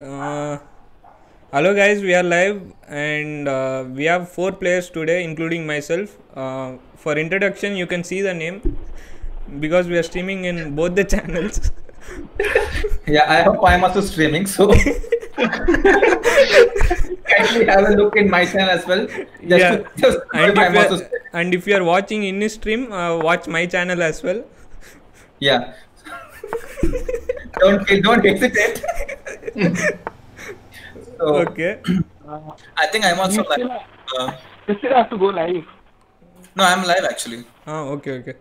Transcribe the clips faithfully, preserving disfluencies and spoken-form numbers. Hello guys, we are live and uh, we have four players today including myself. Uh, for introduction you can see the name because we are streaming in both the channels. Yeah, I hope I am also streaming, so actually have a look in my channel as well. Just yeah, to, just and, if you are, and if you are watching in this stream, uh, watch my channel as well. Yeah. Don't don't hesitate. So, okay. I think I'm also you live. Uh, you still have to go live. No, I'm live actually. Ah, okay, okay.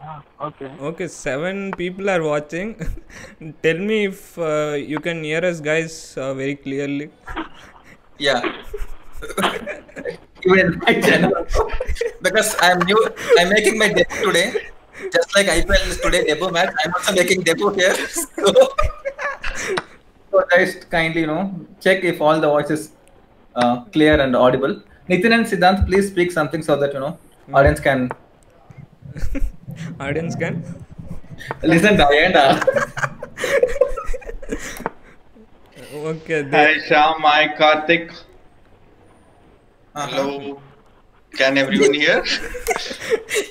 Ah, okay. Okay, seven people are watching. Tell me if uh, you can hear us, guys, uh, very clearly. Yeah. Even in my channel, because I'm new. I'm making my debut today. Just like I P L is today debut match, I'm also making debut here. So, so guys, kindly you know check if all the voices uh, clear and audible. Nitin and Sidhant, please speak something so that you know audience can audience can listen. Diana. Okay. Hi Shyam, hi Karthik. Hello. Can everyone hear?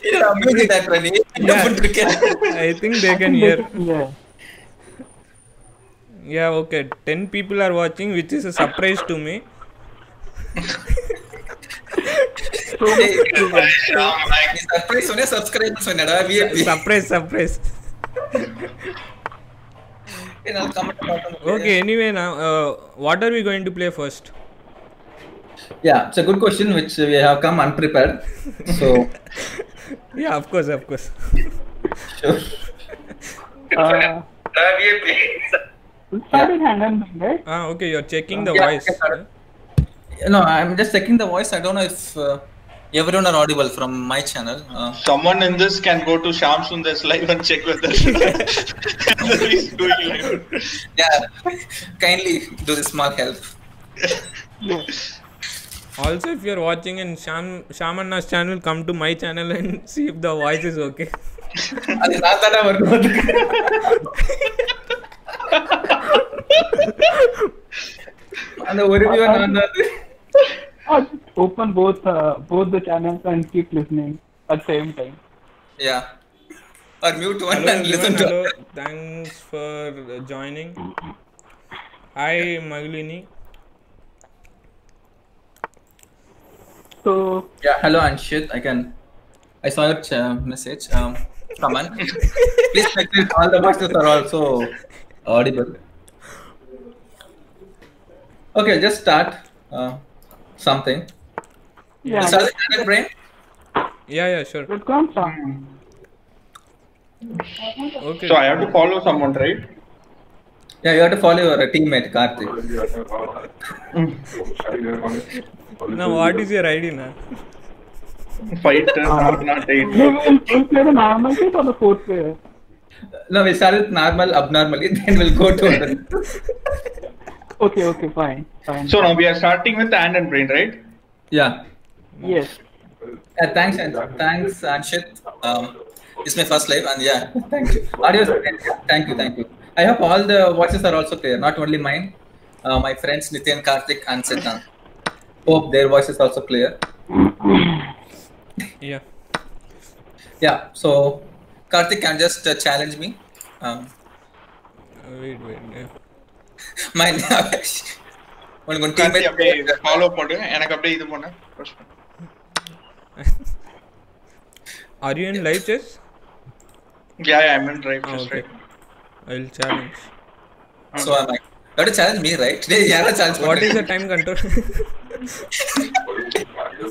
Yeah, music that running. I think they can hear. Yeah. Yeah. Okay. Ten people are watching, which is a surprise to me. So hey, surprise! So subscribe, so nada. Surprise! Surprise! Okay. Anyway, now uh, what are we going to play first? Yeah, it's a good question which we have come unprepared. So yeah, of course, of course. Sure. Uh, yeah. Ah, okay, you're checking the yeah, voice. Yeah. No, I'm just checking the voice. I don't know if uh, everyone are audible from my channel. Uh, Someone in this can go to Shyam Sundar's live and check whether he's doing live. Yeah, kindly do this small help. Yeah. Also, if you are watching in Sham Shamanna's channel, come to my channel and see if the voice is okay. Open both uh, both the channels and keep listening at same time. Yeah. Or mute one hello, and listen to. Hello. Thanks for joining. Hi, Maglini. So yeah, hello Anshit. I can. I saw your uh, message. Um, come on, please check if all the voices are also audible. Okay, just start uh, something. Yeah. Start the channel brain. Yeah, yeah, sure. It comes from. Okay. So I have to follow someone, right? Yeah, you have to follow your teammate Karthik. Now what is your I D now? Fighter or not eight. We'll play the normal kit or the fourth player. No, we start with normal, abnormally, then we'll go to other. Okay, okay, fine, fine. So now we are starting with the hand and brain, right? Yeah. Yes. Yeah, thanks, Anshit. Thanks, Anshit. Um, it's my first live, and yeah, thank you. Audio, thank you, thank you. I hope all the voices are also clear, not only mine. Uh, my friends Nitin, Karthik, and Sidhant. Hope their voice is also clear. Yeah. Yeah. So, Karthik can just uh, challenge me. Um, wait, wait. Yeah. My knowledge. One gun teammate. Karthik, follow up on it. I am update. This one. Are you in live chess? Yeah, yeah, I'm in live chess. Oh, okay. Right. I'll challenge. So am I. You have to challenge me, right? Today, you have to challenge me. What is the time control?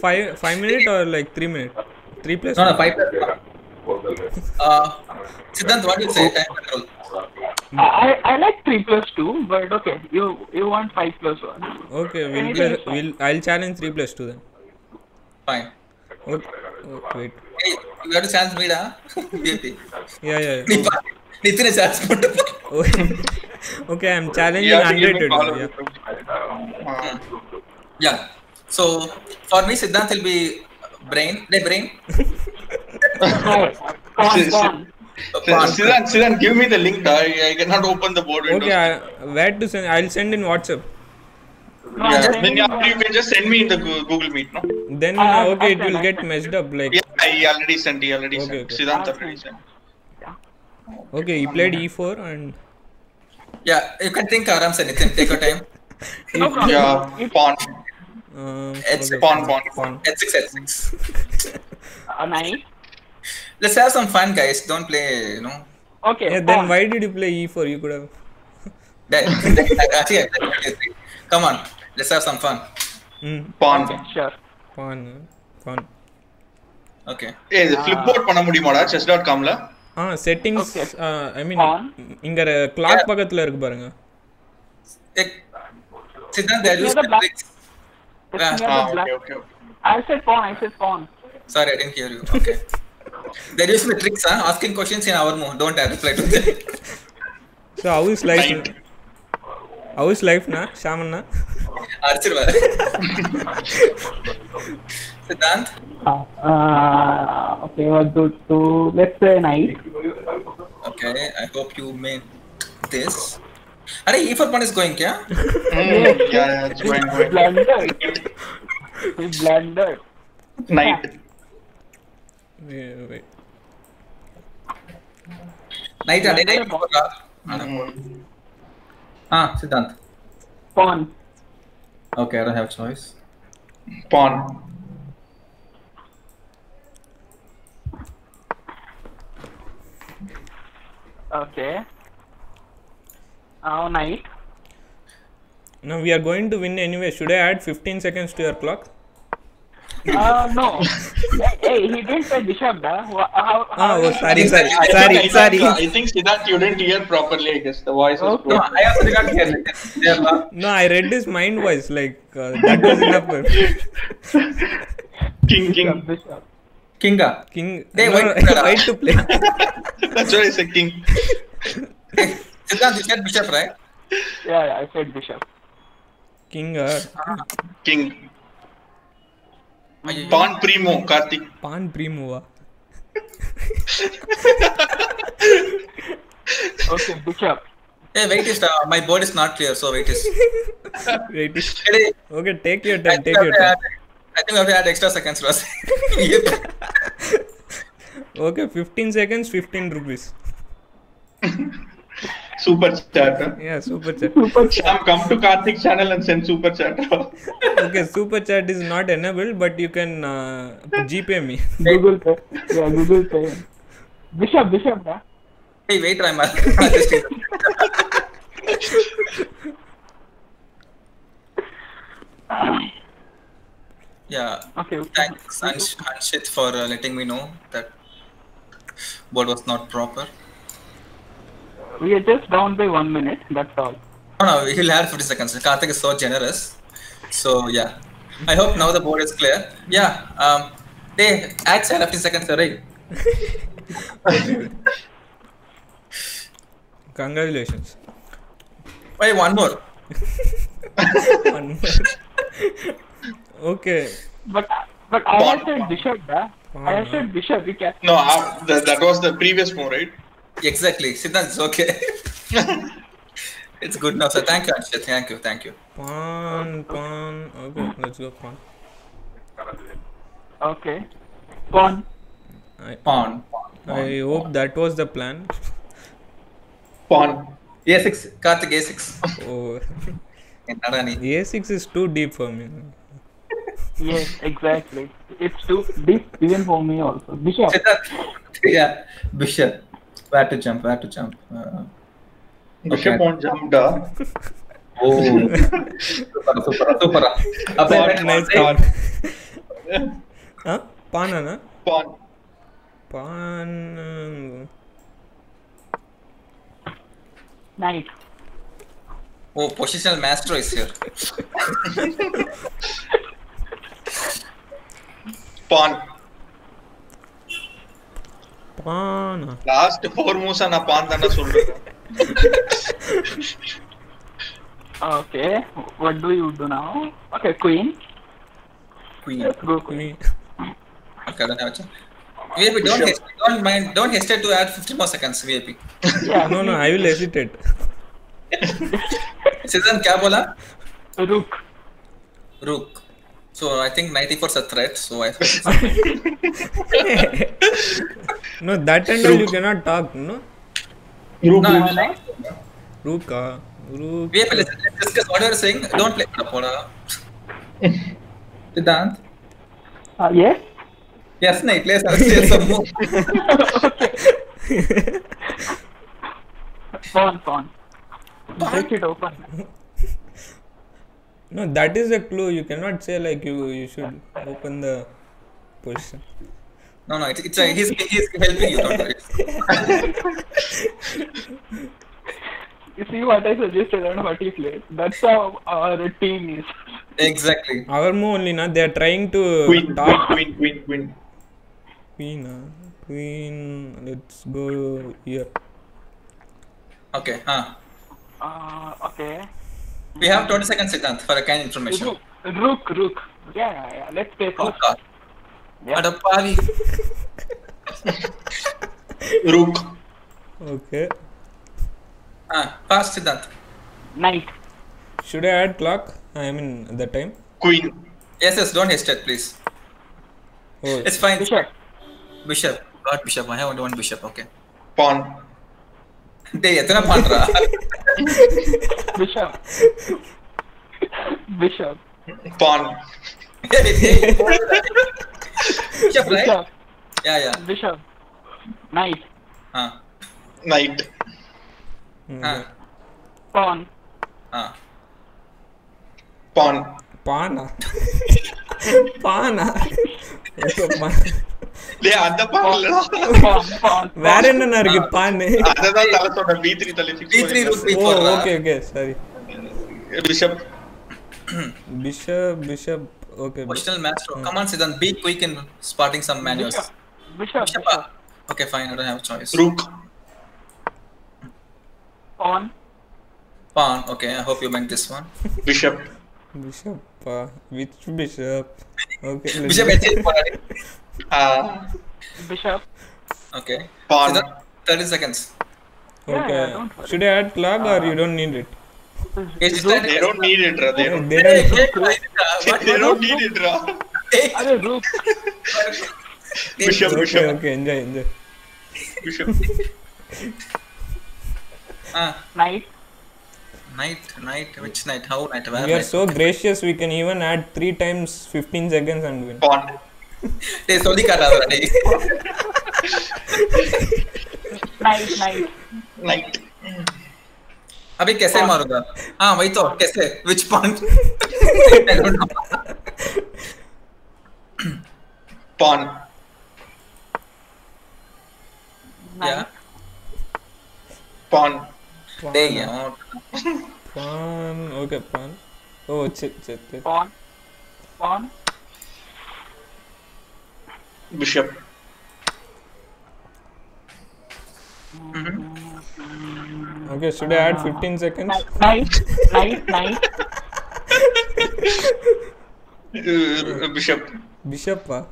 five five minute or like three minute? Three plus. No, no, five plus. Uh, Sidhant, what do you say? Time control. I I like three plus two, but okay, you you want five plus one. Okay, we'll play, we'll I'll challenge three plus two then. Fine. Okay, okay, wait. Hey, you have to challenge me, da? Yeah, yeah. yeah. Nitin is asking. Okay, I'm challenging unrated. Yeah. Yeah. So for me, Sidhant will be brain. The brain. Come on, come on. Sidhant, Sidhant, give me the link. I, I cannot open the board window. Okay, I, where to send? I'll send in WhatsApp. No, yeah. Then me. You can just send me in the Google Meet, no? Then uh, okay, it will get messed up. Like yeah, I already sent. He already okay, sent. Okay. Sidhant already sent. Okay, he played e four and. Yeah, you can think Aram sir, Nitin. Take your time. No problem. Yeah, pawn. Uh, it's okay. pawn, pawn, pawn. h six, h six. Uh, nine. Let's have some fun, guys. Don't play, you know. Okay. Yeah, then why did you play e four? You could have. That, that, come on, let's have some fun. Mm. Pawn. Okay, sure. Pawn, pawn. Okay. Hey, the flipboard panna mudiyuma chess dot com la. Ah, settings. Okay. Uh, I mean, inga clock pakkathula irukku parunga. Sidhant, there is tricks. I said pawn. I said pawn. Sorry, I didn't hear you. Okay. There is the tricks, huh? Asking questions in our move. Don't reply to them. So how is life? How is life, na? Shyam na? Archirva. Sidhant. Ah, okay. What do to let's say knight. Okay, I hope you made this. Are e four pawn is going, kya? Yeah, yeah, it's going. Blunder. Blunder. Knight. Wait, wait. Knight, are they going? Ah, Sidhant. Pawn. Okay, I don't have choice. Pawn. Okay. Now knight. Now we are going to win anyway. Should I add fifteen seconds to your clock? Uh, no. Hey, he didn't say bishop, da. How, how oh, sorry, sorry, I sorry, think, sorry. I think Sidhant, you didn't hear properly. I guess the voice was poor. No, I also did not hear. Like, no, I read his mind voice. Like uh, that was enough. King, king, bishop, kinga, king. They no, went no, right to play. That's why I said king. Sidhant, you said bishop, right? Yeah, yeah, I said bishop. Kinga. Uh, king. Pawn Primo Kartik pawn Primo हुआ okay bishop a wait is my board is not clear so wait is wait is okay take your time take your time I think I had extra seconds loss okay fifteen seconds fifteen rupees super chat yeah super chat super chat come to Karthik channel and send super chat okay super chat is not enabled but you can uh, GPay me google pay yeah google pay bishop bishop da hey wait try my yeah okay thanks Anshit for uh, letting me know that board was not proper. We are just down by one minute. That's all. No, no, we will have fifty seconds. Karthik is so generous. So yeah, I hope now the board is clear. Yeah. Um. They actually have fifty seconds, right? Congratulations. Wait, one more. One more. Okay. But but I bon, said bon. Bishop, da. Bon, I said no. Bishop. We can. No, uh, that, that was the previous move, right? Exactly, Sidhant is okay. It's good now, sir. Thank you, Anshit. Thank you, thank you. Pawn, pawn. Okay, let's go pawn. Okay, pawn. I, pawn. pawn. I hope pawn. That was the plan. Pawn. a six, Karthik a six. Oh. a six is too deep for me. Yes, exactly. It's too deep even for me also. Bishop. Yeah, bishop. Where to jump? Where to jump? Uh, okay. Bishop jumped. Oh, super, super, super. Up and nice pawn. Huh? Pawn, na? Pawn. Pawn. Knight. Oh, positional master is here. Pawn. Pawn. Last four moves and a pawn that I told you. Okay, what do you do now? Okay, queen. Queen. Let's go queen. Okay, then I have to. V I P, don't hesitate, don't mind, don't hesitate to add fifty more seconds, V I P. Yeah. No, no, I will hesitate. Sidhant, क्या बोला? Rook. Rook. So I think ninety-four is a threat. So I. No, that and all you cannot talk, no. Rook. No, I like. Rook का. Rook. V I P, let's discuss what you are saying. Don't play Kapoora. Sidhant. Ah yes. Yes, नहीं place अच्छे सब कौन कौन break it open. No, that is a clue. You cannot say like you you should open the position. No, no, it's it's a, he's he's helping you. Don't worry. You see what I suggested and what he played. That's how our team is. Exactly. Our move only na. They are trying to queen, talk. queen, queen, queen. Queen, uh, queen. Let's go here. Okay, huh? Uh, okay. We have twenty seconds, Sidhant, for a kind information. Rook, rook, rook. Yeah, yeah, yeah. Let's play rook. Oh, yeah. Adapari. Rook. Okay. Ah, pass, Sidhant. Knight. Should I add clock? I mean the time. Queen. Yes, yes. Don't hesitate, please. Oh. It's fine. Bishop. Bishop. Got bishop. I have only one bishop. Okay. Pawn. दे इतना पान रहा. Bishop. Bishop. Pawn. Bishop, right? Bishop. Yeah, yeah. Bishop. Knight. हाँ. Knight. हाँ. Pawn. हाँ. Pawn. Pawn. Pawn. ले आधा पान लो. Where in ना रखी पान है. आधा तो लाल तो ना बीतरी तले. बीतरी रूप बीतरी. Oh okay okay sorry. Bishop. Bishop Bishop okay. Positional master. Come on Sidhant, be quick in spotting some maneuvers. Bishop. Bishop. Okay fine, I don't have a choice. Rook. Pawn. Pawn. Okay, I hope you meant this one. Bishop. Bishop, uh, which bishop? Okay. Bishop ऐसे पढ़ाई. हाँ. Bishop. Okay. Pawn. So thirty seconds. Okay. Yeah, yeah, should I add clock uh, or you don't need it? It's they, they don't need it, ra. They don't. They don't need it, ra. अरे रुक. Bishop, bishop. Okay, enjoy, enjoy. Bishop. Ah. Knight. Night, night, which night? How night? Where we are night? So gracious. We can even add three times fifteen seconds and win. Pawn. They slowly cut out. Night, night, night. अबे कैसे मारूंगा? हाँ वही तो कैसे? Which pawn? I don't know. Pawn. Yeah. Pawn. Dang it. Pawn. Okay, pawn. Oh, check, check, check. Pawn. Pawn. Bishop. Mm-hmm. Okay, should I add fifteen seconds? Knight. Knight. Knight. uh, bishop. Bishop. Ah.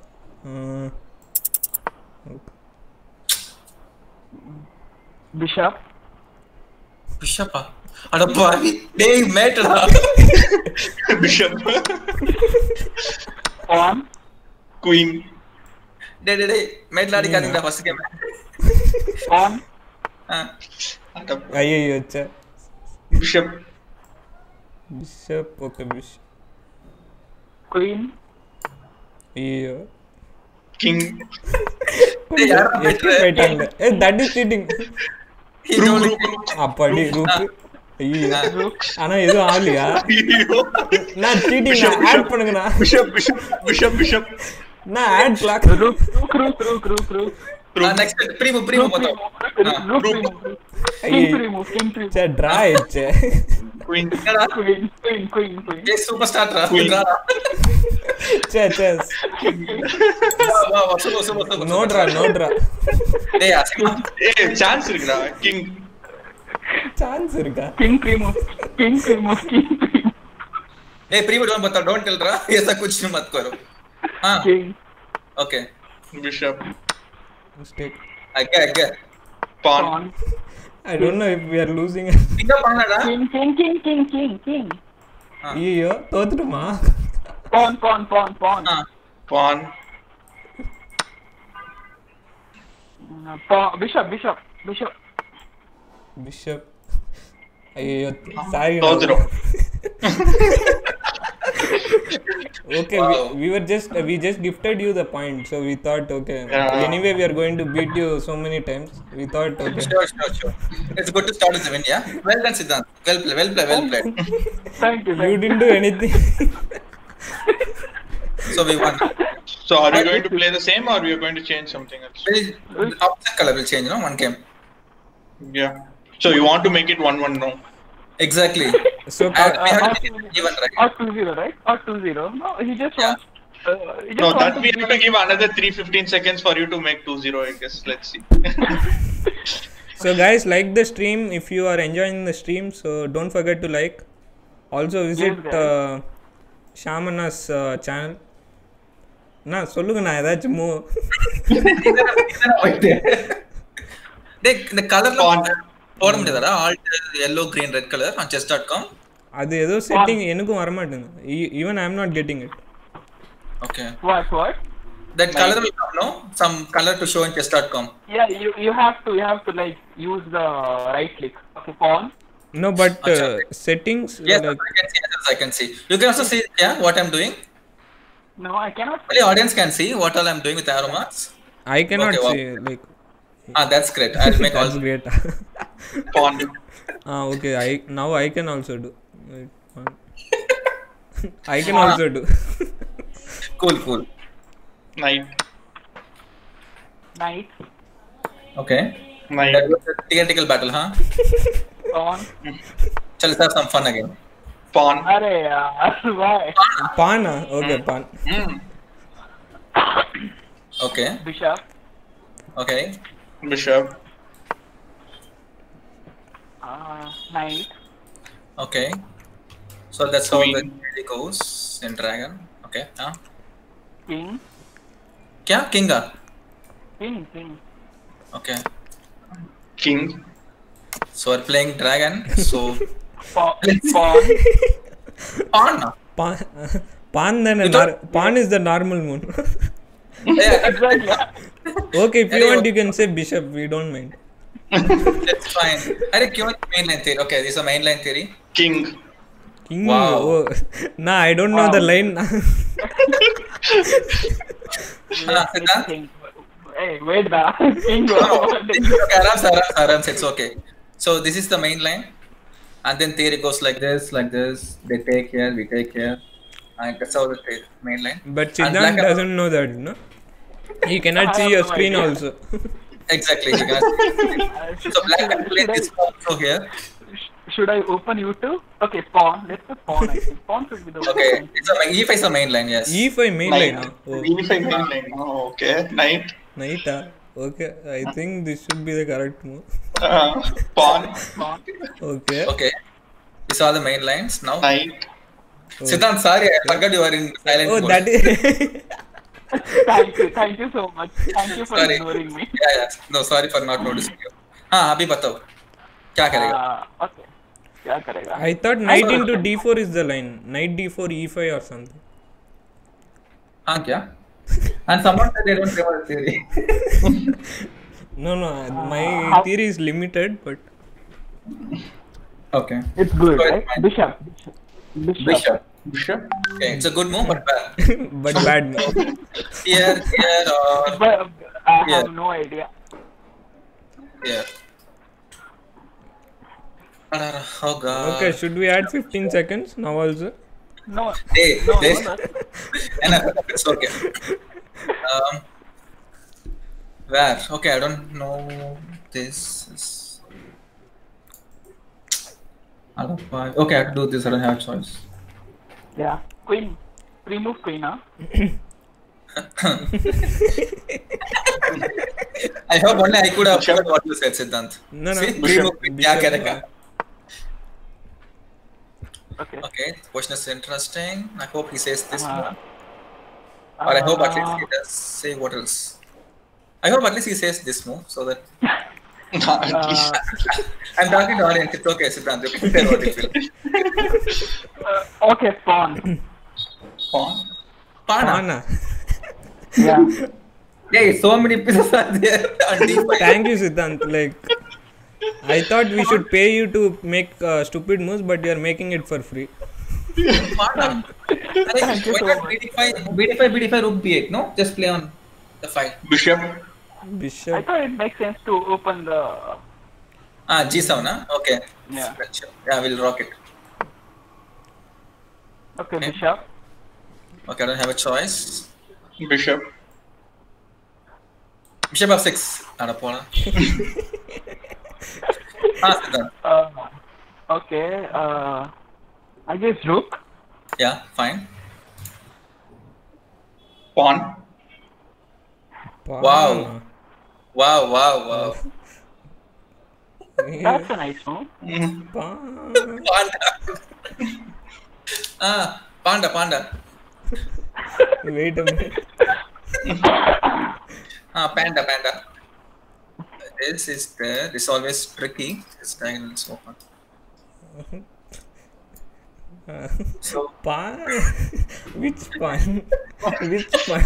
Uh, bishop. Bishop, अरे बाबी, नहीं मैं टला. Bishop, Pawn, Queen, डे डे डे मैं टला दिखा दिया फर्स्ट के में. Pawn, हाँ, आये ये अच्छा. Bishop, Bishop ओके Bishop. Queen, ये King. यार बेटा बेटा, ए that is cheating. அப்படி ரூக் ஐயோ انا ஏதோ ஆவலையா நான் சீட்டிங் ஆட் பண்ணுங்கனா பிஷப் பிஷப் பிஷப் பிஷப் நான் add clock rook rook rook rook rook rook நான் நெக்ஸ்ட் பிரீமோ பிரீமோ बताओ ரூக் பிரீமோ பிரீமோ பிரீமோ சே ட்ரை சே குயின் குயின் குயின் குயின் ஏ சூப்பர் ஸ்டார் ரா சே சே வா வா சோ சோ சோ நோட்ரா நோட்ரா டேய் ஆசிமா ஏய் சான்ஸ் இருக்குடா கிங் चांस रखा king premove king premove king premove ए प्रीमो डोंट बता डोंट टेल रहा ऐसा कुछ मत करो हां okay bishop mistake. Okay, okay. Pawn. I don't know if we are losing. Inga pawn ada. King, king, king, king, king. Iyo, thodruma. Pawn, pawn, pawn, pawn. Ah, pawn. Pawn. Bishop, bishop, bishop. Bishop. Iyo, sorry. Thodruma. Okay, wow. we, we were just uh, we just gifted you the point, so we thought okay. Yeah. Anyway, we are going to beat you so many times. We thought okay. Sure, sure, sure. It's good to start with a win, yeah. Well done, Sidhant. Well played, well played, well played. Thank you. You didn't do anything. So we won. So are we going to play the same, or we are going to change something else? We'll, option color will change, no? One game. Yeah. So you want to make it one one, no? Exactly. So uh, we have to give even, right? Or two zero, right? Or two zero. No, he just yeah. wants. Uh, he just no, that we have to give another three fifteen seconds for you to make two zero. I guess. Let's see. So guys, like the stream if you are enjoying the stream. So don't forget to like. Also visit yes, uh, Shamana's uh, channel. Na, solluga na edachu mo. The the color on. போடும் இல்லடா alt yellow green red color on chess dot com அது ஏதோ setting எனக்கு வர மாட்டேங்குது even I am not getting it okay what what that like, color will come no some color to show on chess dot com yeah you you have to you have to like use the right click okay pawn no but uh, settings yes like... I can see yes, I can see you can also see yeah what I am doing no I cannot the audience can see what all I am doing with arrow marks I cannot okay, see wow. like ah that's great I will make all great pawn ah okay I now I can also do wait, I can ah. also do cool cool knight knight okay knight that was a theoretical battle huh pawn chal sir some fun again pawn are yaar why pawn okay pawn mm. okay bishop okay bishop ah knight okay so that's how the it goes in dragon okay now king kya king ka king king okay king so we're playing dragon so pawn pawn pawn pawn then pawn is the normal move yeah exactly okay if you want you can say bishop we don't mind that's fine are kyun main line theory okay this is a main line theory king king wow oh. nah I don't wow. know the line nah hey wait da king sara sara sara it's okay so this is the main line and then theory goes like this like this they take here we take here and that's how the theory, main line but Sidhant doesn't know that no he cannot see your screen idea. also exactly you guys so black can play this pawn so here should I open YouTube okay pawn let's put pawn I think pawn should be the okay one. It's a e five is the main line yes e five main knight. line oh. e five main line oh okay knight knight okay I think this should be the correct move uh, pawn pawn okay okay we saw the main lines now knight oh. Sidhant sorry I forgot you are in silent mode oh that is thank you thank you so much thank you for sorry. ignoring me yeah yeah no sorry for not noticing you ha abhi batao kya karega uh, okay kya karega I thought knight into d four is the line knight d four e five or something ha kya and someone said they don't favor the theory no no my uh, theory is limited but okay it's good so right it's bishop bishop, bishop. Bishop. Okay, it's a good move, but bad. but bad move. Here, here, or but I here. have no idea. Yeah. Oh God. Okay, should we add fifteen seconds now also? No. Hey, no, hey. No, no. Enough. It's okay. Um. Where? Okay, I don't know this. Is... I don't find. Okay, I have to do this. I don't have choice. Yeah, queen. Remove queen, huh? I hope only I could have heard what you said, Sidhant. No, no. See, remove queen. क्या करेगा? Okay. Okay. The question is interesting. I hope he says this more. Uh, or I hope at least he does say what else. I hope at least he says this move so that. No, at least. Uh, I'm talking to audience. It's okay, Siddhant. You can tell what it will. Uh, okay, pawn. Pawn. Pawn. Yeah. Hey, so many pieces are there. Thank you, Siddhant. Like, I thought we should pay you to make uh, stupid moves, but you are making it for free. Pawn. Thank you so much. b d five, b d five, b d five, rook b eight. No, just play on the file. Bishop. Bishop. I thought it makes sense to open the ah g seven. Huh? Okay. Yeah. Yeah, we'll rock it. Okay, okay, bishop. Okay, I don't have a choice. Bishop. Bishop of six. Ana pona. Ah. Okay. Uh, I guess rook. Yeah. Fine. Pawn. Wow. Wow. Wow, wow, wow. That's a nice one. Panda. Ah, panda, panda. Wait a minute. Ah, panda, panda. This is the, this is always tricky. This diagonal is open. Uh, so pan, which pan? Which pan?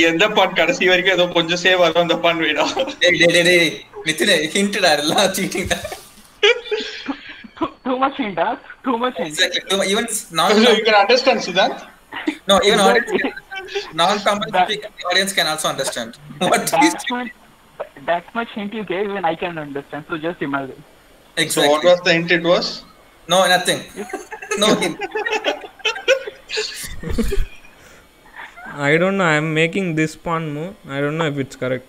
Yenda pan kadasi varike edo konja save avan the pan veeda. Hey, hey, hey, hey. Nithine hint idarilla cheating da. Too much hint, too much hint. Exactly. Too, even non. So you can understand, Siddhant. No, even audience can, non compulsory speaking audience can also understand. What that is much, that much hint you gave even I can understand. So just imagine. Exactly. So what was the hint it was? No, nothing. No. I don't know. I am making this pawn move. I don't know if it's correct.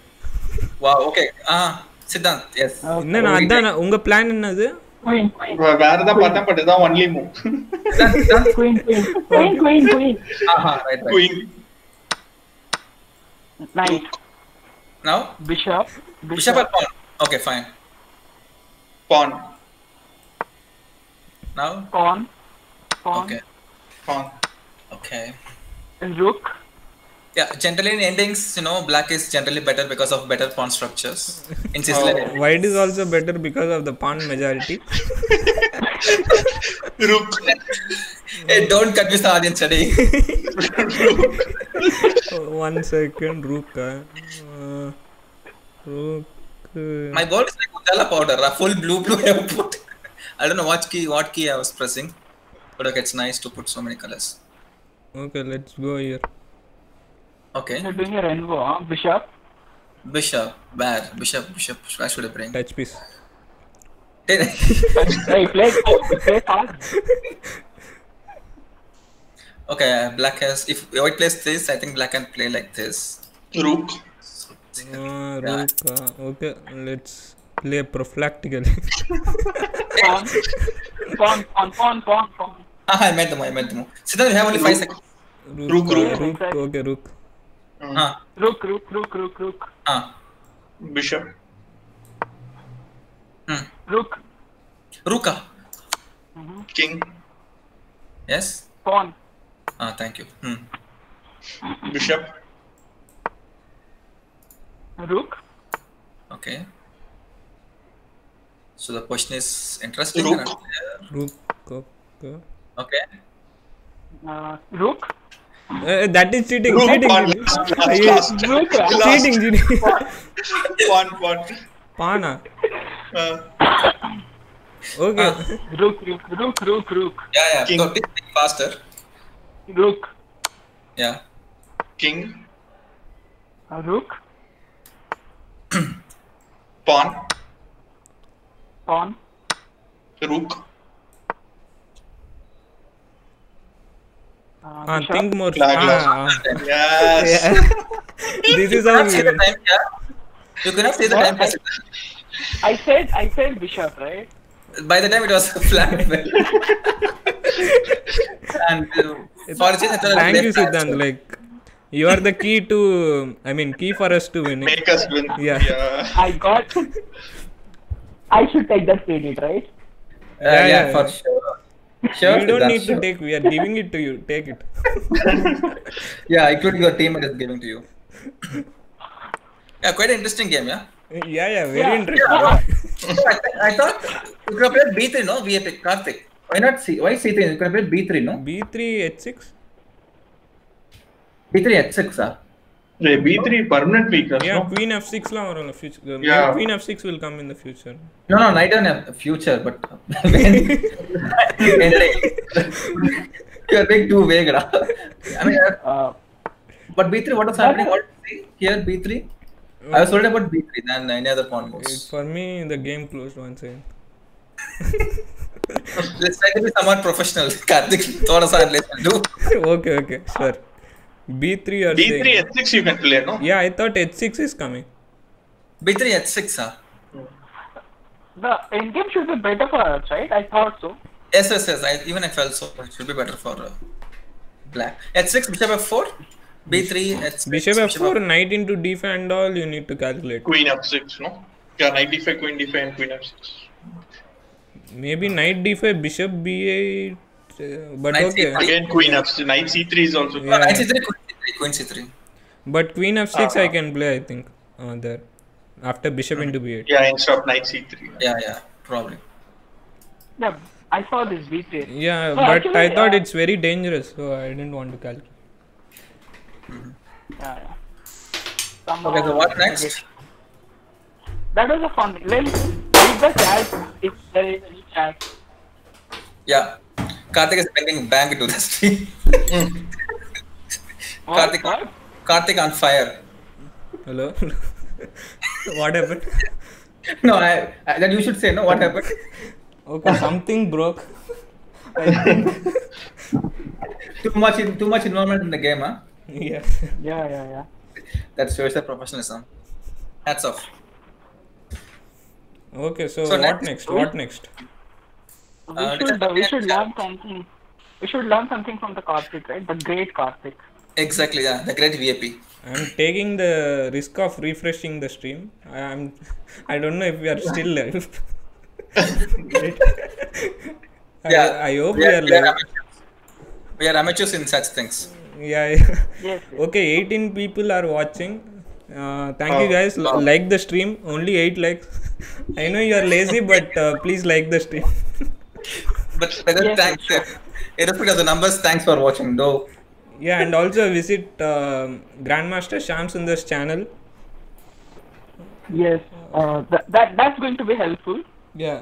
Wow. Okay. Ah, Siddhant. Yes. No, no. Adana. Unga plan enna adu? Queen. Varada patta padda only move. Siddhant. Queen. Queen. Queen. Queen. Queen. Aha. Right. Right. Queen. Knight. Now. Bishop. Bishop. Bishop or pawn. Okay. Fine. Pawn. Now. Pawn. Pawn. Okay. Pawn. Okay. And rook. Yeah, generally in endings, you know, black is generally better because of better pawn structures. In Sicilian. Oh, white is also better because of the pawn majority. Rook. Hey, don't confuse the audience today. One second, rook. Uh, rook. My board is like Nutella powder, a full blue blue output. I don't know what key, what key I was pressing. But okay, it's nice to put so many colors. Okay, let's go here. Okay. You're doing your envo, huh? Bishop. Bishop. Where? Bishop. Bishop. Where should I bring? Touch piece. Hey, play, play fast. Okay, black has. If white plays this, I think black can play like this. Rook. Uh, rook. Uh, okay, let's play prophylactically. Pawn. Pawn. Pawn. Pawn. Pawn. Pawn. Ah, I meant the move. I meant the move. Siddhant, we have only five seconds. Rook. Rook. Rook. Okay, rook. Ah. Rook. Rook. Rook. Rook. Rook. Ah. Bishop. Hmm. Rook. Rooka. Mm-hmm. King. Yes. Pawn. Ah, thank you. Hmm. Bishop. Rook. Okay. So the question is interesting. Rook. Rook. Okay. Okay. Uh, rook. Uh, that is cheating. Rook, cheating. Pawn, last, last, last, rook. Last. Cheating. Cheating. Pawn. Pawn. Pawn. Uh. Okay. Uh. Rook. Rook. Rook. Rook. Rook. Yeah, yeah. King. So this is faster. Rook. Yeah. King. Uh, rook. Pawn. Pawn. Rook. Uh, ah, think more. Ah. Yes. Yeah. This you is our. Time, yeah? You cannot say the what? Time. I, I said, I said bishop, right? By the time it was flat. And fortunately, uh, thank you, Siddhant. Like, you are the key to. I mean, key for us to win. Make us win. Yeah. Yeah. I got. I should take that credit, right? Uh, yeah, yeah, for sure. Sure. You don't need sure. to take. We are giving it to you. Take it. Yeah, including your team is giving to you. Yeah, quite an interesting game, yeah? Yeah, yeah, very yeah. interesting. Yeah. I, I thought you could have played B three, no? V eight, Karthik. Why not C? Why C three? You could have played B three, no? B three, H six? B three, H six, ah? Yeah, B three permanent weakness, yeah, no? Queen F six la or in the future. The yeah. Queen F six will come in the future. No, no, not in the future, but... when... You're being too vague, right? I mean, uh, but B three, what is happening? What is here, B three? I was worried about B three than any other pawn moves. For me, the game closed once again. Let's try to be somewhat professional, Karthik. Thought aside, let's do. Okay, okay, sure. B three or B three saying, H six you can play, no? Yeah, I thought H six is coming. B three H six, huh? The endgame should be better for us, right? I thought so. Yes, yes, yes. I, even I felt so. It should be better for uh, black. H six, bishop F four. B three, H six. Bishop F four, knight into d five and all, you need to calculate. Queen F six, no? Yeah, knight d five, queen d five and queen F six. Maybe knight d five, bishop b eight. But knight okay. C three. Again, queen F six. Knight C three is also. Yeah. Knight C three, queen C three, queen C three. But queen F six, ah, I can play, I think. Uh, there. After bishop mm-hmm. into b eight. Yeah, instead of knight C three. Yeah, yeah, probably. Yeah, I saw this B three. Yeah, no, but actually, I thought yeah. it's very dangerous, so I didn't want to calculate. Mm-hmm. Yeah, yeah. Somehow, okay, so what next? That was a fun. Let's read the chat if there is any chat. Yeah. Karthik is banging bang to the stream. Mm. Karthik, what? Karthik on fire. Hello? What happened? No, I, I, then you should say, no, what happened? Okay, something broke. too much in, too much involvement in the game, huh? Yeah. Yeah, yeah, yeah. That shows the professionalism. Hats off. Okay, so, so what next? next? What next? We uh, should uh, we should learn something. We should learn something from the Karthik, right? The great Karthik. Exactly, yeah. The great V I P. I'm taking the risk of refreshing the stream. I am. I don't know if we are still live. I, yeah. I hope we are, we are live. Amateurs. We are amateurs in such things. Yeah, yeah. Yes, yes. Okay, eighteen people are watching. Uh, thank oh, you guys. L oh. Like the stream. Only eight likes. I know you are lazy, but uh, please like the stream. But yes, thanks. Yes. Irrespective of the numbers, thanks for watching, though. Yeah, and also visit uh, Grandmaster Shyam Sundar's channel. Yes, uh, th that that's going to be helpful. Yeah.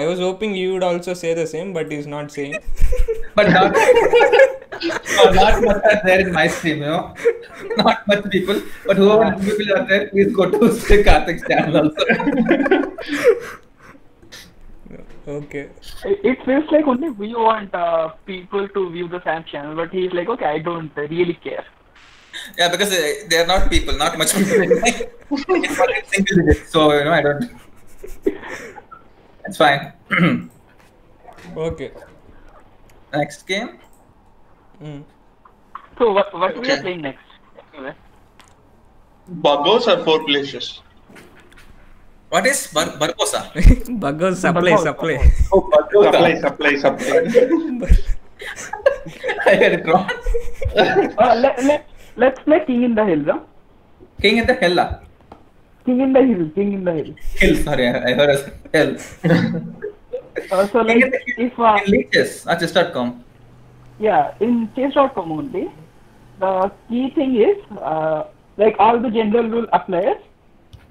I was hoping you would also say the same, but he's not saying. But not, not much are there in my stream, you know. Not much people. But whoever yeah. people are there, please go to Karthik's channel also. Okay. It feels like only we want uh, people to view the Sam channel, but he's like, okay, I don't really care. Yeah, because uh, they are not people, not much people. So, you know, I don't... It's fine. Okay. Next game. Mm. So what what okay. we are playing next? Burgos or four places? What is Bur Burgosa? Burgos supply supply. Oh, Burgosa. Supply supply supply. I heard it wrong. uh, let let let's play King in the Hill, huh? King in the Hill, ah. King in the Hill, King in the Hill. Hill, sorry, I heard us. Hill. Also, uh, like, if uh, in Lichess, at chess dot com. Yeah, in chess dot com only. The key thing is, uh, like all the general rule applies.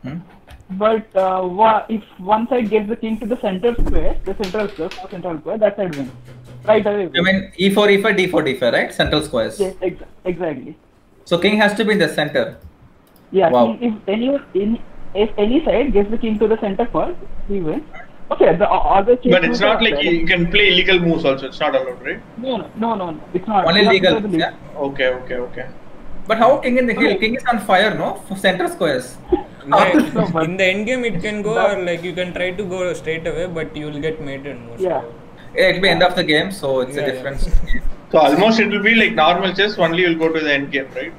Hmm. But uh, wa if one side gets the king to the center square, the central square, or central square, that side wins. Right away. You mean e four, e five, d four, d five, right? Central squares. Yes, ex exactly. So king has to be in the center. Yeah, wow. If any in, if any side gets the king to the center first, he wins. Okay, the other. But it's not like you can play illegal moves also. It's not allowed, right? No, no, no, no, no. It's not. Only legal. Yeah. Okay, okay, okay. But how king in the hill? Okay. King is on fire, no? For center squares. Right. In the end game, it can go or like you can try to go straight away, but you will get mated. Yeah. yeah. It'll be end of the game, so it's yeah, a difference. Yeah. So almost it will be like normal chess. Only you'll go to the end game, right?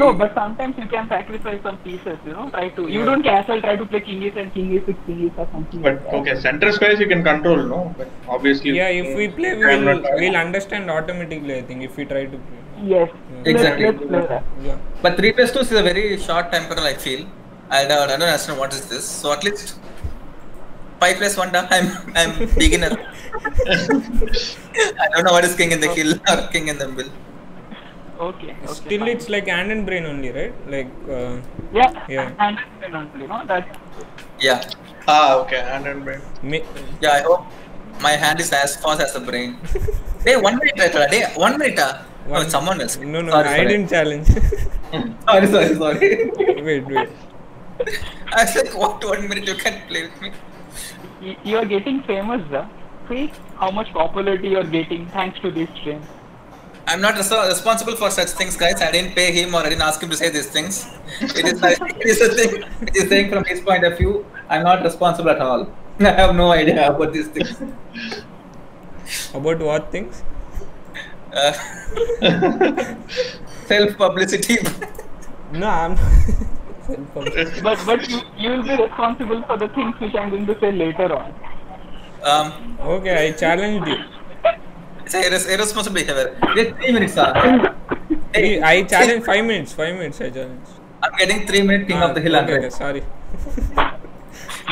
No, but sometimes you can sacrifice some pieces, you know, try to, you yeah. don't castle, try to play king is and king is with king is or something. But, like okay, center squares you can control, no? But obviously... Yeah, if we play, we will, we'll understand automatically, I think, if we try to play. Yes. Yeah. Exactly. Let's, let's play that. Yeah. But three plus two is a very short temporal, I feel. I don't, I don't understand what is this. So at least five plus one down. I'm I'm beginner. I don't know what is king in the okay. hill or king in the middle. Okay. okay Still, fine. It's like hand and brain only, right? Like. Uh, yeah. Yeah. Hand and brain only. No, that. Yeah. Ah, okay. Hand and brain. Me. Yeah. I hope my hand is as fast as the brain. Hey, one minute, right? Hey, one minute. Ah. No, oh, someone else. No, no, sorry, I sorry. didn't challenge. sorry, sorry, sorry. wait, wait. I said, what? One minute, you can't play with me. You are getting famous, sir. See how much popularity you are getting thanks to this stream. I'm not responsible for such things, guys. I didn't pay him or I didn't ask him to say these things. It is, it is a thing. It is saying from his point of view. I'm not responsible at all. I have no idea about these things. About what things? Uh, self publicity. No, I'm self publicity. But but you you will be responsible for the things which I'm going to say later on. Um. Okay, I challenged you. It's a irresponsible behavior. Get three minutes, sir. Hey, I challenge five minutes. Five minutes, I challenge. I'm getting three minute king ah, of the hill. Okay, okay, sorry.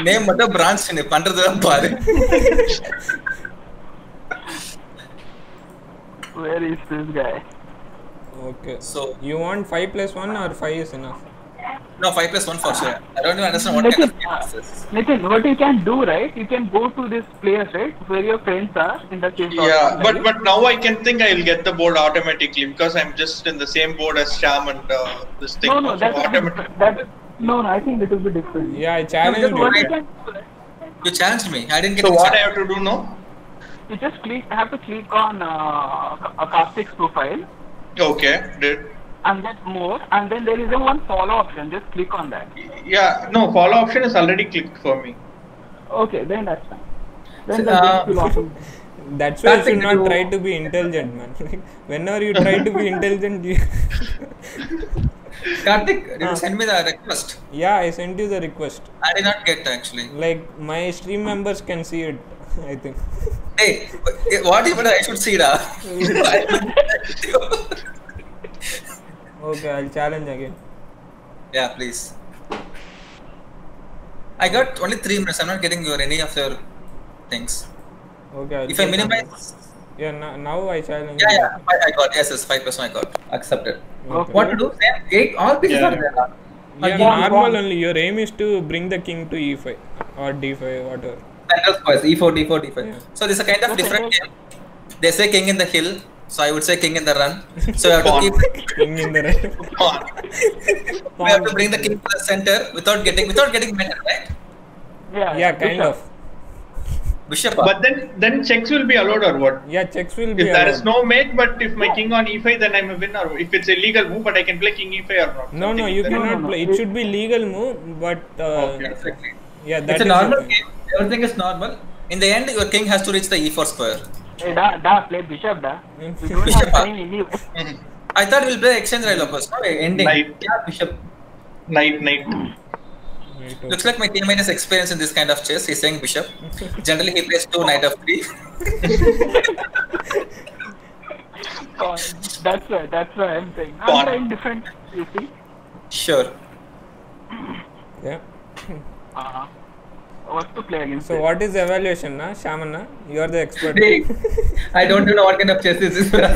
Name what a branch name. Under the bar. Where is this guy? Okay. So you want five plus one or five is enough? No, five plus one for sure. I don't even understand what Nitin, kind of game this is. Nitin, what you can do, right? You can go to this place, right, where your friends are in the same. Yeah, but right? but now I can think I will get the board automatically because I'm just in the same board as Shyam and uh, this thing. No, no, that automatic. That is, no, no, I think it will be different. Yeah, I challenged no, you. Can, you challenged me. I didn't get. So what challenge. I have to do now? You just click. I have to click on uh, Karthik's profile. Okay, did. And then more, and then there is a one follow option. Just click on that. Yeah, no follow option is already clicked for me. Okay, then that's fine. Then uh, that's why you should not try to be intelligent, man. Like, whenever you try to be intelligent, you Karthik, did uh, you send me the request? Yeah, I sent you the request. I did not get actually. Like my stream members can see it. I think. Hey, what even I should see da? Okay, I'll challenge again. Yeah, please. I got only three minutes. I'm not getting your any of your things. Okay. I'll if I minimize. Yeah, now, now I challenge. Yeah, yeah. I, I got yes, yes. Five percent I got accepted. Okay. What to do? Same eight. All pieces yeah. are there. Yeah, normal wrong. Only. Your aim is to bring the king to e five or d five, whatever. e four, d four, d five. Yeah. So this is a kind of okay. different game. They say king in the hill, so I would say king in the run. So you have to keep king in the run. We have to bring the king to the center without getting without getting better, right? Yeah, yeah, kind Bishop. of. Bishop. But then then checks will be allowed or what? Yeah, checks will if be. If there allowed. is no mate, but if my yeah. king on e five, then I'm a winner. If it's a legal move, but I can play king e five or not. No, no, you cannot no, no, no. play. It should be legal move, but. Uh, okay, exactly. Yeah, that it's a normal game. Everything is normal. In the end, your king has to reach the e four square. Hey, da, da, play bishop, da. We don't bishop. Have time I thought we'll play exchange rail first. No, ending. Knight. Yeah, bishop. Knight, knight. Knight Looks like my teammate has experience in this kind of chess. He's saying bishop. Generally, he plays two knight of three. oh, that's why. That's why I'm saying. I'm Born. trying different. You see. Sure. Yeah. Uh-huh. What to play against? So it? What is evaluation, na Shyam, na? You are the expert. I don't know what kind of chess this is. uh,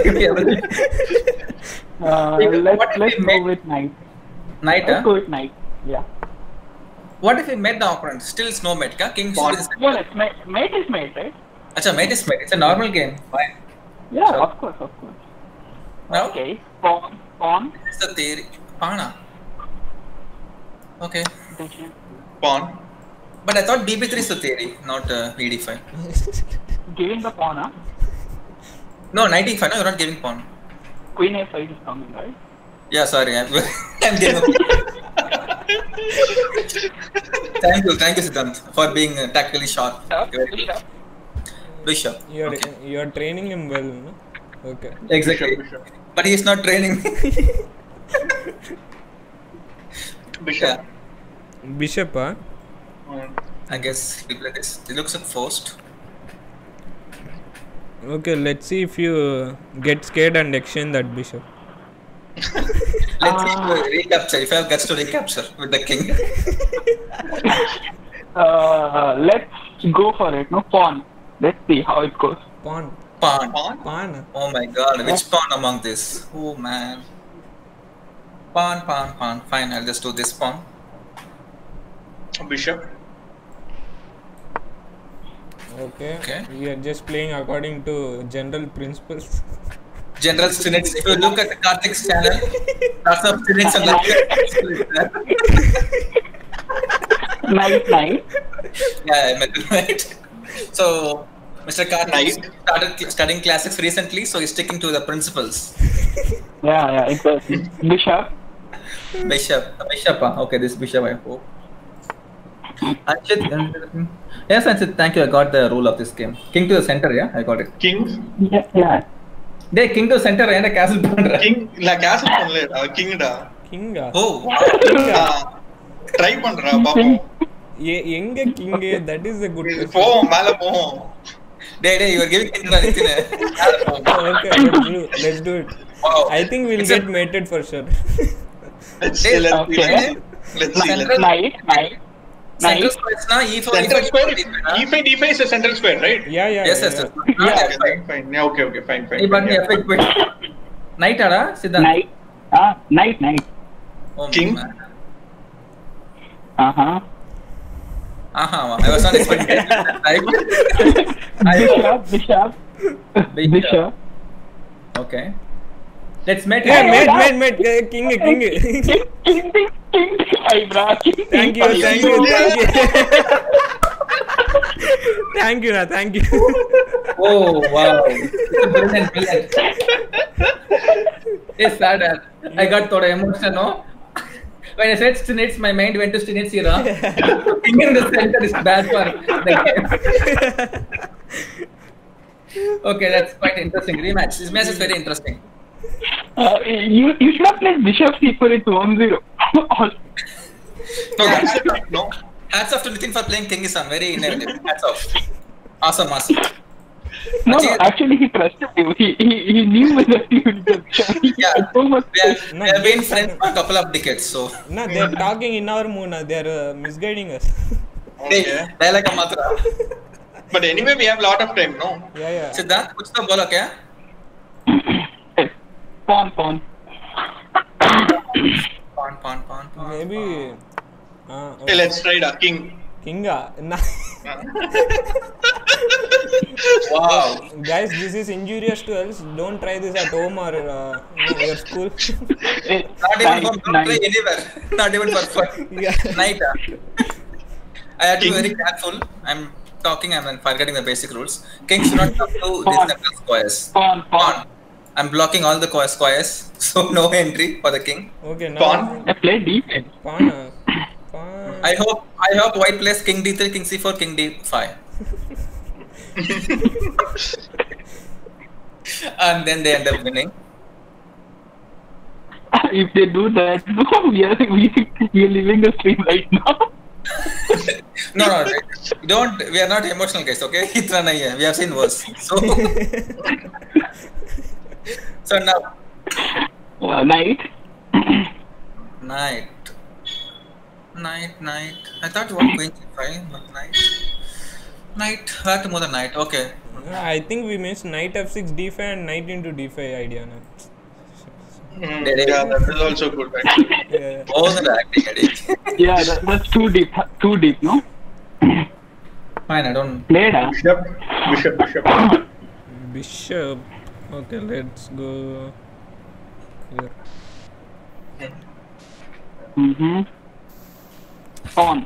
let's what let's go with knight. Knight, huh? Let's go with knight. Yeah. What if we mate the opponent? Still it's no mate, ka? King Pawn. Is no, it's mate. Mate is mate, right? Achha, mate is mate. It's a normal game. Fine. Yeah, so, of course, of course. Now? Okay. Pawn. Pawn. It's a theory. Pawn. Okay. Pawn. But I thought b b three is the theory, not uh, e d five. Giving the pawn, huh? No, knight e five. No, you're not giving pawn. Queen a five is coming, right? Yeah, sorry, I'm, I'm giving. Thank you, thank you, Sidhant, for being uh, tactically sharp. Bishop. Bishop. You're okay. you're training him well, no? Okay. Exactly. Bishop. But he's not training. Bishop. Yeah. Bishop, huh? I guess he'll play this. It looks like forced. Okay, let's see if you get scared and exchange that bishop. Let's uh, recapture. If I have guts to recapture with the king. uh, let's go for it. No pawn. Let's see how it goes. Pawn. Pawn. Pawn. Pawn. Oh my God! Which pawn among this? Oh man. Pawn. Pawn. Pawn. Fine. I'll just do this pawn. Bishop. Okay. Okay. We are just playing according to general principles. General students, if you look at the Karthik's channel, lots of students are like night, night. Yeah, method right. So, Mister Karthik started studying classics recently, so he's sticking to the principles. Yeah, yeah, exactly. Bishop. Bishop, Bishop. Okay, this Bishop, I hope. Anshit, yes, Anshit, thank you. I got the rule of this game. King to the center, yeah, I got it. King. Yeah, yeah. Dey king to center and a castle pandra king la castle panle da king da king ah oh try pandra babu ye enga king that is a good po mala po dey dey you are giving it anithine okay let's do it wow. I think we'll it's get a... mated for sure let's see let's see let's see night night central square na e for central square e five d five is a central square right yeah yeah yes yes fine fine yeah okay okay fine fine but the effect point night ada Sidhant night ah night night king aha aha I was not expecting night I bishop bishop bishop okay let's mate yeah, mate mate mate king king king king I bra king thank you thank you thank you thank you na thank you oh wow brilliant brilliant it's sad I got thoda emotional no when I said students my mind went to students era king in the center is bad for the game okay that's quite interesting rematch this match is very interesting Uh, you you should have played bishop c four at one zero. No, hats off, no. Hats off to Nitin for playing king is very innovative. Hats off. Awesome, awesome. No, Achille, actually he trusted you. He he, he knew that you would get shot. Yeah, we have been friends for a couple of decades, so. No, they are talking in our moon. They are uh, misguiding us. Okay. They like a mantra. But anyway, we have lot of time, no? Yeah, yeah. Sidhant, कुछ तो बोलो क्या? Pawn, pawn. Pawn, pawn, pawn, pawn. Maybe. Ah. Okay. Hey, let's try the king. Kinga. Wow. Guys, this is injurious to us. Don't try this at home or uh, your school. Not even for play anywhere. Not even for fun. Yeah. Night. I have to be very careful. I'm talking. I'm forgetting the basic rules. King should not come to these central squares. Pawn, pawn. pawn. I'm blocking all the squares, so no entry for the king. Okay, now pawn. I play d ten. Pawn. Pawn. I hope I hope white plays king d three, king c four, king d five. And then they end up winning. If they do that, no, we are we we are leaving the stream right now. No, no, don't. We are not emotional guys, okay? Itna nahi hai. We have seen worse. So. So now, uh, night, night, night, night. I thought you were going to five, but night, night. What more than night? Okay. Yeah, I think we missed knight f six d five and knight into d five idea. No? Mm, yeah, that is also good. Yeah. Both are acting at it. Yeah, that, that's too deep. Too deep, no? Fine, I don't. Play it. Bishop, bishop, bishop, bishop. Okay, let's go here. Mm-hmm. Pawn.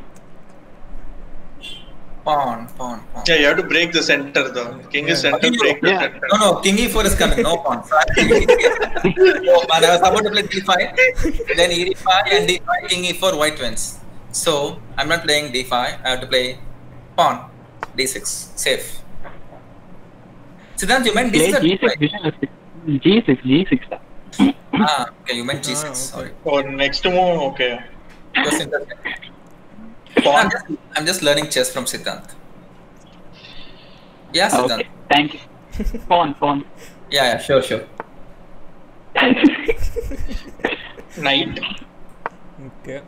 Pawn, pawn, pawn. Yeah, you have to break the center though. King yeah. is center, break the yeah. center. No, no, king e four is coming, no pawn. Oh, man, I was about to play d five, then e five and d five, king e four, white wins. So, I'm not playing d five, I have to play pawn, d six, safe. Sidhant, you meant d six. G six, G six, G six. Ah, okay, you meant G six. Ah, okay. Sorry. For next move, okay. Just interesting. I'm just, I'm just learning chess from Sidhant. Yeah, Sidhant. Okay, thank you. Pawn, pawn. Yeah, yeah, sure, sure. knight. Okay.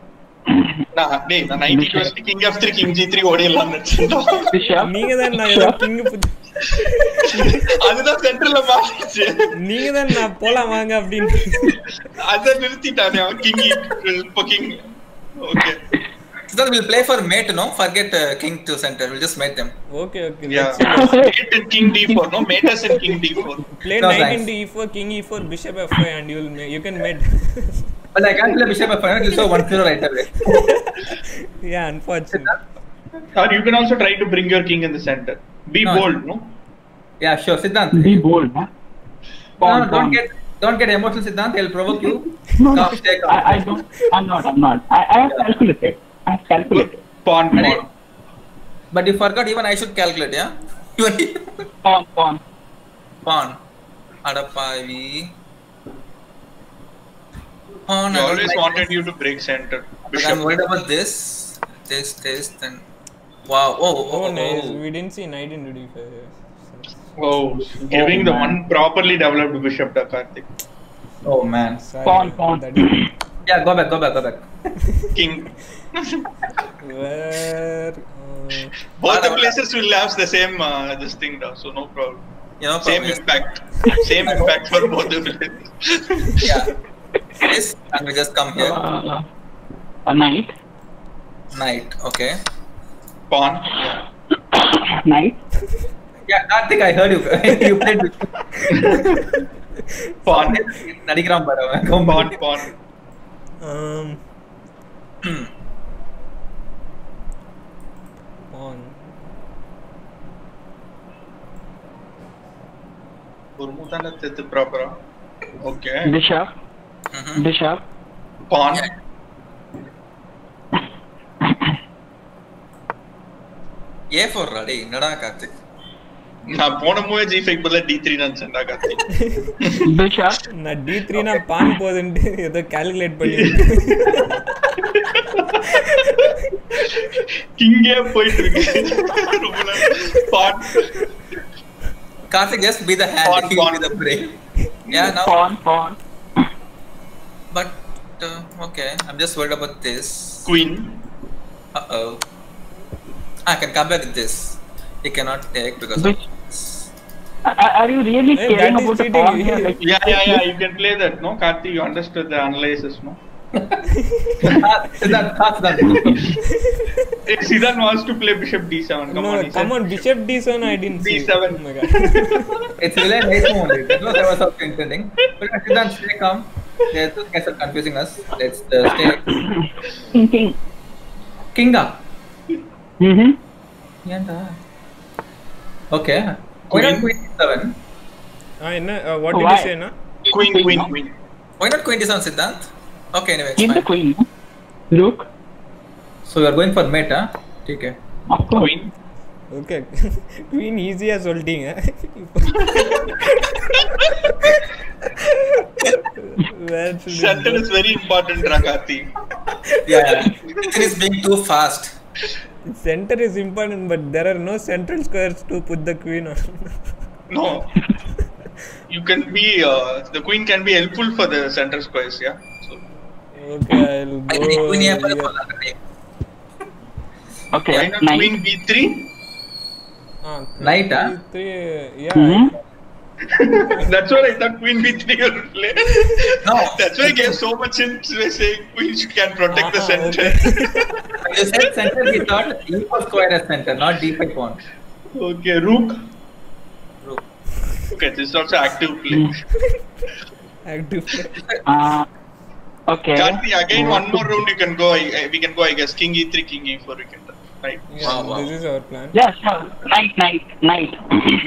Nah, nee, na knight it was king f three, king g three odiyalla nadichindha. Neenga than na edha king adha central la maarichu. Neenga than na pola vaanga appdin. Adha nirutitaane avan king e four king. Okay. So we will play for mate, no? Forget uh, king to center. We'll just mate them. Okay, okay. Yeah. Mate and king d four, no? Mate us and king d four. Play no, knight nice. And d four, king e four, bishop f five, and you will you can mate. But I can't play bishop f five. You'll show one zero right away. Yeah, unfortunately. Or you can also try to bring your king in the center. Be no. bold, no? Yeah, sure, Sidhant. Be bold, huh? Pawn, no, no, don't get. Don't get emotional, Sidhant. They'll provoke you. No, no. Take I, I don't. I'm not. I'm not. I, I have calculated. I have calculated. Pawn, pawn. But you forgot even I should calculate, yeah. Pawn, pawn, pawn. Adapavi. Pawn. I always like wanted this. You to break center. Bishop. I'm worried about this, this, this, then. Wow. Oh, oh, oh, oh nice. Oh. We didn't see knight in d five. Oh, giving oh, the one properly developed bishop to Karthik. Oh man. Pawn, pawn. Yeah, go back, go back, go back. King. Where? Uh, Both the places will have the same uh, this thing, though, so no problem. Yeah, no problem. Same yes. impact. Same impact for both the places. Yeah. Yes, and we just come here. Uh, a knight. Knight. Okay. Pawn. Yeah. Knight. Yeah, I think I heard you. You played with pawn. Nadigram bara. Come pawn, pawn. Um. Pawn. Urmutana tete proper. Okay. Bishop. Mm -hmm. Bishop. Pawn. Yeah. A for ready. Nada Karthik. ना போன மூவே g five பதிலா d three நான் செண்டா காத்தி பிஷா நான் d three நான் பான் போடுன்னு ஏதோ calculate பண்ணிட்டேன் கிங்கே போயிட்டு இருக்கு ரொம்ப பான் Karthik just be the hand pawn, pawn. Be the brain yeah now pawn pawn but uh, okay I'm just worried about this queen uh oh I can come back with this. He cannot take because Which, of are you really hey, caring about the pawn here? Like, yeah, yeah, yeah. You can play that, no, Karthi. You understood the analysis, no? Sidhant, Sidhant. Sidhant wants to play bishop d seven. Come no, on, come on, bishop d seven. I didn't see. d seven. Oh my God. It's really nice moment. No, that was also interesting. But Sidhant, stay calm. They're just kind of confusing us. Let's uh, stay. King, king, kinga. Mhm. Mm yeah, da. Okay. Why not queen d seven? I know. What did Why? you say, na? Queen, queen, queen, queen. Why not queen d seven, Sidhant? Okay, anyway. It's fine. Queen. Look. So you are going for mate, huh? Okay. Queen. Okay. Queen easy as holding, eh? Center is very important, Rakati. Yeah. It is being too fast. Center is important, but there are no central squares to put the queen on. No, you can be uh, the queen can be helpful for the central squares, yeah. So. Okay, I'll go. I think queen here. Okay, why not queen b three? Ah, knight, ah. b three, yeah. Mm-hmm. That's what I thought queen b three would play. No, that's why I gave so much in saying queen can protect ah, the center. Okay. You said center, we thought e four square as center, not d five pawn. Okay, rook. Rook. Okay, this is also active play. Active play. Ah, uh, okay. Karthi, again one more round you can go. I, we can go. I guess king e three, king e four. We can. Right. Yeah, wow, wow. This is our plan. Yeah, sure. Knight, knight, knight.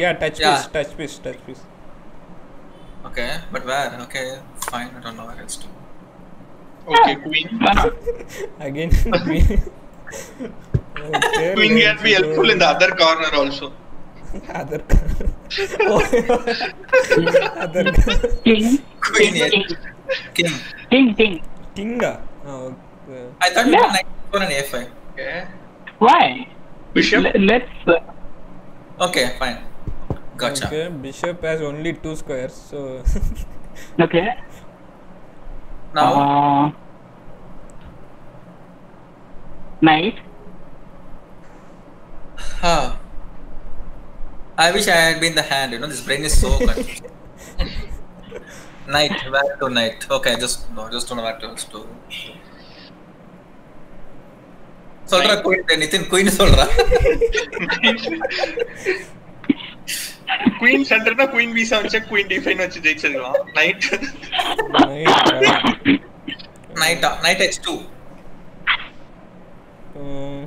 Yeah, touch yeah. piece, touch piece, touch piece. Okay, but where? Okay, fine. I don't know where else to. Okay, queen. Again, queen. Okay, queen can be helpful in the other corner also. Other corner. Other corner. King. Queen. King. King. King. King. Kinga. Oh, okay. I thought you yeah. were knight for an a five. Okay. Why? Bishop. L let's. Uh, okay, fine. Gotcha. Okay, bishop has only two squares, so. Okay. Now? Uh, knight. Huh. I wish I had been the hand. You know, this brain is so confused. Knight. Where to knight? Okay, just no, just don't know what to do. Solra queen. Nitin queen solra. queen center na queen visa unche queen d five unche jake solva knight knight knight h two um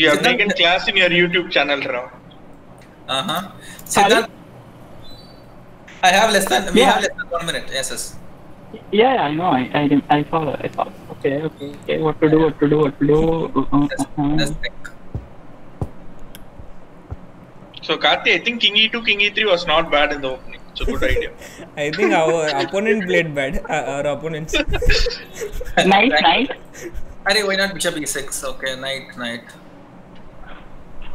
you have taken class in your YouTube channel ra uh huh Sidhant, I have less than we yeah. have less than one minute yes yes yeah, yeah I know I I I follow I follow okay okay, okay. what to do what to do what to do let's, uh-huh. let's think. So Karthi, I think king e two, king e three was not bad in the opening. So good idea. I think our opponent played bad. Uh, our opponents. Knight, knight. Arey, why not bishop e six? Okay, knight, knight.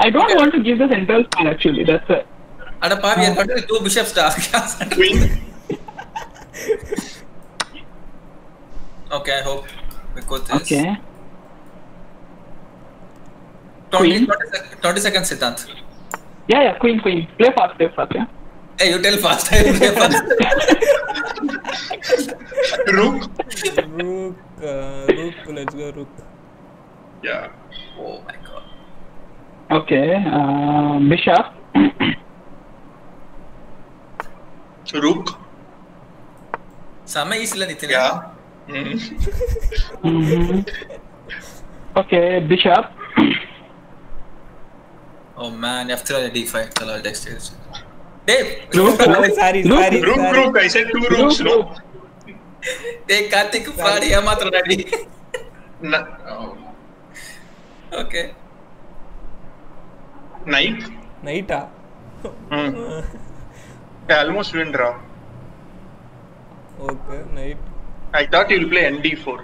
I don't okay. want to give the central pawn actually. That's it. Ada par, we are doing two bishop stars. Queen. Okay, I hope we got this. Okay. Queen. Thirty seconds, Sidhant. Yeah, yeah, queen, queen. Play fast, play fast, yeah. Hey, you tell fast. I play fast. Rook. Rook. Uh, rook. Let's go, rook. Yeah. Oh my God. Okay. Uh, bishop. Rook. Sama isla nithin. Yeah. Mm. mm-hmm. Okay, bishop. Oh man, after all d five, all text is. Dave, no, sorry, sorry. Rook, rook. I said two rooks, no. Take Karthik fraud here, matra daddy. No. Okay. Knight. Knight. Hmm. I almost win draw. Okay, knight. I thought you will play n d four.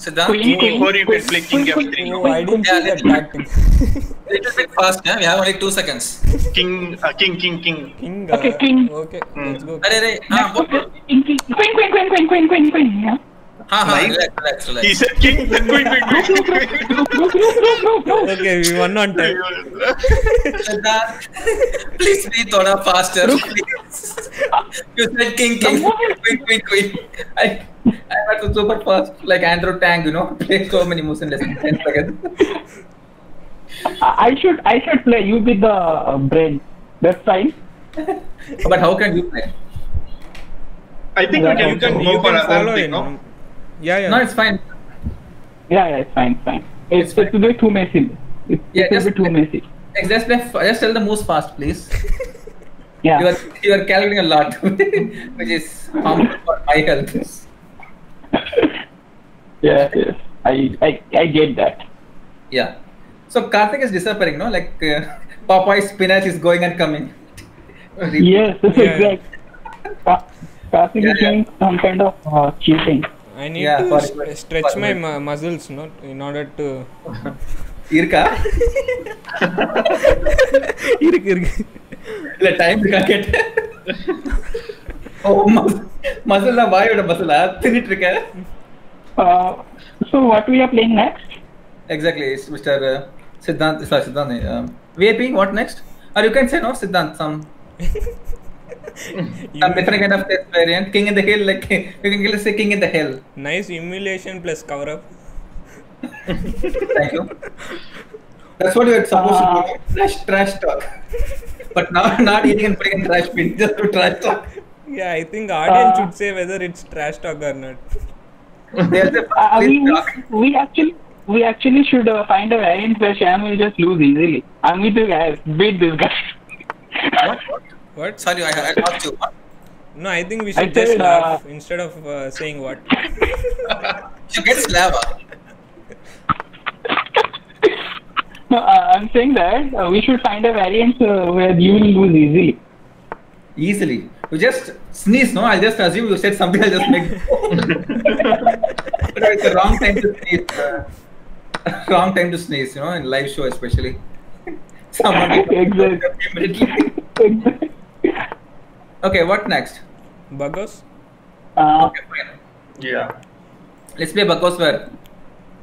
Sidhant, queen, queen, queen, you queen, play king queen, f three. Queen, no, I didn't yeah, see that tactic. Little bit fast, yeah. We have only two seconds. King, uh, king, king, king. King. Uh, okay, king. Okay. Mm. Let's go. Arey, arey. Ah, what? King, king, queen, queen, queen, queen, queen, queen, queen. Yeah. Ha ha. Relax, relax, relax. He said king, then queen, queen, queen. Okay, we won on time. Sidhant, please be thoda faster. You said king, king, queen, queen, queen. I. I had to super fast, like Andrew Tang, you know, play so many moves in less than ten seconds. I should, I should play. You with the uh, brain. That's fine. But how can you play? I think yeah, we can, you can go for another thing, no? Yeah, yeah. No, it's fine. Yeah, yeah, it's fine, fine. It's, it's fine. Too messy. It's yeah, just be too messy. Just play. Just tell the moves fast, please. Yeah. You are, you are calculating a lot, which is harmful for my health. Yeah, yes, I, I, I get that. Yeah, so Karthik is disappearing, no? Like uh, Popeye's spinach is going and coming. Yes, that's yeah. exact. Karthik yeah, is doing yeah. some kind of uh, cheating. I need yeah, to st stretch my mu muscles, no, in order to. Irka. Irk, irk. The time we can't get. Oh, muscle na why or muscle na three trick hai. Uh, so what we are playing next? Exactly, it's Mister Uh, Sidhant. Sorry, Sidhant. Uh, V I P. What next? Or you can say no, Sidhant. Some some different kind of chess variant. King in the hill, like you can say king in the hill. Nice emulation plus cover up. Thank you. That's what you were supposed uh, to do. Trash, trash talk. But now, not eating and putting in trash bin. Just to trash talk. Yeah, I think audience uh, should say whether it's trash talk or not. uh, we, we actually we actually should uh, find a variant where Shyam will just lose easily. I'm with you guys. Beat this guy. What? What? What? Sorry, I I lost you. What? No, I think we should I just said, laugh uh, instead of uh, saying what. You get slava. No, uh, I'm saying that uh, we should find a variant uh, where you will lose easily. Easily. You just sneeze, no? I'll just assume you said something. I'll just make. But it's the wrong time to sneeze. Uh, wrong time to sneeze, you know, in live show especially. Someone exactly. Immediately. Okay, what next? Bagos. Uh, okay, fine. Yeah. Let's play Bakos for.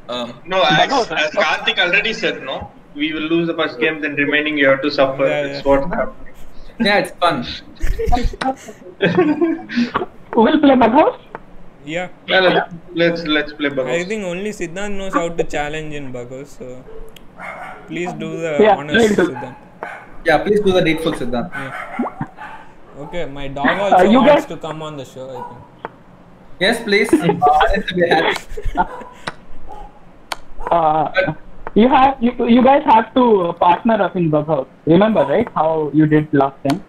Um, no, as, as Karthik already said, no, we will lose the first game, then remaining you have to suffer. Yeah, yeah. It's what happened. Yeah, it's fun. We'll play Bakos. Yeah. Yeah, let's, let's let's play Bakos. I think only Sidhant knows how to challenge in Bakos, so please do the yeah, honest Sidhant. Yeah, please do the rightful Sidhant. Yeah. Okay, my dog also uh, wants to come on the show, I think. Yes, please. uh, you have you, you guys have to partner up in Bakos. Remember, right? How you did last time?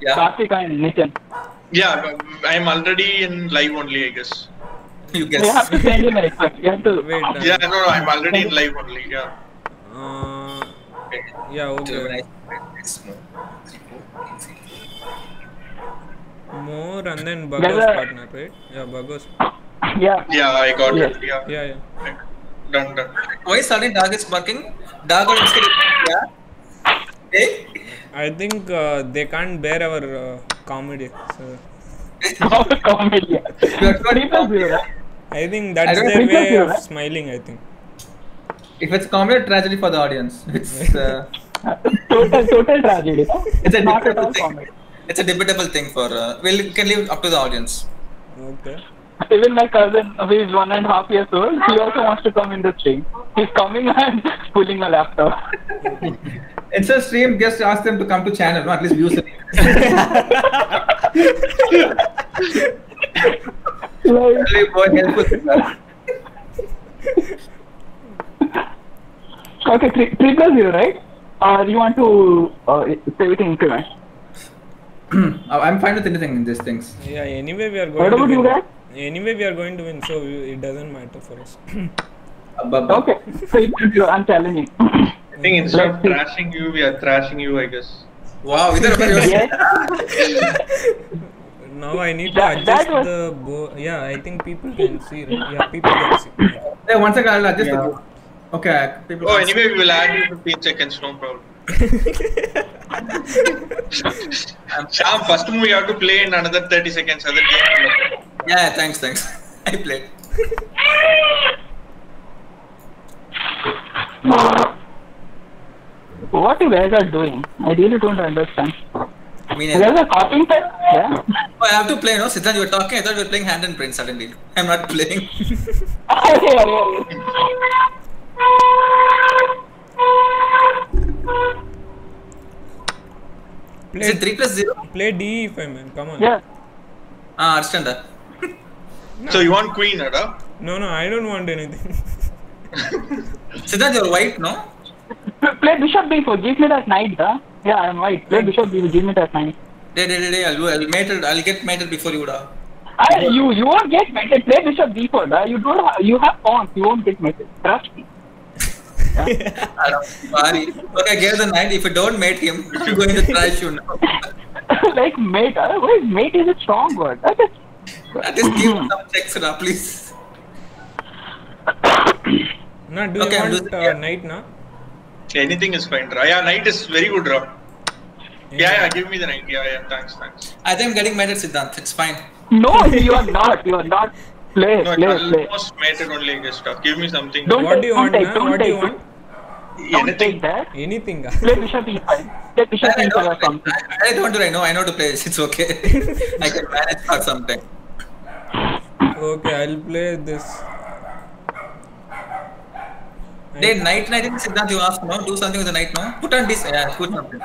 Yeah. Karthik and Nitin. Yeah, I am already in live only, I guess. You guess. You have to send him a request. You have to. Wait, yeah, no, no, I am already in live only. Yeah. Uh, yeah. Okay. More and then Bakos partner, right? Yeah, Bakos. Yeah. Yeah, I got yeah. it. Yeah. Yeah, yeah. Right. Done, done. Why suddenly dog is barking? Dog or is yeah. Hey. I think uh, they can't bear our uh, comedy. So. Our comedy. I think that's I their way of smiling. I think. If it's comedy, tragedy for the audience. It's uh, total, total tragedy. It's a not at all comedy. It's a debatable thing for uh, we can leave it up to the audience. Okay. Even my cousin, who is one and a half years old, he also wants to come in the stream. He's coming and pulling a laptop. It's a stream. Just ask them to come to channel. No, at least views. Okay, three, three plus zero, right? Or you want to uh, save it in increment? I'm fine with anything in these things. Yeah, anyway we are going what to win. What about you guys? Anyway we are going to win, so we, it doesn't matter for us. Okay, so you, I'm challenging. I think instead of thrashing you, we are thrashing you, I guess. Wow, either of you. Now I need that, to adjust was... the bow. Yeah, I think people can see. Right? Yeah, people can see. Hey, one second, I'll adjust yeah. the bow. Okay. People oh, anyway see. We will add you fifteen seconds, no problem. Shyam, first movie you have to play in another thirty seconds. Other game. Yeah, thanks, thanks. I played. What you guys are doing? I really don't understand. I mean, you guys are copying time? Yeah. Oh, I have to play, no? Sidhant, you were talking. I thought you were playing Hand and Print suddenly. I'm not playing. Play, is it three plus zero? Play D E five, man. Come on. Yeah. Ah, understand that. No. So you want queen, right? No, no, I don't want anything. Sidhant, you're white, no? Play bishop B four. Give me that knight, huh? Yeah, I'm white. Play bishop B four. Give me that knight. Yeah, yeah, yeah. I'll, I'll, mated, I'll get mated before you, da. Ah, you, you won't get mated. Play bishop B four, da. You don't. Have, you have pawns. You won't get mated. Trust me. Yeah. Okay, give the knight. If you don't mate him, you're going to trash you now. Like mate, uh, wait, mate is a strong word. Uh, just give some checks, na, please. No, do okay, you want losing, uh, yeah. knight, na? Anything is fine, Ra. Yeah, knight is very good, Ra. Yeah, yeah, yeah, give me the knight. Yeah, yeah, thanks, thanks. I think I'm getting mated, Sidhant. It's fine. No, you are not. You are not. Play, no, play, play. Almost mated only in this stuff. Give me something. Don't what take, do you want? Take, huh? What take, do you want? Don't anything. Take that. Anything. Play bishop e five. Play bishop e five or something. I don't do. I know. I know to play. It's okay. I can manage for something. Okay, I'll play this. Hey, knight, knight. Sidhant, you asked no. Do something with the knight, no. Put on this. Yeah, put something.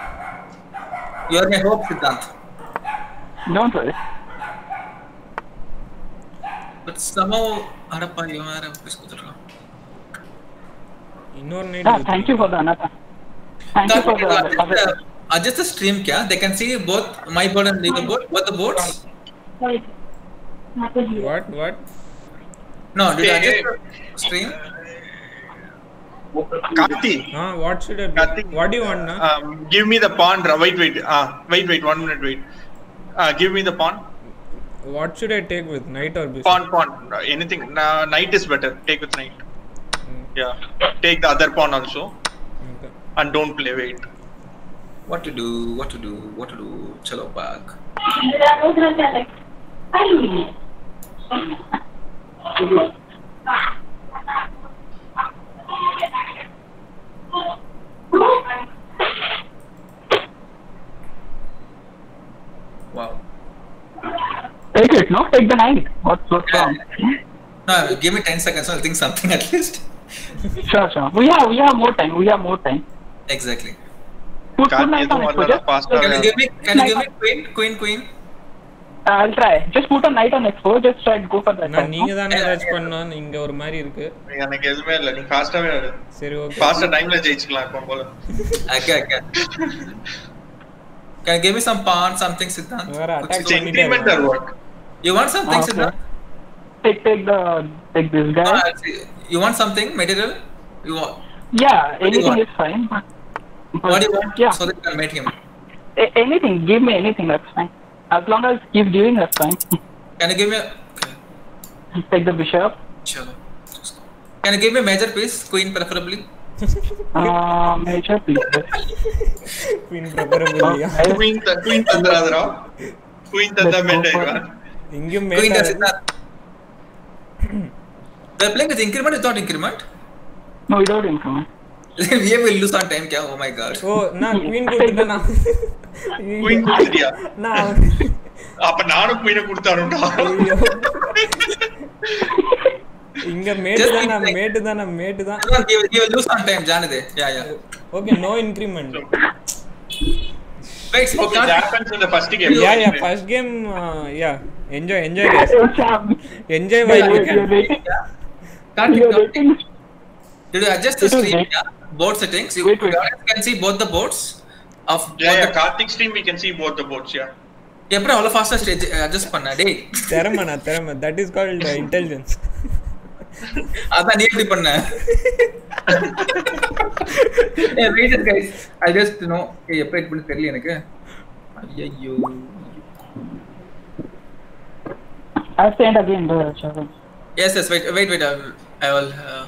You are my hope, Sidhant. Don't worry. But somehow, Harappa, you are a yeah, thank you for the Anata. Thank you for the Anata. Adjust the stream, kya? They can see both my board and the board, both the boards. What? What? No, did I adjust the stream? Karthi. Huh? What should I do? Karthi. What do you want now? Um, give me the pawn. Wait, wait. Uh, wait, wait. One minute, wait. Uh, give me the pawn. What should I take with knight or bishop? Pawn, pawn. Anything. Nah, knight is better. Take with knight. Mm. Yeah. Take the other pawn also. Okay. And don't play. Wait. What to do? What to do? What to do? Chalo back. Wow. Take it, no? Take the nine. What's what's wrong? No, give me ten seconds. I'll think something at least. Sure, sure. We have we have more time. We have more time. Exactly. Put put knight on exposure. Can you give me can you give me queen queen queen? I'll try. Just put a knight on exposure. Just try to go for that. No, நீங்க தான match பண்ணனும். இங்க ஒரு மாதிரி இருக்கு. எனக்கு எதுமே இல்ல. நீ ஃபாஸ்டாவே ஆடு. சரி ஓகே. ஃபாஸ்டா டைம்ல ஜெயிச்சுக்கலாம் போல. Okay okay. Can you give me some pawn something Sidhant? Sentiment or what? You want something Sidhant? Take take the take this guy. You want something material? You want? Yeah, anything is fine. But what do you want? Yeah. So that I can meet him. A anything, give me anything, that's fine. As long as keep giving, that's fine. Can you give me? Okay. Take the bishop. Sure. Can you give me major piece, queen preferably? Ah, uh, major piece. Queen preferably. Queen, queen तंदरा दरा. Queen तंदरा मेंट है यार. English में. Queen तंदरा. They're playing with increment, it's not increment. No, without increment. We will lose on time, kya? Oh my God. Oh, na queen kudutha na. Queen kuduthiya. Na. Appa naanu queen kuduthaaronda. Inga mate dana, mate dana, mate dana. We will lose on time, janade. Yeah, yeah. Okay, no increment. Wait, so okay, that happens in the first game. Yeah, yeah, first game, uh, yeah. Enjoy, enjoy, guys. Enjoy while you can. Can't you waiting? Did you adjust the stream? Yeah? Board settings. You wait, wait. can see both the boards. Of yeah, yeah. The Karthik stream, we can see both the boards. Yeah. Yeah, but all of us are stage adjust panna day. Therama na therama. That is called uh, intelligence. Adha nee eppadi panna. Hey, wait a guys. I just you know. Hey, eppadi eppadi theriyala enakku. Ayyo. I'll send again, bro. Yes, yes. Wait, wait, wait. I will. I will uh,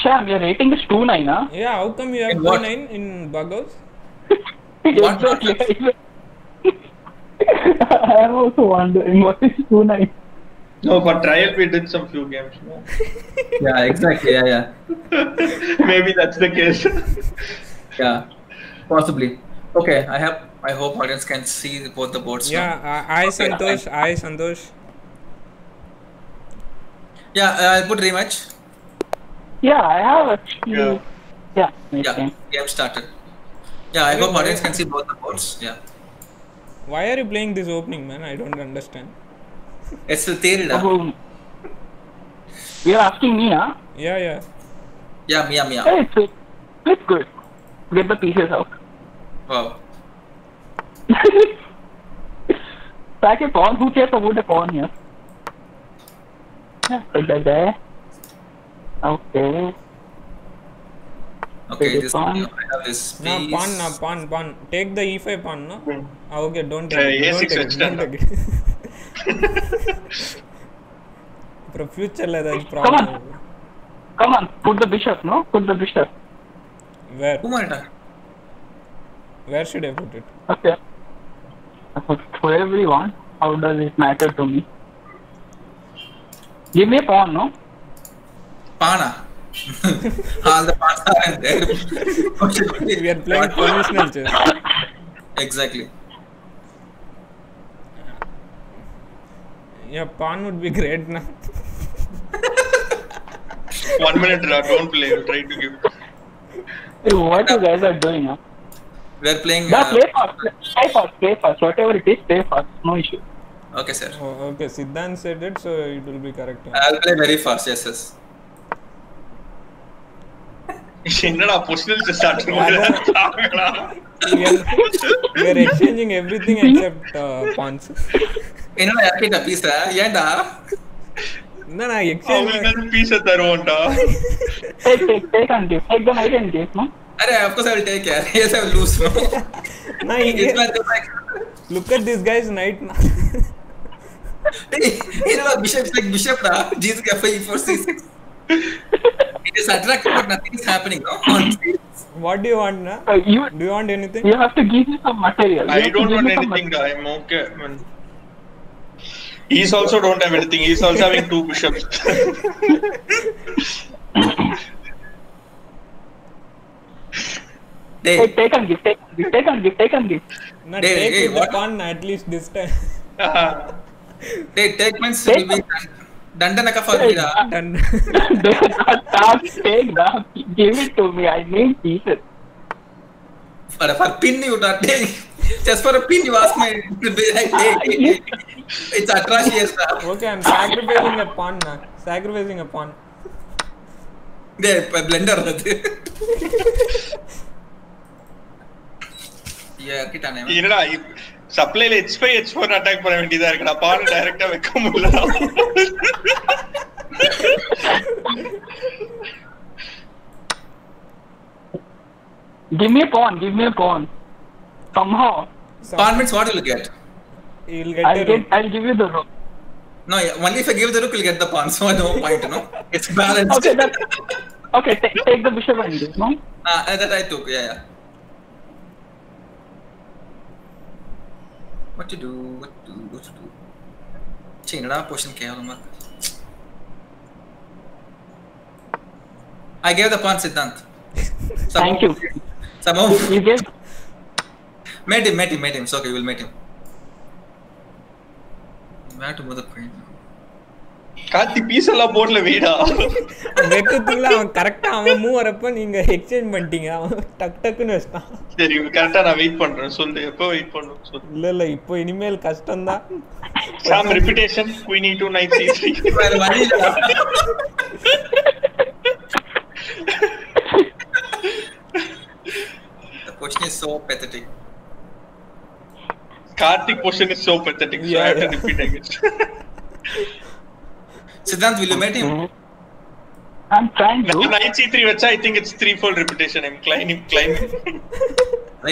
Shyam, your rating is two nine, huh? Yeah, how come you have two nine in Bughouse? Exactly. I am also wondering what is two nine. No, for trial we did some few games. No? Yeah, exactly. Yeah, yeah. Maybe that's the case. Yeah, possibly. Okay, I have. I hope audience can see both the boards. Yeah, uh, I okay, Santosh, I, I Santosh. Yeah, uh, I'll put rematch. Yeah, I have a few. Yeah, yeah, yeah. Game started. Yeah, I hope audience can see both the boards. Yeah. Why are you playing this opening, man? I don't understand. It's the theory, da. Oh, you are asking me, huh? Yeah, yeah. Yeah, me, me. Hey, it's good. It's good. Get the pieces out. Wow. Pack a pawn. Who cares about a pawn here? Yeah, take that guy. Okay. Okay, this pawn. Video, I have this piece. No pawn, no pawn, pawn. Take the e five pawn, no? Mm. Ah, okay, don't take. Uh, yes, don't take. Don't take. For future, la, that is problem. Come on, come on. Put the bishop, no? Put the bishop. Where? Kumar. Where should I put it? Okay. For everyone, how does it matter to me? Give me a pawn, no? Pana. All the pawns are in there. We are playing conventional chess. Exactly. Yeah, pawn would be great, na. One minute, la. Don't play. We'll try to give. Hey, what you guys are doing, huh? We are playing. Yeah, uh, play fast. Play fast. Play fast. Whatever it is, play fast. No issue. Okay, sir. Oh, okay, Sidhant said it, so it will be correct. I'll play very fast. Yes, yes. என்னடா positional set start பண்ணுங்கடா we are exchanging everything except pawns என்னடா ஏக்கிட்ட piece ஏண்டா என்னடா exchange பண்ண piece தருவோம்டா take take take on take एकदम I can take ना अरे of course I will take यार ये सब लूज नो नहीं look at this guys night ना என்னடா பிஷப் லைக் பிஷப்டா ஜீஸ் கே five four six It is attractive, but nothing is happening. No? What do you want, na? Uh, you do you want anything? You have to give me some material. You I don't want anything. I'm okay. Man. He's also don't have anything. He's also having two bishops. Hey, take and give, take and give, take and give, take and give. No, take hey, with hey, the pawn at least this time. Uh-huh. Hey, take means take. Will be dandana ka farida. Do not take that. Give it to me. I need pieces. For a pin you not take. Just for a pin you ask me to be like take. It's atrocious. Okay, I'm sacrificing a pawn now. Sacrificing a pawn. There, blender that. Yeah, kitane inada supply la h five h four attack பண்ண வேண்டியதா இருக்குடா பான் டைரக்டா வைக்க முடியல give me a pawn give me a pawn somehow pawn means what you'll get you'll get I'll, get I'll give you the rook no yeah, only if I give the rook you'll get the pawn so no point no it's balanced okay that okay take, take the bishop and this no ah uh, that I took yeah yeah what to do what to do what to do chenada portion ke alma I gave the pawn Sidhant thank you somehow you gave mate him mate him mate him so okay we will mate him mate mother queen kathi piece alla board la veeda vettathilla avan correct ah avan move varappa neenga exchange பண்ணிட்டீங்க avan tak tak nu vesta சரி கரெக்ட்டா நான் wait பண்றேன் சொல்லு எப்போ wait பண்ணனும் சொல்லு இல்ல இல்ல இப்போ இனிமேல் கஷ்டம் தான் சாம் reputation queen e two knight c three வேற வழி இல்ல the position is so pathetic Karthik position is so pathetic so yeah, I have to yeah. repeat again Sidhant will you meet him I'm trying to knight c three which I think it's three fold repetition I'm climbing climbing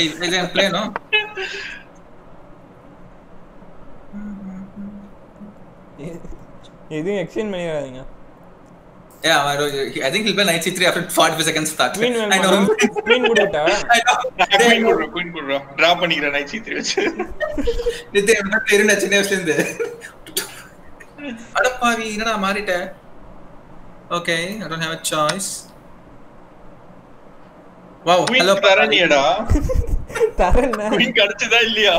I can play no ஏதும் exchange பண்ணிராதீங்க yeah I, I think he'll play knight c three after forty-five seconds start queen I know queen would have queen would queen would draw பண்ணிக்கிற knight c three வெச்சு இது என்ன தெரியுனா சின்ன வயசுல இருந்து அட பாவி என்னடா மாறிட்ட Okay, I don't have a choice. Wow, Queen hello Taraniyada. Taranna. Queen kadachida illaya.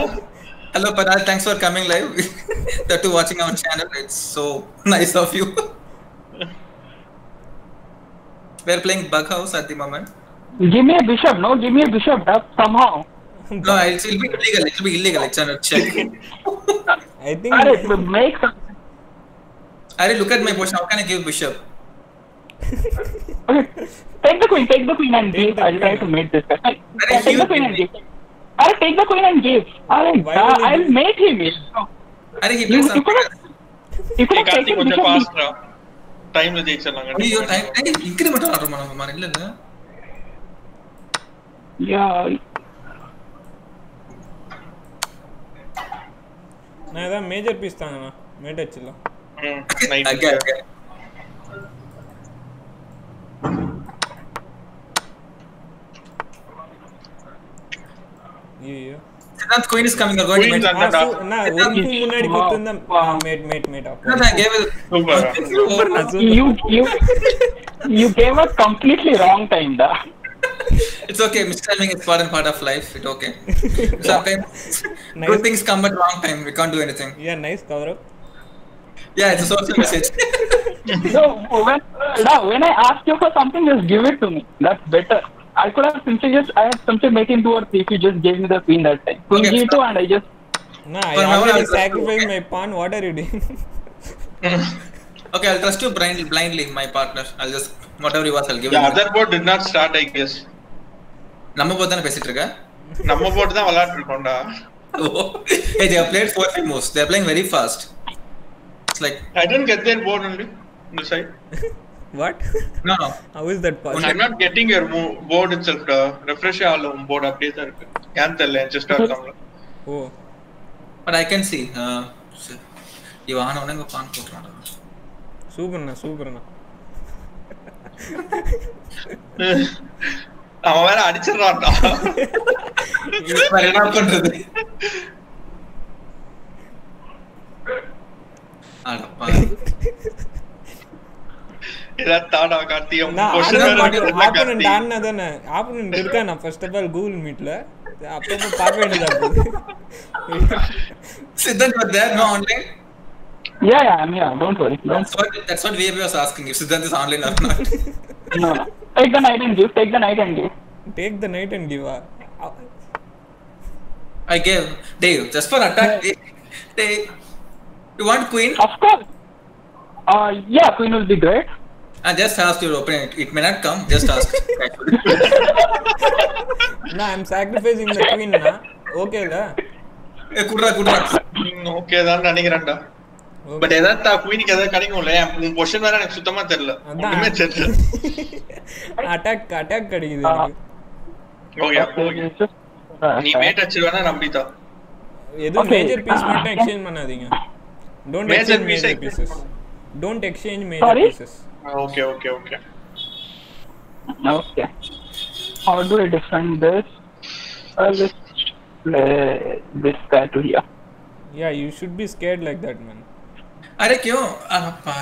Hello Parad, thanks for coming live. That to watching our channel. It's so nice of you. We are playing bug house at the moment. Give me a bishop. No, give me a bishop up somehow. No, it will be illegal. It will be illegal. It's an check. I think Are it will make Are look at my position. How can I give bishop? Take the queen, take the queen and give. I'll try to mate this guy. Take the queen and give. I'll take the queen and give. I'll I'll mate him. Are he plays some. You could take the bishop fast ra. Time la jeichalaanga. You time increment order manam mara illa. Yeah. Na da major piece thangana. Mate achilla. Hmm. Nice. Okay, okay. Yeah. Sidhant queen is coming. Or going queen to mate. Na, oru munadi kutunda mate mate mate up. Na, I gave it super. Super na. You you you gave us completely wrong time da. It's okay. Mistiming is part and part of life. It's okay. Sometimes nice. Good things come at wrong time. We can't do anything. Yeah, nice Kaurav. Yeah, it's a social message. No, when no, when I ask you for something, just give it to me. That's better. I could have simply just I have simply made him do or three. You just gave me the queen that time. Queen okay, g two and I just. No, nah, I already sacrificed my pawn. What are you doing? Okay, I'll trust you blindly. Blindly, my partner. I'll just whatever you ask, I'll give. The other board did not start, I guess. நம்ம board தான பேசிட்டு இருக்க? நம்ம board தான் விளையாடிட்டு இருக்கோம்டா. Hey, they have played four three moves. They are playing very fast. It's like I didn't get their board only. No side. What? No, no. How is that possible? I'm not getting your board itself. Uh, refresh all on board updates are. Can't tell. Just start coming. Oh. But I can see. ये वाहन होने को पान coat रहा है. Super ना, super ना. हमारा आदिचर रहा था. परिणाम कर रहे थे. I gave Dave just for attack. Dave, Dave, you want queen? Of course. Uh, yeah, queen will be great. I just asked you to open it. It may not come. Just ask. No, I'm sacrificing the queen, na. Okay, da. Hey, kudra, kudra. Okay, da. I'm running randa. But ऐसा ता queen कैसा करेंगे उन्हें? हम पोशन वाला नहीं सुतमा चला. उनमें चला. Attack, attack करेंगे देखो. Oh yeah, oh yeah. नी मेट अच्छेवाना नंबीता ये तो मेजर पीस मत एक्सचेंज मना देंगे don't exchange major pieces don't exchange major pieces okay okay okay okay how do I define this I just play this that to here yeah you should be scared like that man अरे क्यों अप्पा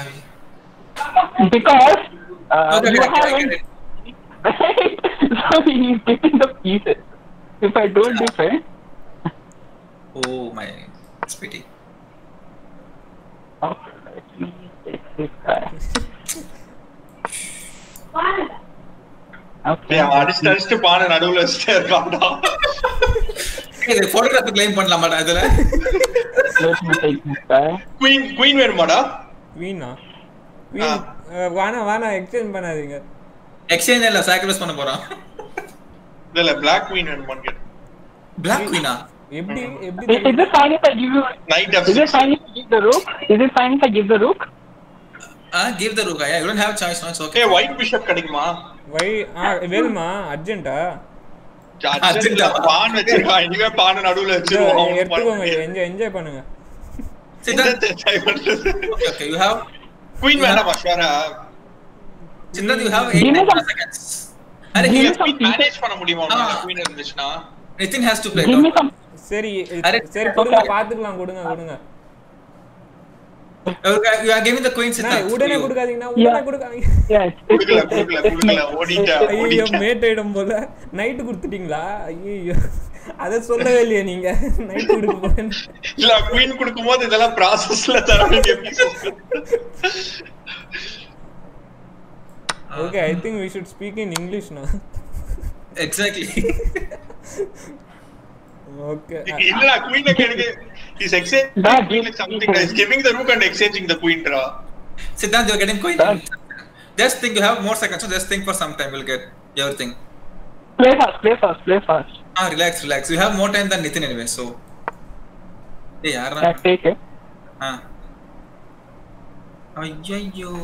because you haven't sorry he is taking the pieces If I don't defend, oh my, it's pity. Oh, let me take this guy. What? Okay. Yeah, artist, artist, pan and adult, sister, kanda. Hey, photograph claim pan lamma da idhula. Let me take this guy. Queen, queen, where mada? Queen na. Queen. Vana, vana, exchange bana dinga. Exchange nela, sacrifice panna pora. Dela black queen and one get black queen ah every every is it fine if I give you knight f six is it fine if I give the rook is it fine if I give the rook ah uh, give the rook yeah you don't have choice no it's okay hey white bishop kadikma why ah velma urgent ah urgent paan vechirukka inga paan naduvula vechiruvom eduthukonga enjoy enjoy panunga Sidhant okay okay you have queen vela vashara Sidhant you have eight seconds अरे ये manage பண்ண முடியுமா queen இருந்துச்சுனா Nitin has to play சரி சரி கொடுங்க பாத்துக்கலாம் கொடுங்க கொடுங்க you are giving the queen Sidhant உடனே கொடுக்காதீங்கனா உடனே கொடுக்காதீங்க கொடுக்கல கொடுக்கல கொடுக்கல ஓடிட்ட ஐயோ மேட் ஐடம் போல நைட் கொடுத்துட்டீங்களா ஐயோ அத சொல்லவே இல்லையா நீங்க நைட் கொடுக்க போறேன் இல்ல குயின் கொடுக்கும்போது இதெல்லாம் processல தரணும் எப்படி Okay, I think we should speak in English now. Exactly. Okay. Illa queen kedge is exchanging something is giving the rook and exchanging the queen draw. Sidhant you are getting queen. Just think you have more seconds so just think for some time we'll get everything. Play fast, play fast, play fast. Ah, relax, relax. You have more time than Nitin anyway so. Hey yaar. Let's take it. Ah. Ayyo.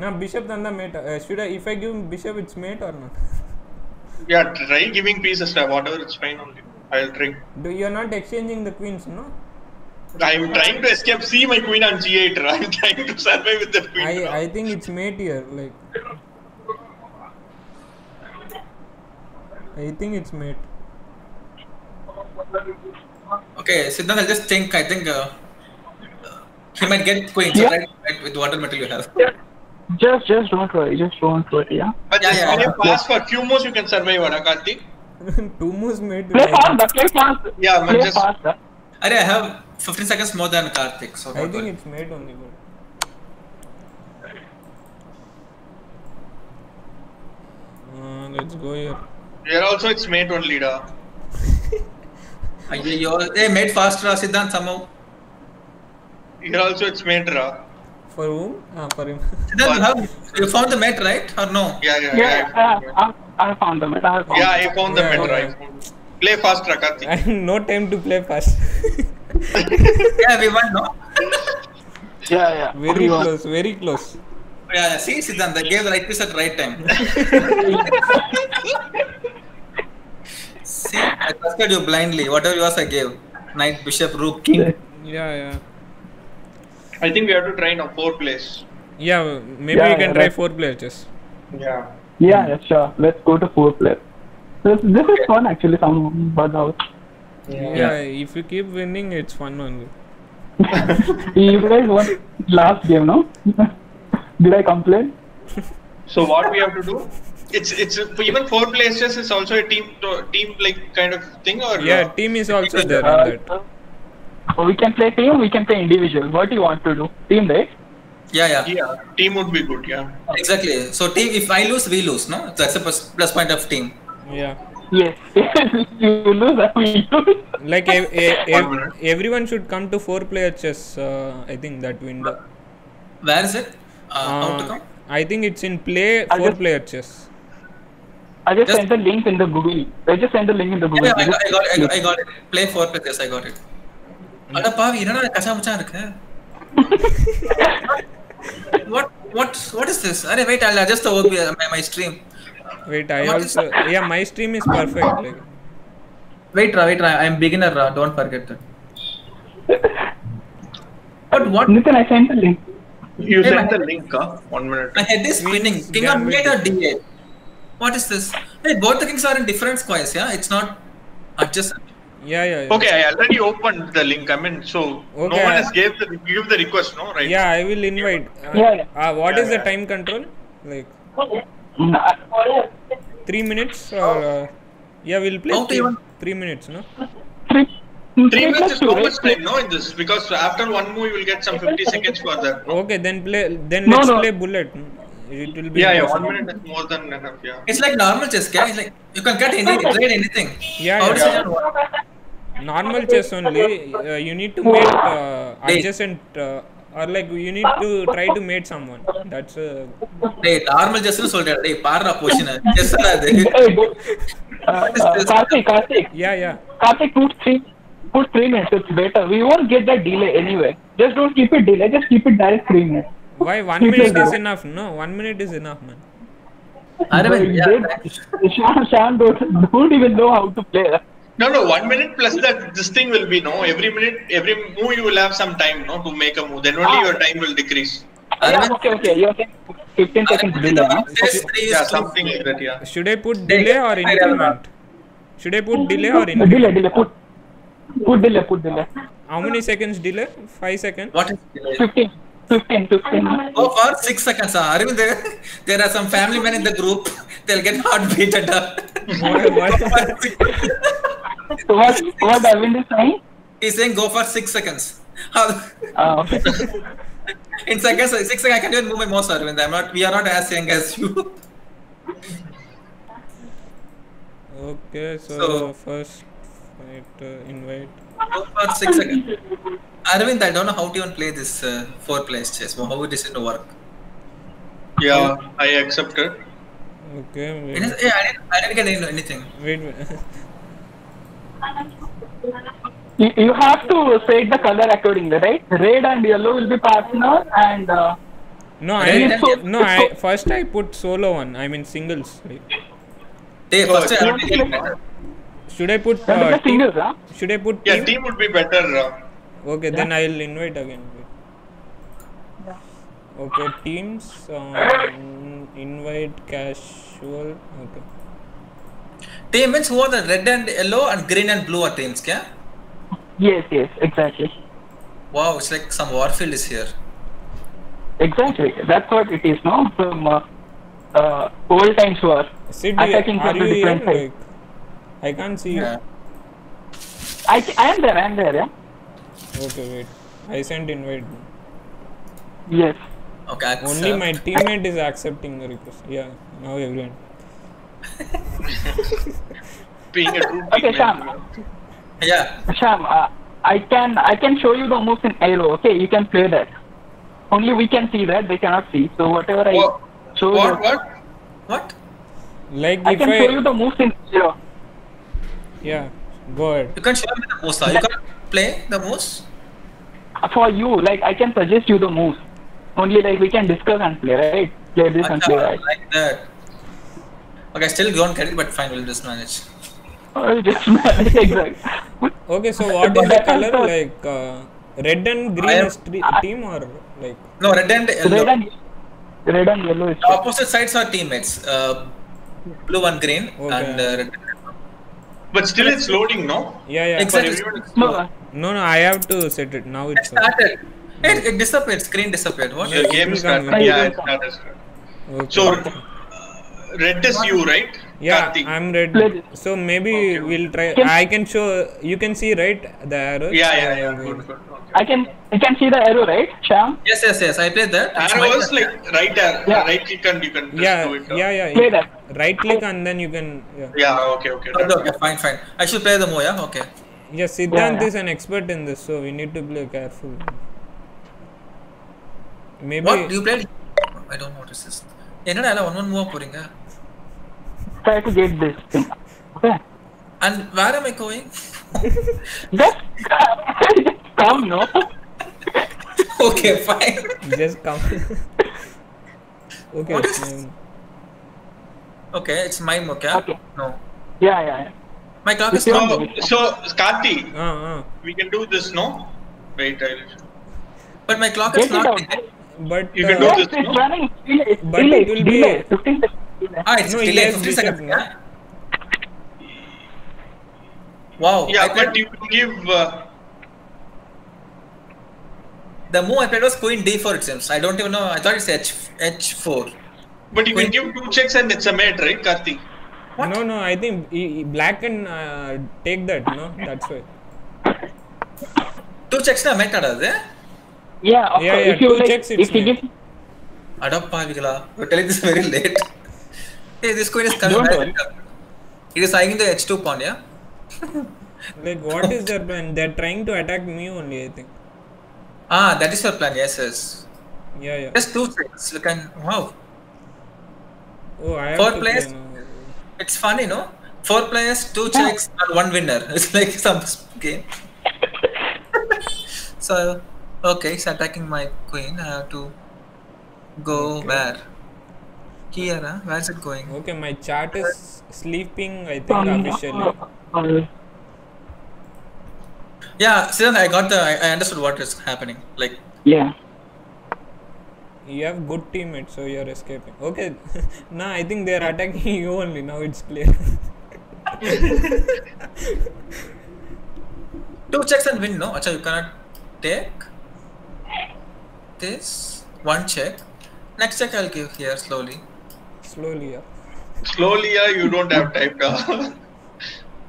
Now bishop and the mate uh, should I if I give bishop its mate or not? Yeah, try giving pieces to whatever it's fine only. I'll try. Do you are not exchanging the queens, no? I'm trying to escape. See my queen on G eight. I'm trying to survive with that queen. I now. I think it's mate here. Like I think it's mate. Okay, Sidhant, I'll just think. I think uh, he might get queen. Yeah. So try with whatever metal you have. Yeah. Just, just don't worry. Just don't worry. Yeah. But yeah, yeah. If you pass for few moves, you can survive, right, Karthik? Two moves made. Play fast. Play fast. Yeah, man. Just. Arey, I have fifteen seconds more than Karthik, so. I think it's made only. Uh, let's go here. Here also it's made only, da. Arey, you all. Hey, made fast, ra Sidhant somehow. Here also it's made, ra. For whom? Ah, for him. Sidhant, you have you found the mate, right? Or no? Yeah, yeah, yeah. yeah I, I, I, I found the mate. I found yeah, I found the yeah, mate, right? Play fast, Karthik. I have no time to play fast. Yeah, we won, no? Yeah, yeah. Very oh, close, very close. Yeah, yeah. See, Sidhant, I gave the right piece at right time. See, I trusted you blindly. Whatever yours, I gave. Knight, bishop, rook, king. Yeah, yeah. I think we have to try now four plays. Yeah, maybe yeah, we can yeah, try four plays just. Yeah. Yeah, yeah, sure. Let's go to four plays. This, this okay. is fun actually. Some buzz out. Yeah. Yeah, if you keep winning, it's fun only. You guys won last game, no? Did I complain? So what we have to do? It's it's even four players chess is also a team team like kind of thing, or yeah, no? Team is also there. Uh, in that. So we can play team. We can play individual. What do you want to do? Team, right? Yeah, yeah. Yeah, team would be good. Yeah. Exactly. So team. If I lose, we lose. No, that's a plus, plus point of team. Yeah. Yes. You lose, I lose. Like ev ev ev everyone should come to four-player chess. Uh, I think that window. Where is it? Uh, uh, how to come? I think it's in play four-player chess. I just, just sent the link in the Google. I just sent the link in the Google. Yeah, I, got, I, got, I, got, I got it. Play four-player chess. I got it. अरे पाव ये ना कच्चा मुच्चा रख रहा है। What what what is this? अरे wait, I'll adjust the work my my stream. Wait, I also yeah my stream is perfect. Like. Wait, wait, I'm beginner. Don't forget that. But what? Nitin, I sent the link. You hey, sent the link, huh? One minute. My head is spinning. King yeah, of Knight or D eight? What is this? Hey, both the kings are in different squares. Yeah, it's not adjusted. Yeah, yeah, yeah. Okay, I already opened the link. I mean, so okay, no one has gave the give the request, no, right? Yeah, I will invite. Uh, yeah, yeah. Uh, what yeah, is yeah. the time control? Like three minutes or uh, yeah, we'll play okay, three, three minutes, no? Three, three minutes is too much time, no? In this, because after one move you will get some fifty seconds for that. No? Okay, then play. Then no, let's no. play bullet. It will be yeah, yeah. One minute is more than enough. Yeah. It's like normal chess, guys. It's like you can get any trade anything. Yeah, How yeah. yeah. normal chess only uh, you need to mate uh, adjacent uh, or like you need to try to mate someone. That's a hey, normal chess nu solra hey paarra position chess la adu Karthik Karthik yeah yeah Karthik put three put three minutes, it's better. We won't get that delay anyway. Just don't keep it delay, just keep it direct three minutes. Why one minute is enough? No, one minute is enough, man. Are bhai Shyam Shyam don't, don't even know how to play. No, no. One minute plus that this thing will be no. Every minute, every move you will have some time, no, to make a move. Then only ah. your time will decrease. Yeah, okay, okay. You okay? Fifteen seconds delay. Yeah, something like that. Yeah. Should I put delay or increment? Should I put delay or increment? Delay, delay. Put, put delay, put delay. How many seconds delay? Five seconds. What is delay? Fifteen. Fifteen, fifteen. Oh, for six seconds. Ah, even there, there are some family men in the group. They'll get heartbeat at up. So what what Arvind is saying? He's saying go for six seconds. Ah, uh, okay. In seconds, six seconds I can't even move my mouse, Arvind. I'm not. We are not as young as you. Okay, so, so first invite. Uh, invite. Go for six seconds. Arvind, I don't know how to even play this uh, four players chess. How it is going to work? Yeah, I accepted. Okay. Wait. It is. Yeah, I didn't. I didn't get into anything. Wait. wait. You, you have to set the color accordingly, right? Red and yellow will be partner, and uh, no, I mean, so, no. I first I put solo one. I mean singles. Right? Hey, first oh, I team team should I put uh, singles? Huh? Should I put? Yeah, team, team would be better. Uh, okay, yeah. Then I'll invite again. Okay, teams um, invite casual. Okay. Team means who are the red and yellow and green and blue are teams, yeah? Yes, yes, exactly. Wow, it's like some Warfield is here. Exactly, that's what it is, no? From uh, uh, old times war. Sid, attacking from a different side. I can't see yeah. you. I I am there, I am there, yeah. Okay, wait. I sent invite. Yes. Okay. Accept. Only my teammate is accepting the request. Yeah. Now everyone. Being a true okay, Shyam. Yeah. Shyam, uh, I can I can show you the moves in arrow. Okay, you can play that. Only we can see that, they cannot see. So whatever what? I show what, you. What? What? Like I can I... show you the moves in arrow. Yeah. Go ahead. You can show me the moves. Like, you can play the moves. For you, like I can suggest you the moves. Only like we can discuss and play, right? Play this Achha, and play that. Like that. Okay, still don't get it, but fine, we'll just manage. Oh, just manage, exactly. Okay, so what is the color like? Uh, red and green am, is team or like? No, red and yellow. Red and, red and yellow. Is the opposite sides are teammates. Uh, blue and green okay. and uh, red. And But still it's loading, no? Yeah, yeah. Exactly. No, no, I have to set it. Now it's... It started. It, it disappeared. Screen disappeared. What? Your game is started. Yeah, it started. Okay. So, red is you, right? Yeah, Karthik. I'm red. So, maybe okay. we'll try... I can show... You can see, right? The arrow? Yeah, yeah, yeah. Good, good. Okay. I can... You can see the arrow, right, Shyam? Yes, yes, yes. I played that. It's arrow was like right arrow. Yeah. Right click and you can just yeah, do it. Yeah, yeah, yeah. Play that. Right click and then you can... Yeah, yeah okay, okay. Oh, okay, fine, fine. I should play the more, yeah? Okay. Yeah, Sidhant yeah, yeah. is an expert in this, so we need to play careful. Maybe... What? You played... I don't know what this is. one one move up. Try to get this thing. Okay. And where am I going? Just come, no? Okay, fine. Just come. Okay. What is... Okay, it's my okay? okay. No. Yeah, yeah, yeah. My clock is no. So, Karthik, uh, uh. we can do this, no? Wait, I But my clock is not. But you uh, can do yes, this, it's no? running. It's but delay, it will delay. be. fifteen seconds. Ah, it's no, delay. fifteen seconds. Yeah. Wow. Yeah, I but played... you can give. Uh... The move I played was Queen D for itself. I don't even know. I thought it's H H four. But you Queen... can give two checks and it's a mate, right, Karthik? What? No, no. I think black can uh, take that. No, that's why. Two checks na mate does eh? Yeah, of yeah, course. Yeah, if you like, checks, if you give. Adappa, Vigala. We're telling this very late. Hey, this queen is coming back. It is eyeing the H two pawn, yeah? Like, what is their plan? They're trying to attack me only, I think. Ah, that is your plan, yes, yes. Yeah, yeah. Just two things. You can. Wow. Oh, I have Four to players. Play now. It's funny, no? Four players, two checks, and one winner. It's like some game. So. Okay, it's attacking my queen. I have to go okay. where? Here, huh? Where is it going? Okay, my chart is sleeping, I think, officially. Yeah, Sidhant, I got the. I understood what is happening. Like, yeah. You have good teammates, so you are escaping. Okay, nah, I think they are attacking you only. Now it's clear. Two checks and win, no? Achha, you cannot take. This one check, next check I'll give here slowly. Slowly, yeah. Slowly, yeah. You don't have time, now.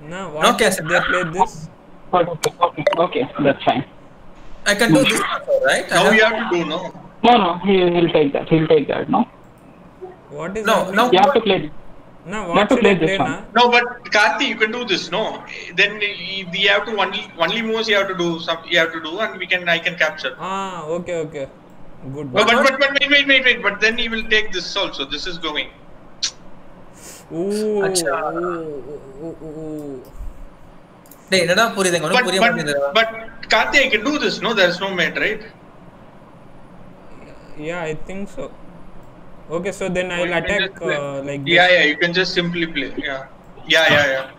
No, what? Okay, so they played this. Okay, okay, okay, that's fine. I can do this, right? Now we have to do no. No, no, he will take that. He'll take that. No. What is no? That? No, you have to play this. No, what to play this play, one. No, but Karthik, you can do this. No, then we have to only only moves you have to do. Some you have to do, and we can I can capture. Ah, okay, okay, good. No, but but but wait wait wait wait. But then he will take this also. This is going. Ooh. Achha. Ooh. Ooh. Ooh. Hey, no, no, puri dengo. No, puri mandi dengo. But Karthik, I can do this. No, there is no mate, right? Yeah, I think so. Okay, so then I'll oh, attack uh, like this. Yeah, yeah, you can just simply play. Yeah, yeah, yeah, yeah.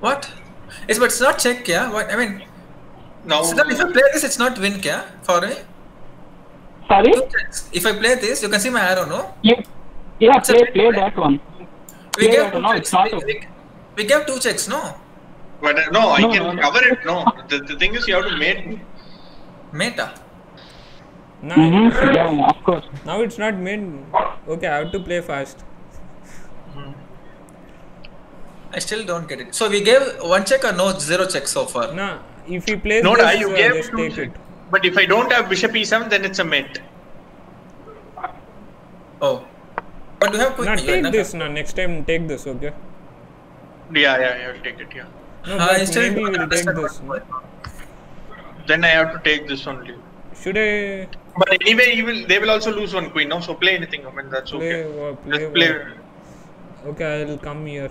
What? It's but it's not check, yeah. What I mean, no. So if I play this, it's not win, yeah. Sorry. Sorry. If I play this, you can see my arrow, no? Yeah. Yeah. It's play, play that one. We play gave two no, checks. Not we, we, we gave two checks, no. But uh, no, I no, can no, cover no. it. No. The, the thing is, you have to mate. Meta. Nah, mm-hmm. Yeah, of course. Now it's not mid. Okay, I have to play fast. I still don't get it. So we gave one check or no zero check so far? Nah, if he plays no, this, nah, you uh, gave two take check. It. But if I don't have bishop e seven, then it's a mate. Oh. But you have quick. Nah, take this. Nah, next time take this, okay? Yeah, yeah, yeah, I'll take it, yeah. No, but uh, instead maybe we'll take this. No? Then I have to take this only. Should I... But anyway, you will, they will also lose one queen, no? So play anything, I mean, that's play, okay. War, play Just play. War. Okay, I'll come here.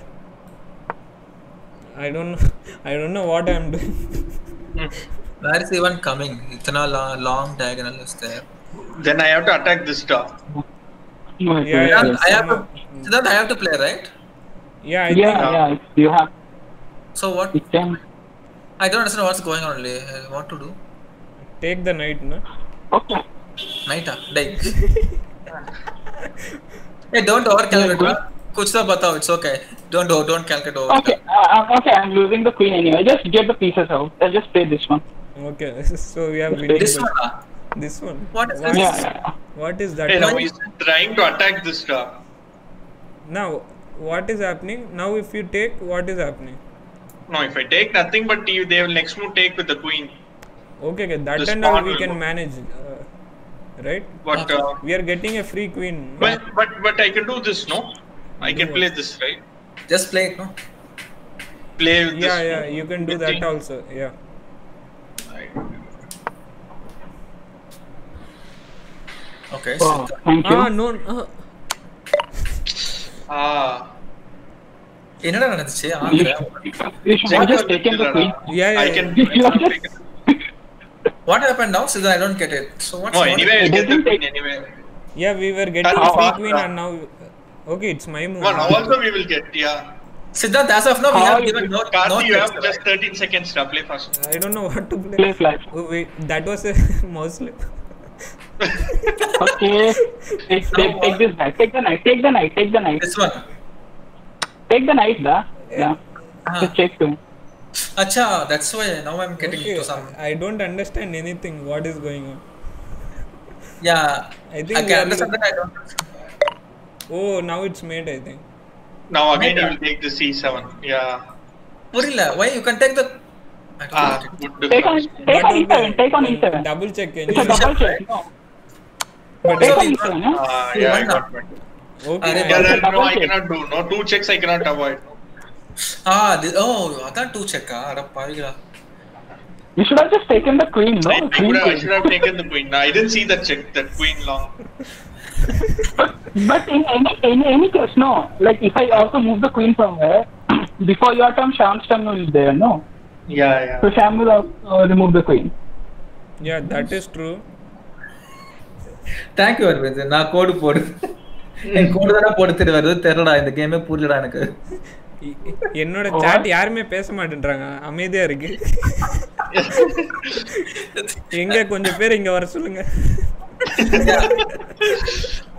I don't know, I don't know what I'm doing. Mm. Where is even coming? Itna long, long diagonal is there. Then I have to attack this star. Yeah, yeah, yeah. I have to, so that I have to play, right? Yeah, I yeah, think yeah. yeah. You have. So what? I don't understand what's going on. What to do? Take the knight, no? Okay. Knight, ah, die. Hey, don't overcalculate. कुछ तो बताओ, it's okay, don't don't calculate over. Okay okay, I am losing the queen anyway, just get the pieces out, I just play this one. Okay, so we have winning this one, this one, what is this? Yeah, what is that? Now he is trying to attack this stuff. Now what is happening now? If you take, what is happening? No, if I take nothing but you, they will next move take with the queen. Okay, okay, that and all we can manage, uh, right? But uh, we are getting a free queen. But but but I can do this, no? I can play this, right? Just play, no? Play with yeah, this. Yeah, yeah, you can do that also. Yeah. Right. Okay. Oh, so thank you. Ah no. Uh. Ah. என்னடா நடந்துச்சு? I just taken the queen. Yeah, yeah, I can. What happened now? Sidhant, I don't get it. So what's no, anyway, I get the queen anyway. Yeah, we were getting the free queen and now okay, it's my move. Well, now also we will get, yeah. Sidhant, as of now we have given no. Karthik, you have just thirteen seconds to play fast. I don't know what to play. Play flash. Oh, wait, that was a mouse slip. Okay. Take, take, take this back. Take the knight. Take the knight. Take the knight. This one. Take the knight, da. Yeah. To check too. Acha, that's why now I'm getting okay. into some. I don't understand anything. What is going on? Yeah. I think. Okay, understand that I don't. Oh, now it's mate. I think. Now again you will take the c seven. Yeah. Purilla, why you can take the? Ah, take on, take on e seven. Take on e seven. Double check. Can you? Double check. No. But take on e seven. Ah, yeah, I got it. Okay. Yeah, no, I cannot do. No, two checks I cannot avoid. Ah, this, oh, I thought two check. Ah, Arappaila. You should have just taken the queen, no? I, queen, I, I should have taken the queen. No, I didn't see that check, that queen long. But in any in any case, no. Like if I also move the queen somewhere before your turn, Shyam's turn is there, no? Yeah, yeah. So Shyam will also remove the queen. Yeah, that is true. Thank you, Arvind. Na code pod. என் code தான போடுறது வருது தெரியலடா இந்த கேமே புரியலடா எனக்கு என்னோட chat யாருமே பேச மாட்டேன்றாங்க அமைதியா இருக்கு எங்க கொஞ்சம் பேர் இங்க வர சொல்லுங்க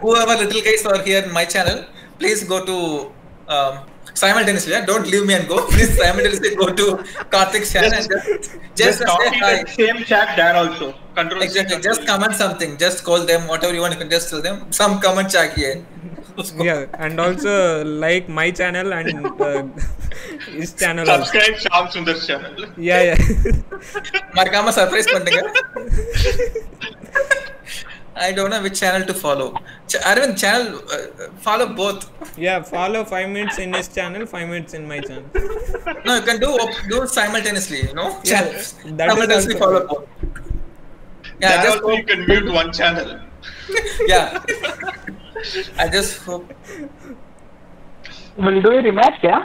whoever little guys are here in my channel please go to um, simultaneously yeah? don't leave me and go please simultaneously go to Karthik's channel just, just, just copy the same chat there also control exactly control. Just comment something, just call them whatever you want, you can just tell them some comment chahiye. Yeah, and also like my channel and uh, his channel subscribe also. Shyam Sundar's channel. Yeah, yeah. Markama surprise pannunga. I don't know which channel to follow. Ch Arvind channel uh, follow both. Yeah, follow five minutes in his channel, five minutes in my channel. No, you can do do simultaneously, you know. Yeah, that simultaneously follow both. Yeah, I just hope you can mute one channel. Yeah. I just hope. Will do a rematch, yeah?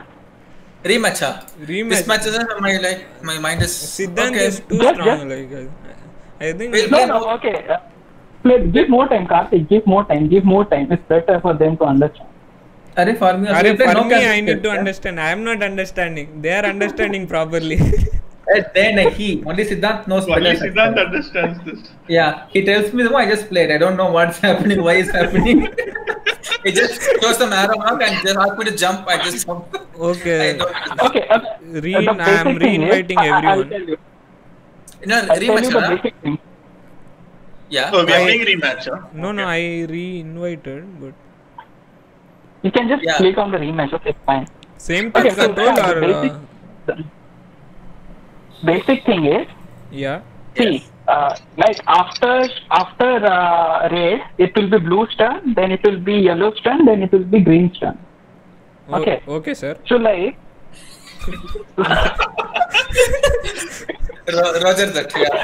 Rematch, ah. Rematch. This match is my like my mind is. Sidhant okay. is too yes, strong, yes. like I think. Wait, no, no, okay. Let give more time, Karthik. Give more time. Give more time. It's better for them to understand. Are for me? Are for no me? I need to yeah? understand. I am not understanding. They are understanding properly. Then uh, he only Sidhant knows. Only Sidhant understands this. Yeah, he tells me, "No, I just played. I don't know what's happening. Why is happening?" He just throws some arrow mark and just asked me to jump. I just jump. Okay. Okay. Uh, Re uh, I am reinviting uh, everyone. You. No, rematch. Huh? Yeah. So we are playing rematch. Huh? No, no, okay. I reinvited, but you can just yeah. click on the rematch. Okay, fine. Same okay, so control so or. Basic, uh, basic thing is yeah see yes. uh, like after after uh, red it will be blue's turn, then it will be yellow's turn, then it will be green's turn. Oh, okay, okay sir. So like Roger that, yeah.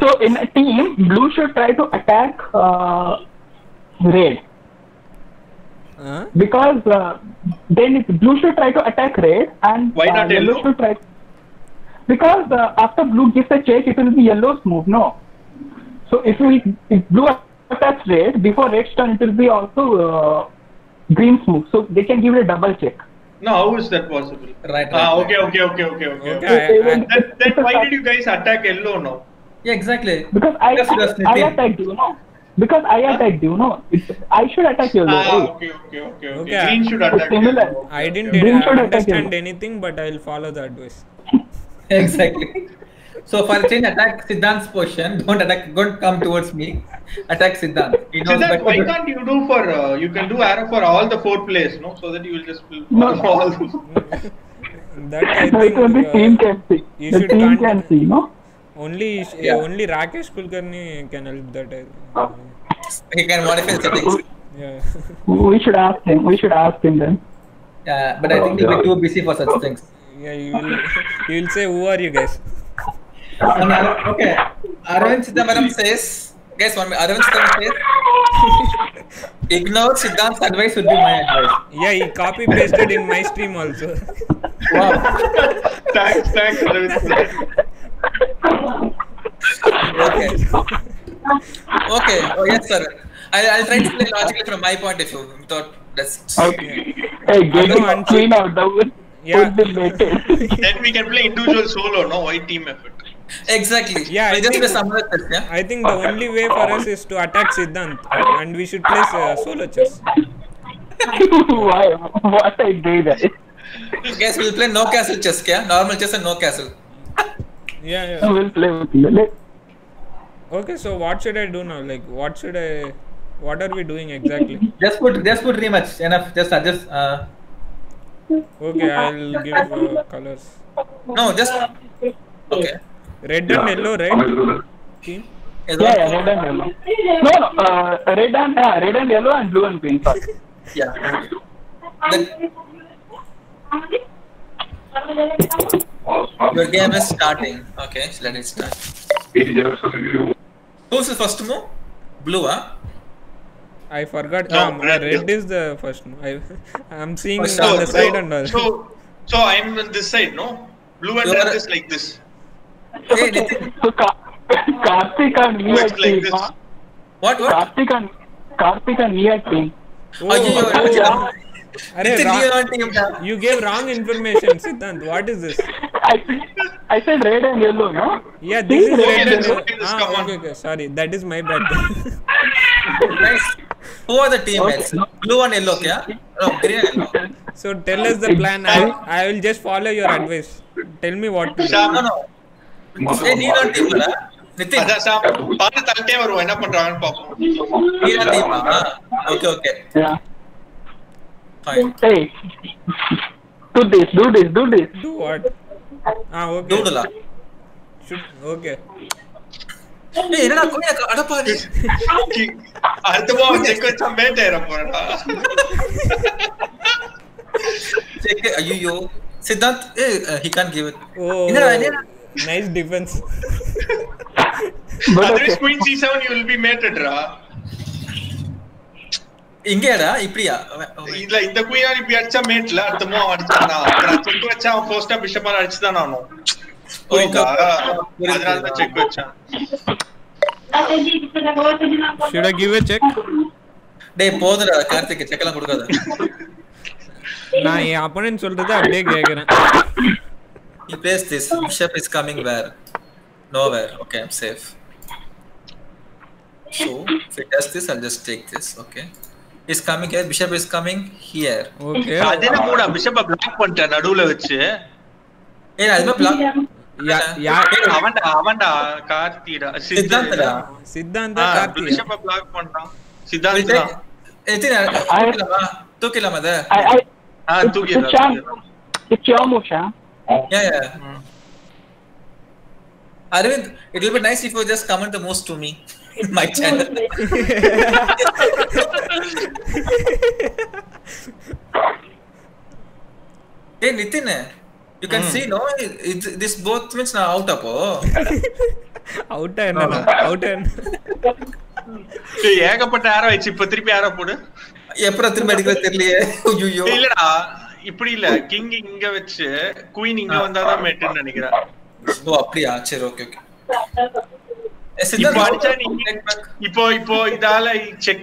So in a team, blue should try to attack uh, red huh? because uh, then it, blue should try to attack red and why not uh, yellow, yellow should try to because uh, after blue gives a check, it will be yellow's move, no? So if we if blue attacks red before red's turn, it will be also uh, green's move. So they can give it a double check. No, how is that possible? Right. Ah, right, okay, right. okay, okay, okay, okay, okay. I, I, I, that, then why did you guys attack yellow now? Yeah, exactly. Because I, I, I attacked you, no? because I attacked you, no? It's, I should attack your lord. Ah, okay, okay, okay, okay. okay. Green should attack. Similar. I didn't Green I should understand attack anything, but I'll follow the advice. Exactly. So for a change, attack Siddhant's position. Don't attack. Don't come towards me. Attack Siddhant. You know, Siddhant, why can't you do for? Uh, you can do arrow for all the four players, no? So that you will just no. for all. The... that I think so only uh, team can see. You the should team can see, no? Only yeah. uh, only Rakesh Kulkarni can help that. Uh, he can modify settings. Yeah. We should ask him. We should ask him then. Yeah, but I think he'll be too busy for such things. Yeah, you will. You will say, "Who are you guys?" And, uh, okay. Arvind Sidhamaram says, guys, one minute. Arvind Sidhamaram says, ignore Siddhant's advice would be my advice. Yeah, he copy pasted in my stream also. Wow. Thanks, thanks, Arvind. Okay. Okay. Oh yes, sir. I'll I'll try to explain logically from my point of view. Without that's. Okay. Hey, get him clean out. That would yeah. would be better. Then we can play individual solo. No, why team effort? Exactly. Yeah, I just summarize this. Yeah. I think the only way for us is to attack Siddhant, and we should play uh, solo chess. Why? What I do that? Guys, we'll play no castle chess. Yeah, normal chess and no castle. Yeah, yeah. We'll play with you. Okay, so what should I do now? Like, what should I? What are we doing exactly? Just put, just put rematch. Enough. Just, just. Uh... Okay, I'll give uh, colors. No, just. Okay. Red and yellow, right? Team. Yeah, yeah, red and yellow. No, no, uh, red and yeah, red and yellow and blue and green. Yeah. Then, your game is starting. Okay, so let it start. Who's the first move? Blue, huh? I forgot. No, um, red, red is the first move. I, I'm seeing first on the so, side so, and all. So, so I'm on this side, no? Blue and red is like this. Hey, Nitin. So, Karthik and me are team. What? What? Karthik and Karthik and me are team. Oh, oh, yeah. Arey, wrong, you gave wrong information, Siddhant. What is this? I, I said red and yellow, no? Yeah, this See, is red and yellow. Ah, okay, okay, sorry, that is my bad. Nice. Who are the team mates? Okay. Blue and yellow, yeah? No, green and yellow. So tell us the plan. I, I will just follow your advice. Tell me what to do. No, no. Say need on team, right? Nitin. Paathu tante varu, enna pandraanga paapu. Need on team, ah. Okay, okay. Yeah. Fine. Hey, do this, do this, do this. Do what? Ah, okay. Do the. Should okay. Hey, enna koi na adapadi. Arthava check cham bete irapora. Check ayyo. Siddhant, hey, he can't give it. Oh. Enna enna. Nice defense. But otherwise, okay. Queen c seven, you will be mated, ra. इंगेरा इप्रिया इला इंदा कोई यार इप्रिया अच्छा met ला तमो अच्छा ना प्राचीन को अच्छा फर्स्ट टाइम बिशप पर अच्छा ना नो कोई का अदराल में चेक को अच्छा should I give a check டேய் போடுடா கார்த்திக் செக் எல்லாம் கொடுக்காத நான் என் opponent சொல்றது அப்படியே கேக்குறேன் he plays this bishop is coming where nowhere okay I'm safe so if he does this I'll just take this okay is coming here bishop is coming here okay adena mooda bishop block பண்ணிட்ட நடுவுல வெச்சு ஏய் அதுமே block யா யா அவன்டா அவன்டா கார்த்திடா சித்தாந்தடா சித்தாந்த Karthi bishop block பண்றான் சித்தாந்தடா எத்தின ஆயிரலமா தூக்கில மத ஆ தூக்கிடா கிச்சோமோஷா யா யா Arvind it will be nice if you just comment the most to me in my channel hey Nitin you can mm. see no it, this both means now out apo out and out and so ஏகப்பட்ட arrow ஐச்சி இப்ப திருப்பி arrow போடு எப்பற திருப்பி அடிக்குது தெரியலையே ஐயோ இல்லடா இப்படி இல்ல கிங் இங்க வெச்சு குயின் இங்க வந்தாதான் மேட்னு நினைக்கிறேன் ஓ அப்படியே சரி ஓகே ஓகே இப்போ இப்போ இதால செக்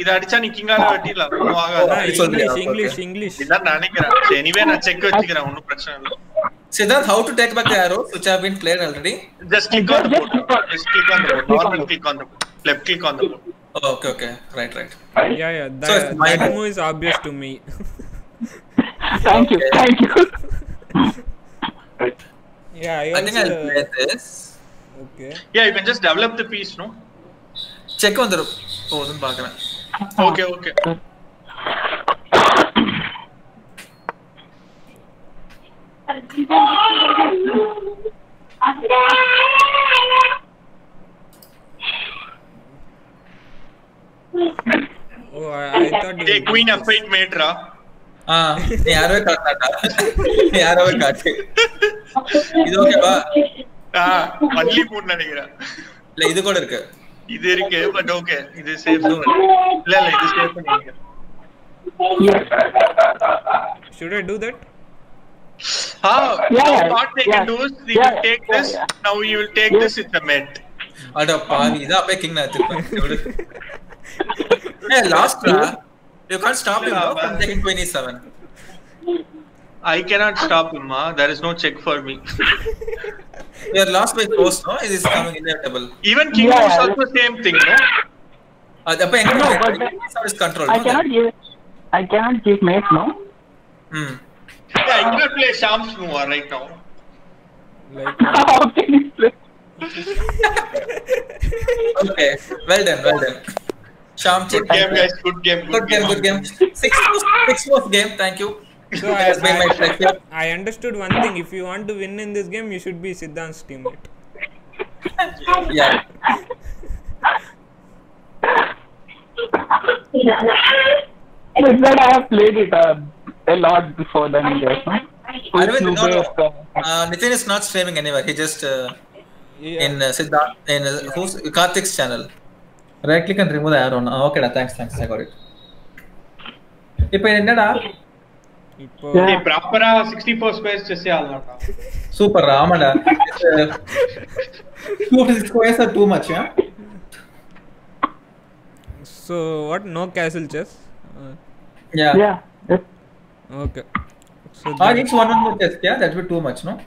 இத அடிச்சா நீ கிங்கால வெட்டிடலாம் ஒண்ணும் ஆகாது இங்கிலீஷ் இங்கிலீஷ் இங்கிலீஷ் இத நினைக்கிறேன் எனிவே நான் செக் வெச்சிக்கிறேன் ஒண்ணும் பிரச்சனை இல்ல Siddhant how to take back the arrow which have been played already just click on the board just click on the board normal click on the board left click on the board Oh, okay, okay, right, right. Yeah, yeah. That, so it's my... that move is obvious to me. Thank you, thank you. Right. Yeah, I, I think I'll uh... play this. Okay. Yeah, you can just develop the piece, no? Check on the pose and back. Okay, okay. Oh, I, I thought you. Hey, queen f eight mate ra. Ah, यारों का काटा, यारों का काटे. इधर के बाद. Ah, अल्ली पूर्ण नहीं करा. ले इधर कोड रखा. इधर के बाद ओके, इधर सेफ जोन. ले ले इधर सेफ नहीं करा. Should I do that? How? Yeah. What they can do is they will take this. Now you will take this with the mate. अरे पानी इधर पे किंग ना चुका. Hey, last ra. You can't stop him. I'm taking twenty-seven. I cannot stop him, ma. There is no check for me. Your last by force, no? It is coming inevitable. Even king yeah, is also the same thing, no? Uh, the king no, but is controlled. I no, cannot then? give. I cannot give mate, no. Hmm. Yeah, I cannot play Shyam's move right now. Like. How can you play? Okay. Well done. Well done. Shyam, good game, guys. Good game. Good, good game, game. Good game. Six most, six most game. Thank you. So I, I, I understood one thing. If you want to win in this game, you should be Siddhant's teammate. Yeah. It's that I have played it uh, a lot before then. Arvind, no, no. Uh, Nitin is not streaming anywhere. He just uh, yeah. in uh, Siddhant in uh, yeah. who's Karthik's channel. Right click and remove the arrow. Ah, okay da. Thanks, thanks. I got it. Ipo enna da? Ipo. Hey, proper sixty-four squares chess alna da. Super ra, amada. two squares are too much, yeah. So what? No castle chess. Uh, yeah. Yeah. Okay. So. Ah, it's one one move chess, yeah. That would be too much, no?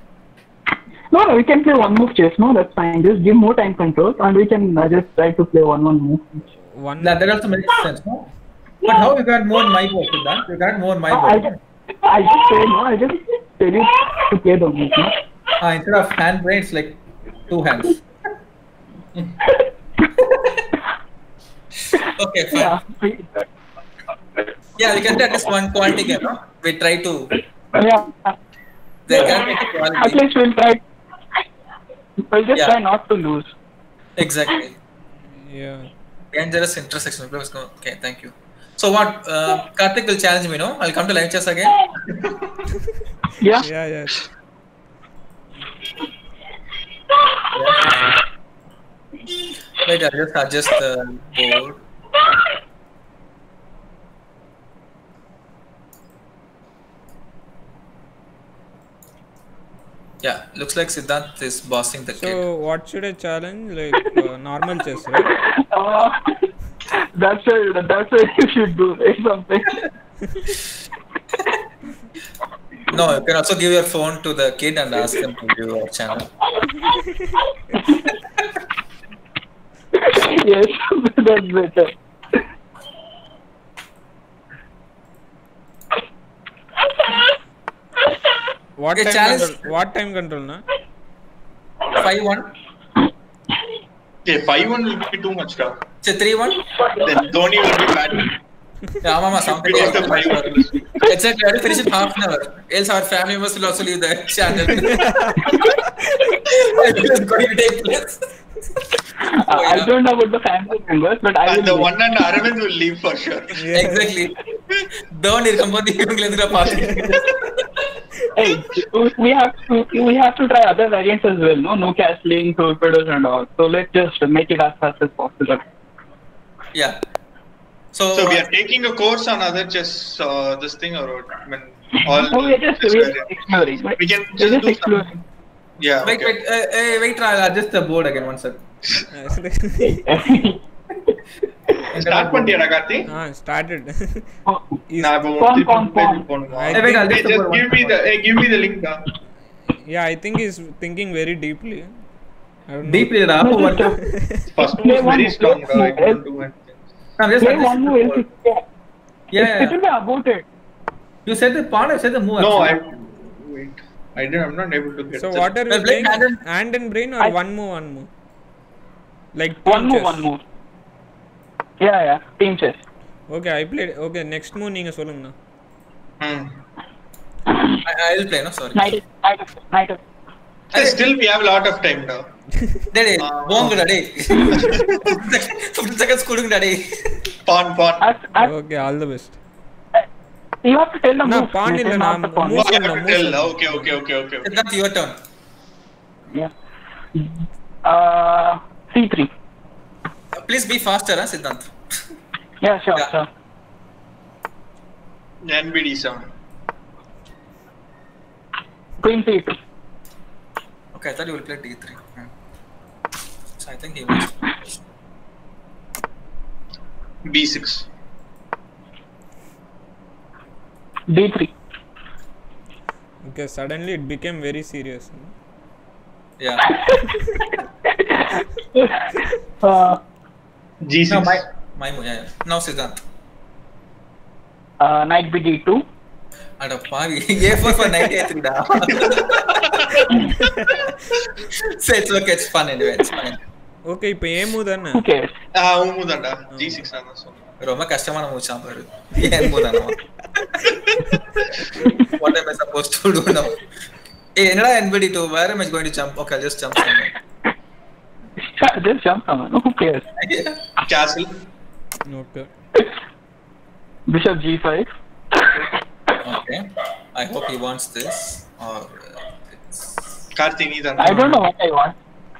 No, no, we can play one move chess. No, that's fine. Just give more time control, and we can uh, just try to play one one move. One. That that also makes sense, no? But how you got more my board with that? You got more my board. I just, I just say no. I just tell you to play the move. No? Ah, instead of hand brains, like two hands. Okay, fine. Yeah, yeah, we can play just one quality game, no? We try to. Yeah. They can make a quality. At least we'll try. We'll just yeah. try not to lose. Exactly. Yeah. Dangerous intersection. Okay, thank you. So what? Uh, Karthik will challenge me, no? I'll come to live chess again. Yeah. Yeah, yeah. Wait, I'll just adjust the board. Yeah, looks like Siddhant is bossing the so kid. So what should I challenge? Like uh, normal chess, right? Uh, that's a, that's what you should do, right? Something. No, you can also give your phone to the kid and ask him to view our channel. Yes, that's better. What okay, time control? What time control na? Five one. Yeah, five one will be too much ka. So three one. Then Dhoni will be bad. Yeah, mama, something. It's a very finish in half an hour. Else our family members will also leave the channel. It's going to take place. Oh, yeah. I don't know about the family members, but I and will. The leave. One and Arvind will leave for sure. Yeah. Exactly. Dhoni company will end up passing. Hey, we have to we have to try other variants as well, no? No castling, torpedoes and all. So let's just make it as fast as possible. Yeah. So, so we are taking a course on other chess, uh, this thing or I mean, all. No, we just we are exploring. We can just, just do exploring. Something. Yeah. Wait, okay. wait, uh, uh, wait! I'll adjust the board again. One sec. Start pon diya Karthi. Ah, started. Nah, pawn, pawn, pawn. Wait, I'll just give one. me the. Hey, give me the link, da. Yeah, I think he's thinking very deeply. I don't know. Deeply, da. First move is very strong, da. I can't do anything. I'm just saying. Yeah, yeah. It's little about it. You said the pawn. You said the move. No, I wait. I did. I'm not able to get. So what are you playing? Hand and brain or I, one move, one move? Like one move, one move. Yeah, yeah. Team chess. Okay, I played. Okay, next move. You guys, solunga. Hmm. I, I'll play. No, sorry. Knight, knight, knight. Still, we have a lot of time now. Daddy, bomb daddy. fifty seconds cooling daddy. Pawn, pawn. Okay, all the best. You have to tell the move. No, pawn illa na. Move illa. Tell. Okay, okay, okay, okay. That's your turn. Yeah. Uh, C three. Please be faster, huh, Sidhant. Yeah, sure, yeah. sure. N B D seven. Queen C two. Okay, I thought you will play D three. Yeah. So I think he was B six. D three. Okay, suddenly it became very serious. Yeah. uh, G six. No, my my move. Yeah, yeah. Now Sidhant. Uh, knight B D two. अरे पावी ये for for knight है तेरा sets okay it's fun and it's fun okay இப்போ ஏ மூதன okay ஆ ஓ மூதடா G six ஆனா சொல்ற ரொம்ப கஷ்டமான மூ சாம்பார் ஏ மூதன what am I supposed to do now ஏ என்னடா N B D two where am I going to jump okay I'll just jump somewhere just jump somewhere no who cares castle okay bishop G five Okay. I hope he wants this or it's Karthik neither. I don't know what I want.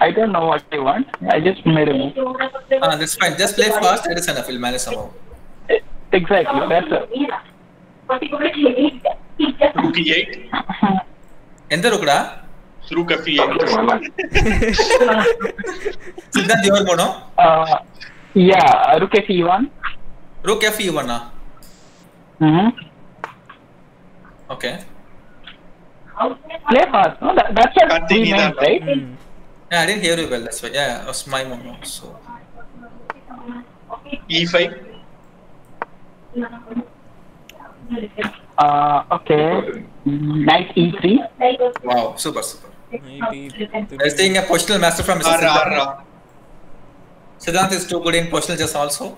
I don't know what I want. I just made a move. Ah, that's fine. Just play fast. It is enough. We'll manage somehow. Exactly. That's it. Rook E eight. Enter rookda. Rook F eight. Sidhant, your move no? Ah, yeah. Rook F one. Rook F one na. Hmm. Okay. Play fast. No, that, that's your main, right? Mm. Yeah, I didn't hear you well. That's why. Yeah, it was my moment. So. E five. Uh, okay. Knight E three. Wow, super, super. We're seeing a positional master from Mister Sidhant. Sidhant is too good in positional chess also.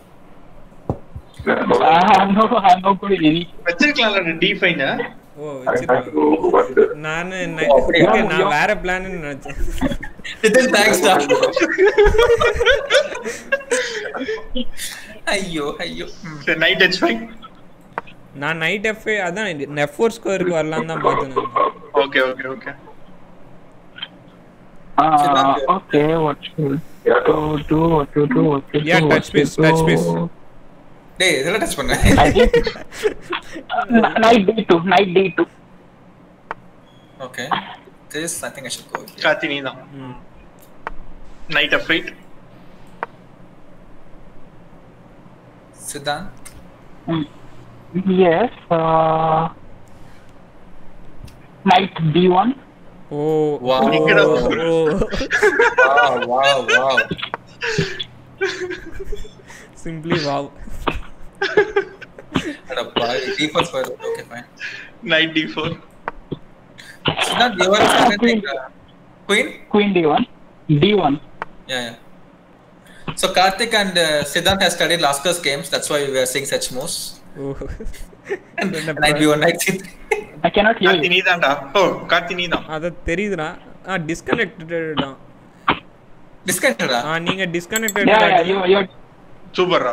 Ah, no, I'm not good in any. Vechirukala D five na. Oh, naan okay na vera plan nu nenachen. This thanks da. Ayyo, ayyo. So knight H five. Na knight F five adhaan F four square ku varalaam dhaan paathana. Okay, okay, okay. Ah, okay, what should do? Do what to do? What to do? Yeah, touch space, touch space. டேய் இதெல்லாம் touch பண்ணு knight D two knight D two okay this I think I should go காத்தி நீ தான் knight F eight Sidhant yes uh knight B one oh wow wow wow wow simply wow D four square. Okay, fine. Knight D four. It's not D one. It's queen. Queen. Queen D one. D one. Yeah, yeah. So Karthik and uh, Sidhant has studied last class games. That's why we were seeing such moves. And then knight B one, knight C three. I cannot hear you. Karthik needa. Oh, Karthik needa. Adha theriyudra. Ah, disconnected. Disconnected. Ah, neenga disconnected. Yeah, yeah. You, you. Super.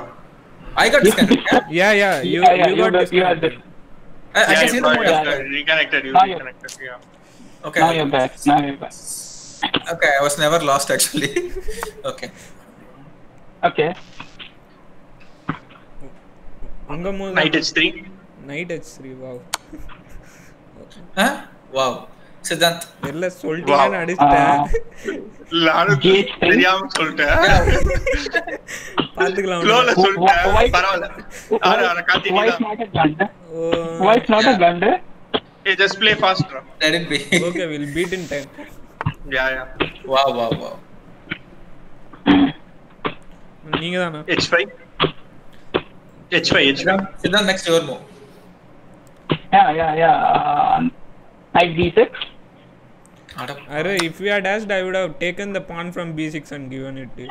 I got disconnected. Yeah, yeah. You, yeah, yeah, you, you got, got disconnected. You I, I yeah, can see the monitor. Reconnected. You reconnected. Yeah. Okay. Now you're back. Now you're back. Okay, I was never lost actually. Okay. Okay. Knight H three. Knight H three. Wow. Huh? Wow. Sidhant. Ella soltiyana adichita. Laanu theriyama solta. Paathukalam. Lowla solta. Paravala. Ara ara kathi nida. Why is not a gander? Why is not a gander? Hey, just play faster. Let it be. Okay, we'll beat in time. Yeah, yeah. Wow, wow, wow. Neenga dana. H five. H five, H five. Sidhant, next your move. Yeah, yeah, yeah. Knight d six. Arey, if we had dashed, I would have taken the pawn from b six and given it to you.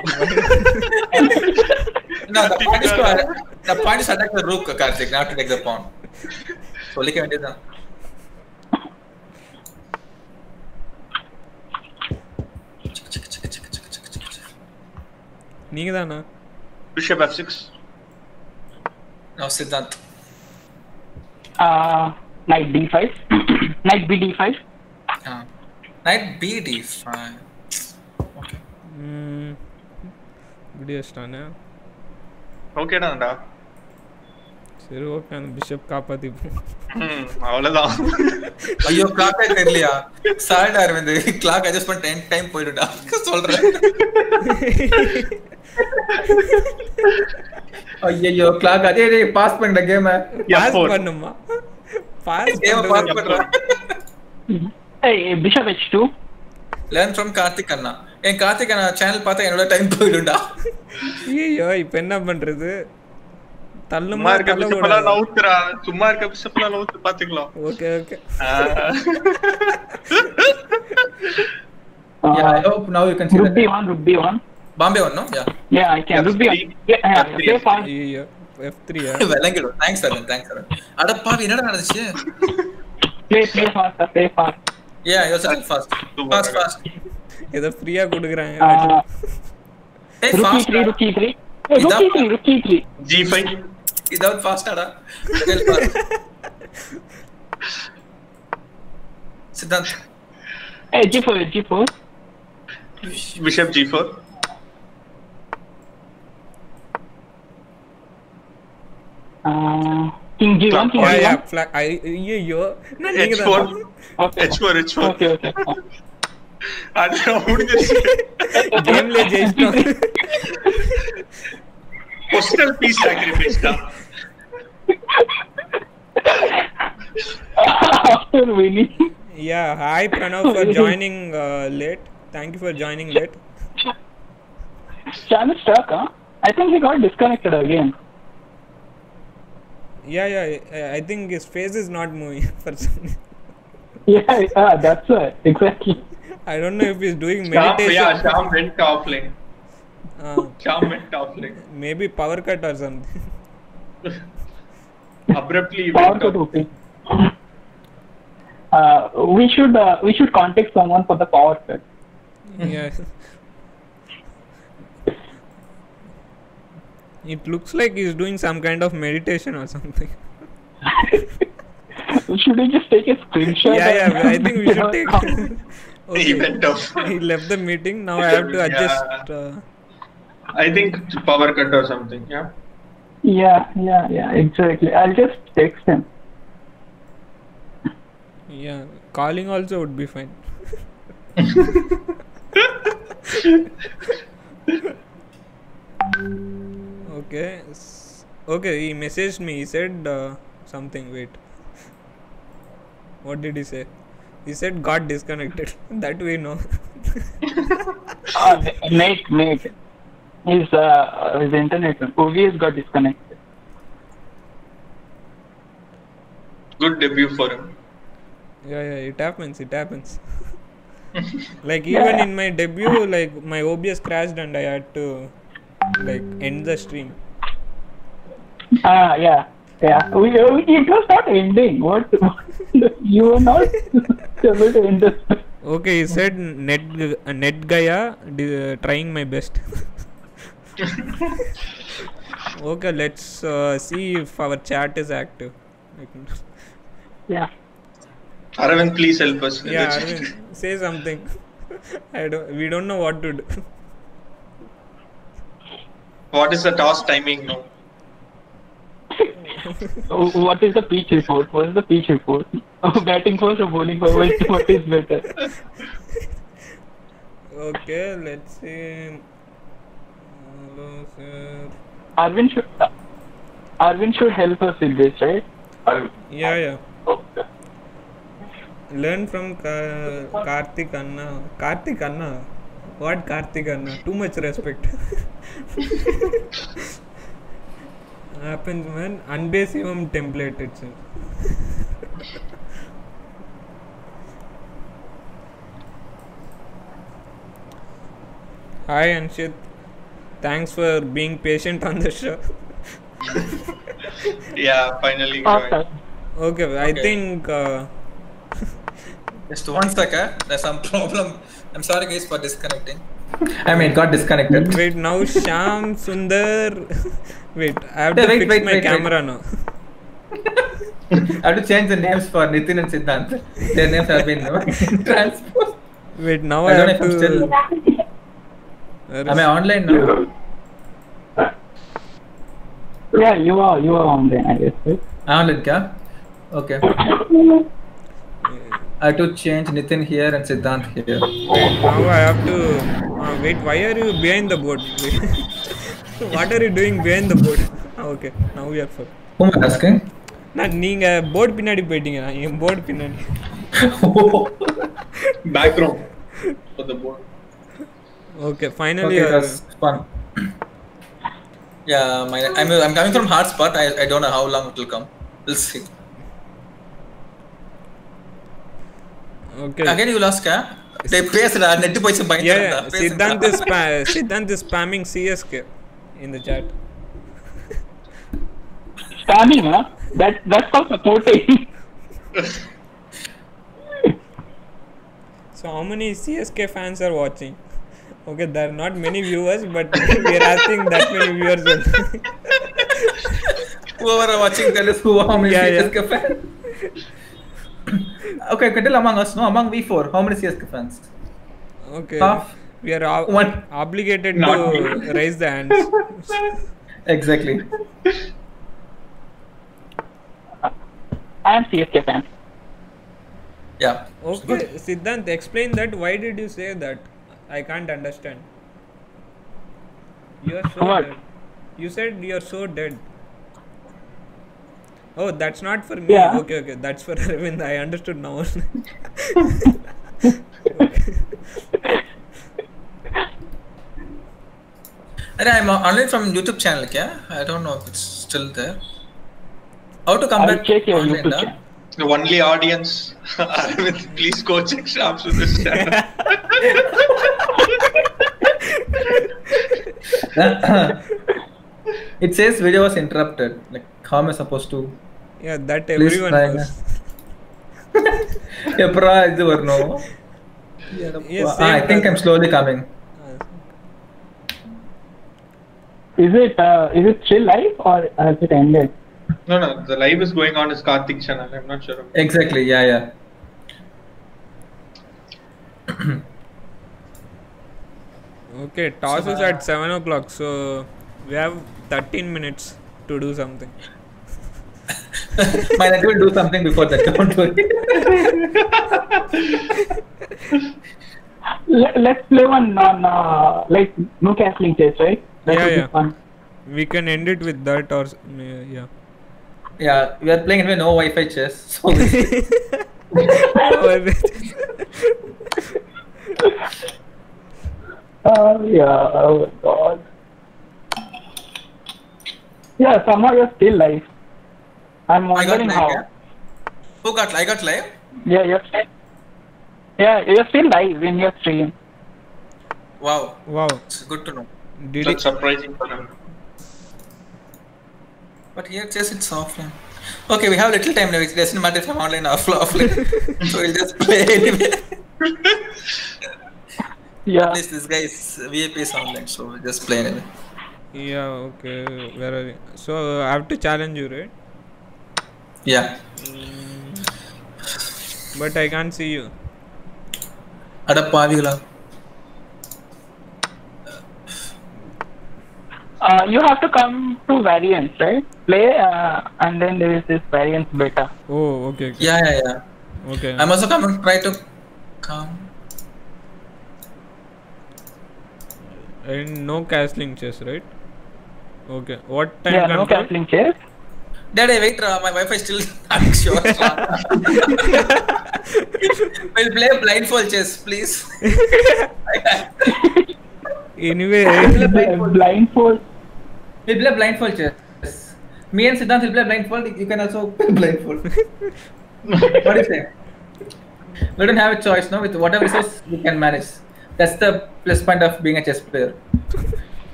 No, the pawn is to the pawn is attack the rook, Karthik. Not to take the pawn. So, like I did that. नीक था ना? Bishop f six. Now Sidhant. Ah, knight d five. Knight b d five. Ah, knight b d five. Okay. Hmm. Video स्थान है. Okay ना ना. सिर्फ वो क्या bishop कापा थी. Hmm. आवला था. अयो clock है कर लिया. सारे टाइम में दे clock है just ten time point उड़ा. सोल रहा है. अय्यो क्लॉक आती है रे पास पन लगे मैं पास पन अम्मा पास गेम पास पन रहा a bishop H two learn from Karthik Anna a Karthik Anna channel पाता என்னோட டைம் போயிடும்டா ஐயோ இப்போ என்ன பண்றது தள்ளுமா கல்ல சும்மா நவுத்துறா சும்மா இருக்க பிசப்ல நவுத்து பாத்துக்கலாம் okay okay yeah I hope now you can see that b one b one Bombay one, no? Yeah. Yeah, I can. F three. F three. F three. F three. Well, thank you. Thanks, Arun. Thanks, Arun. Adappa, we know that. Play, play fast, play fast. Yeah, yourself fast. Fast, fast. इधर free आ गुड़ कराएँ. Hey, fast. Rookie three, rookie three. Rookie three, rookie three. G five. इधर fast आड़ा. Tell fast. Sidhant. Hey, G four, G four. Bishop G four. Uh, king g one, king g one. Yeah, flag. I, yeah, yo. No, h four. Okay. h four, h four. Okay, okay. I don't know. Game ले जाइए. Postal piece sacrifice का. After winning. Yeah, hi Pranav for joining uh, late. Thank you for joining late. Channel stuck, huh? I think he got disconnected again. Yeah, yeah. I think his face is not moving for some. Yeah, yeah, that's right. Exactly. I don't know if he's doing meditation. Yeah, Shyam went toppling. Ah, Shyam went toppling. Maybe power cut or something. Abruptly. Power cut. Okay. Uh, we should uh, we should contact someone for the power cut. Yeah. It looks like he's doing some kind of meditation or something. Should we just take a screenshot? Yeah, yeah. I think we should take. Okay. He left the meeting. Now I have to adjust. Yeah. Uh... I think power cut or something. Yeah. Yeah, yeah, yeah. Exactly. I'll just text him. Yeah, calling also would be fine. Okay, okay. He messaged me. He said uh, something. Wait, what did he say? He said got disconnected. That we know. uh, mate, mate. His uh, his internet O B S got disconnected. Good debut for him. Yeah, yeah. It happens. It happens. Like even yeah. in my debut, like my O B S crashed and I had to. Like end the stream. Ah uh, yeah yeah. We, we it was not ending. What, what you were not able to end the stream. Okay, he said net uh, net gaya uh, trying my best. Okay, let's uh, see if our chat is active. Yeah. Aravind, please help us. Yeah, Aravind, say something. I don't. We don't know what to do. What is the task timing now? What is the pitch report? What is the pitch report? Oh, batting first or bowling first? What is better? Okay, let's see. Hello, sir. Arvind should uh, Arvind should help us with this, right? Arvind. Yeah, yeah. Okay. Learn from Ka Karthik Anna. Karthik Anna. What Karthik Anna? Too much respect. happens when unbasivum template itself. Hi Anshit, thanks for being patient on the show. Yeah, finally. Okay, okay. I think uh, just one second. There's some problem. I'm sorry guys for disconnecting. I mean, got disconnected. Wait, now Shyam Sundar. Wait, I have yeah, to wait, fix wait, my wait, camera wait. now. I have to change the names for Nitin and Sidhant. Their names have been transposed. Wait, now I, I don't have know to. Still... Am I online now? Yeah, you are. You are online, I guess. Right? Online, yeah. Okay. I have to change Nitin here and Sidhant here. Wait, now I have to. Uh, wait, why are you behind the board? What are you doing behind the board? Ah, okay, now we are full. Who am I asking? Na, ninga board pinadi poitinga. I am board pinadi. Background for the board. Okay, finally. Okay, that's fun. Yeah, my, I'm I'm coming from hard spot. I I don't know how long it will come. We'll see. Okay. Again, you lost, ka? They press la net poise bang. Yeah, Sidhant is spam. Sidhant is spamming C S K in the chat. Spamming, huh? That that's called supporting. So how many C S K fans are watching? Okay, there are not many viewers, but we are asking that many viewers. Whoever are watching, tell us who are many yeah, C S K yeah. fans. Okay, can tell among us, no? Among V four, how many C S K fans? Okay, half. We are ob One. obligated Not to me. raise the hands. Exactly. I am C S K fan. Yeah. Okay, Sidhant, explain that. Why did you say that? I can't understand. You are so what? dead. You said you are so dead. Oh, that's not for me. Yeah. Okay, okay. That's for Arvind. I understood now. And I'm online from YouTube channel, yeah? I don't know if it's still there. How to come I'll back? Check your online, YouTube channel. The only audience, Arvind, please go check Shyam Sundar's channel. It says video was interrupted. Like, how am I supposed to? Yeah, that everyone knows. Yeah, prize or no? Yes, I think I'm slowly coming. Is it uh, is it still live or has it ended? No, no, the live is going on. Is Karthik channel? I'm not sure. Exactly. Yeah, yeah. Okay, toss is at seven o'clock, so we have thirteen minutes to do something. Might as well do something before that. Don't worry. Let, let's play one on uh, like no cancelling chess, right? That yeah, yeah. Fun. We can end it with that or uh, yeah. Yeah, we are playing anyway. No Wi-Fi chess. So. Oh yeah! Oh God. Yeah, somehow you're still live. I'm wondering how. Yeah. Who got live? I got live. Yeah, you're still. Yeah, you're still live in your stream. Wow! Wow! It's good to know. Did That's it? surprising for them. But here, just it's offline. Okay, we have little time now. It doesn't matter if I'm online or offline. So we'll just play anyway. Yeah. At least this guy is V I P is online, so we'll just play anyway. Yeah, okay, where are we? So uh, I have to challenge you, right? Yeah. Mm, but I can't see you. Adapavila. Uh, you have to come to variance, right? Play uh, and then there is this variance beta. Oh, okay, okay. Yeah, yeah, yeah. Okay. I'm also coming. Try to come. And no castling chess, right? Okay. What time? Yeah, no castling chess. Dad, I wait. Uh, my Wi-Fi still not sure. We'll play blindfold chess, please. Anyway, we'll play blindfold. We'll play blindfold chess. Me and Sidhant will play blindfold. You can also play blindfold. What do you say? We don't have a choice, no. With whatever resources we can manage. That's the plus point of being a chess player.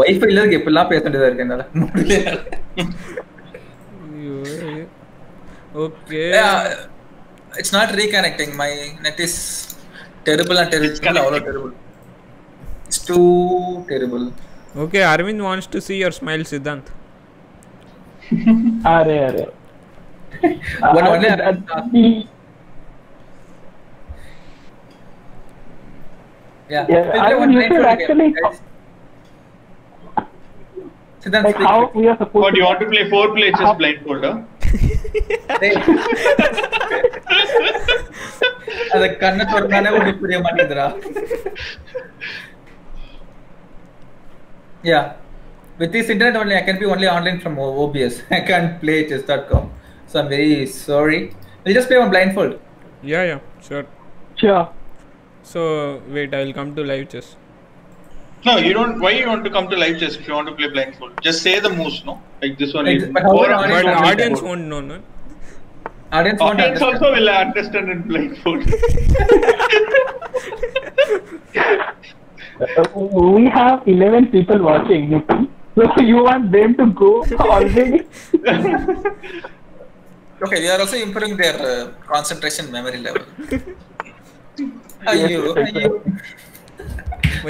Wife illa gepla pesante da irukena. Okay. Yeah, it's not reconnecting. My net is terrible and terrible. It's all terrible. It's too terrible. Okay, Arvind wants to see your smile, Sidhant. अरे अरे one one है Yeah. Yeah, I mean, you should actually. So that's like how we are supposed. But you want to play four players just blindfold, huh? अरे कन्नड़ और गाने वो depression मार के दरा. Yeah, with this internet only, I can be only online from O B S. I can't play chess dot com, so I'm very sorry. We'll just play on blindfold. Yeah, yeah, sure. Sure. So wait, I will come to live chess. No, you don't. Why you want to come to live chess if you want to play blindfold? Just say the moves, no? Like this one. Is, but but audience, audience won't know, no. Audience, audience also will understand in blindfold. We have eleven people watching, so you want them to go already? Okay, we are also improving their uh, concentration, memory level. Are you, are you?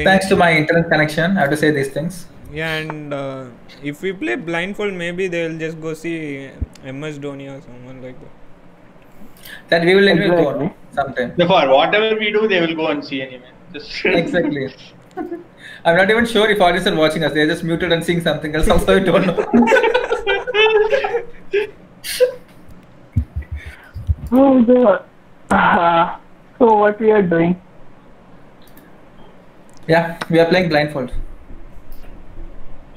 Thanks to my internet connection, I have to say these things. Yeah, and uh, if we play blindfold, maybe they will just go see M S Dhoni or someone like that. That we will anyway go on sometime. Therefore, whatever we do, they will go and see anyway. Just exactly. I'm not even sure if audience are watching us. They are just muted and seeing something else. Also, I don't know. Oh God. Uh, So what we are doing? Yeah, we are playing blindfold.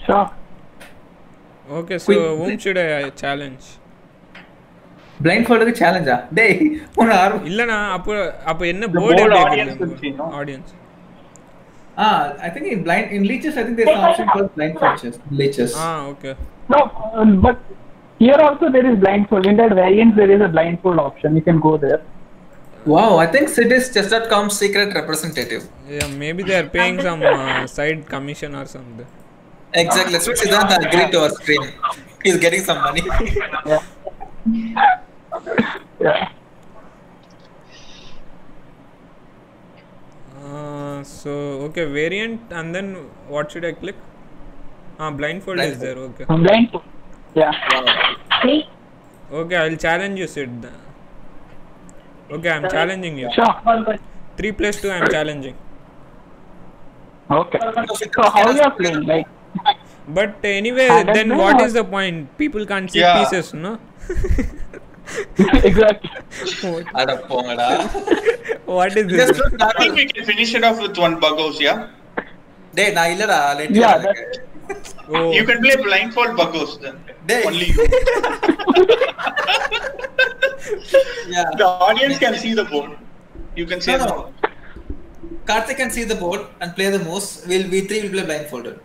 Sure. Okay, so Queen. Whom should I challenge? Blindfold ku challenge ah? Dey, one hour. Illa na, appo appo enna board audience. Audience. Ah, I think in blind in Lichess, I think there is an option called blindfold chess. Lichess. Ah, okay. No, but here also there is blindfold. In that variant, there is a blindfold option. You can go there. Wow, I think Sid is chess dot com's secret representative. Yeah, maybe they are paying some uh, side commission or something. Exactly. That's what Sidhant agreed to our screen. He's getting some money. Yeah. Uh, so okay, variant, and then what should I click? Ah, blindfold, blindfold is there. Okay. Blindfold. Yeah. Wow. Okay, I'll challenge you, Sid. Okay, I'm challenging you. Sure. Three plus two, I'm challenging. Okay. So how you are playing, like? But anyway, then know. What is the point? People can't see yeah. pieces, no? Exactly. Ada pongada. What is this? I think we can finish it off with one buggos, yeah. Dey, na illa da. Let me. Yeah. Oh. You can play blindfold buggos then. Dey. Only you. Yeah. The audience can see the board. You can see. No, no. Karthik can see the board and play the moves. We'll we three will play blindfolded.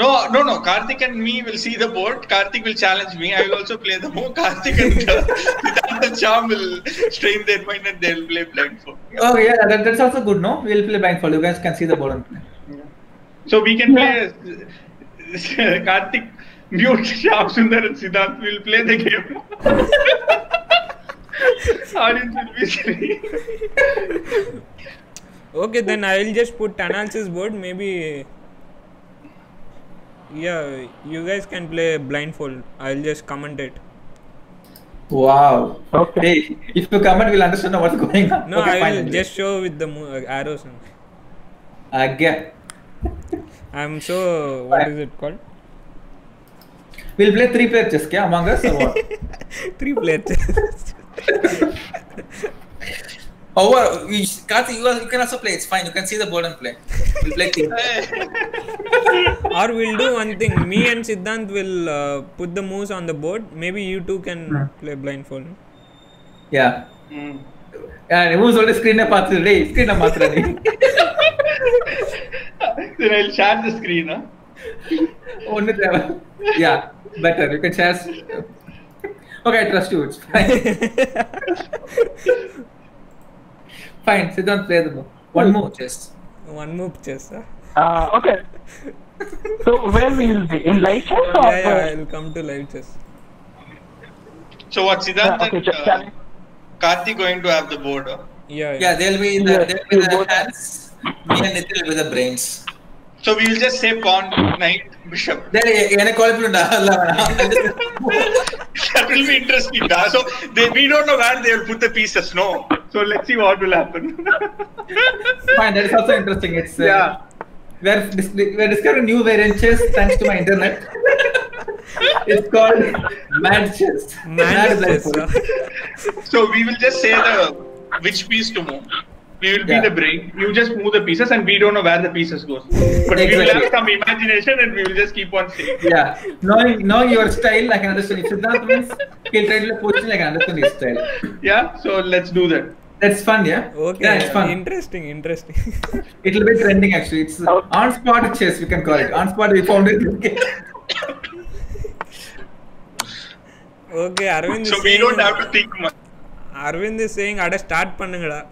No, no, no. Karthik and me will see the board. Karthik will challenge me. I will also play the move. Karthik and Sidhant Shyam will strain their mind and they'll play blindfold. Oh yeah, that, that's also good. No, we'll play blindfold. You guys can see the board and play. Yeah. So we can play. Yeah. Karthik mute Shyam Sundar and Sidhant will play the game. Audience will be silly. Okay, then I will just put analysis board. Maybe, yeah, you guys can play blindfold. I will just comment it. Wow. Okay. Hey, if you comment, we'll understand what's going on. No, okay, I will just show with the arrows. Again. I'm so. What Bye. Is it called? We'll play three player chess, kya among us or what? Three player chess. However, we Karthik, you, you can also play. It's fine. You can see the board and play. We'll play team. Or we'll do one thing. Me and Sidhant will uh, put the moves on the board. Maybe you two can hmm. play blindfold. Yeah. Hmm. Yeah. Moves only screen na paathu re. Screen na matra re. Then I'll share the screen, huh? Only travel. Yeah, better. You can chess. Okay, I trust you. It's fine. Fine. Sidhant, play the ball. One move chess. One move chess. Huh? Uh, okay. So where will be in live chess? Uh, or yeah, yeah. I'll come to live chess. So what, Sidhant? Yeah, okay, and, uh, Karthik going to have the board. Huh? Yeah, yeah. Yeah, they'll be in the, yeah, they'll be in the hands. Me and Nitin will be the brains. So we will just say pawn, knight, bishop. There, I call you That will be interesting. Da. So they, we don't know where they will put the pieces. No. So let's see what will happen. Fine. That is also interesting. It's uh, yeah. We're dis we're discovering new variant chess thanks to my internet. It's called mad chess. Mad, mad chess. So we will just say the which piece to move. We will yeah. be the brain. You just move the pieces, and we don't know where the pieces goes. But exactly. we will have some imagination, and we will just keep on saying. Yeah. Knowing knowing your style, I can understand. If Sidhant wins, he'll try to position. I can understand his style. Yeah. So let's do that. That's fun, yeah. Okay. Yeah, it's fun. Interesting, interesting. It'll be trending actually. It's okay. On spot chess. We can call it on spot. We found it. Okay. Okay, Arvind. So we don't have to think much. Arvind is saying, "Ada start pannunga."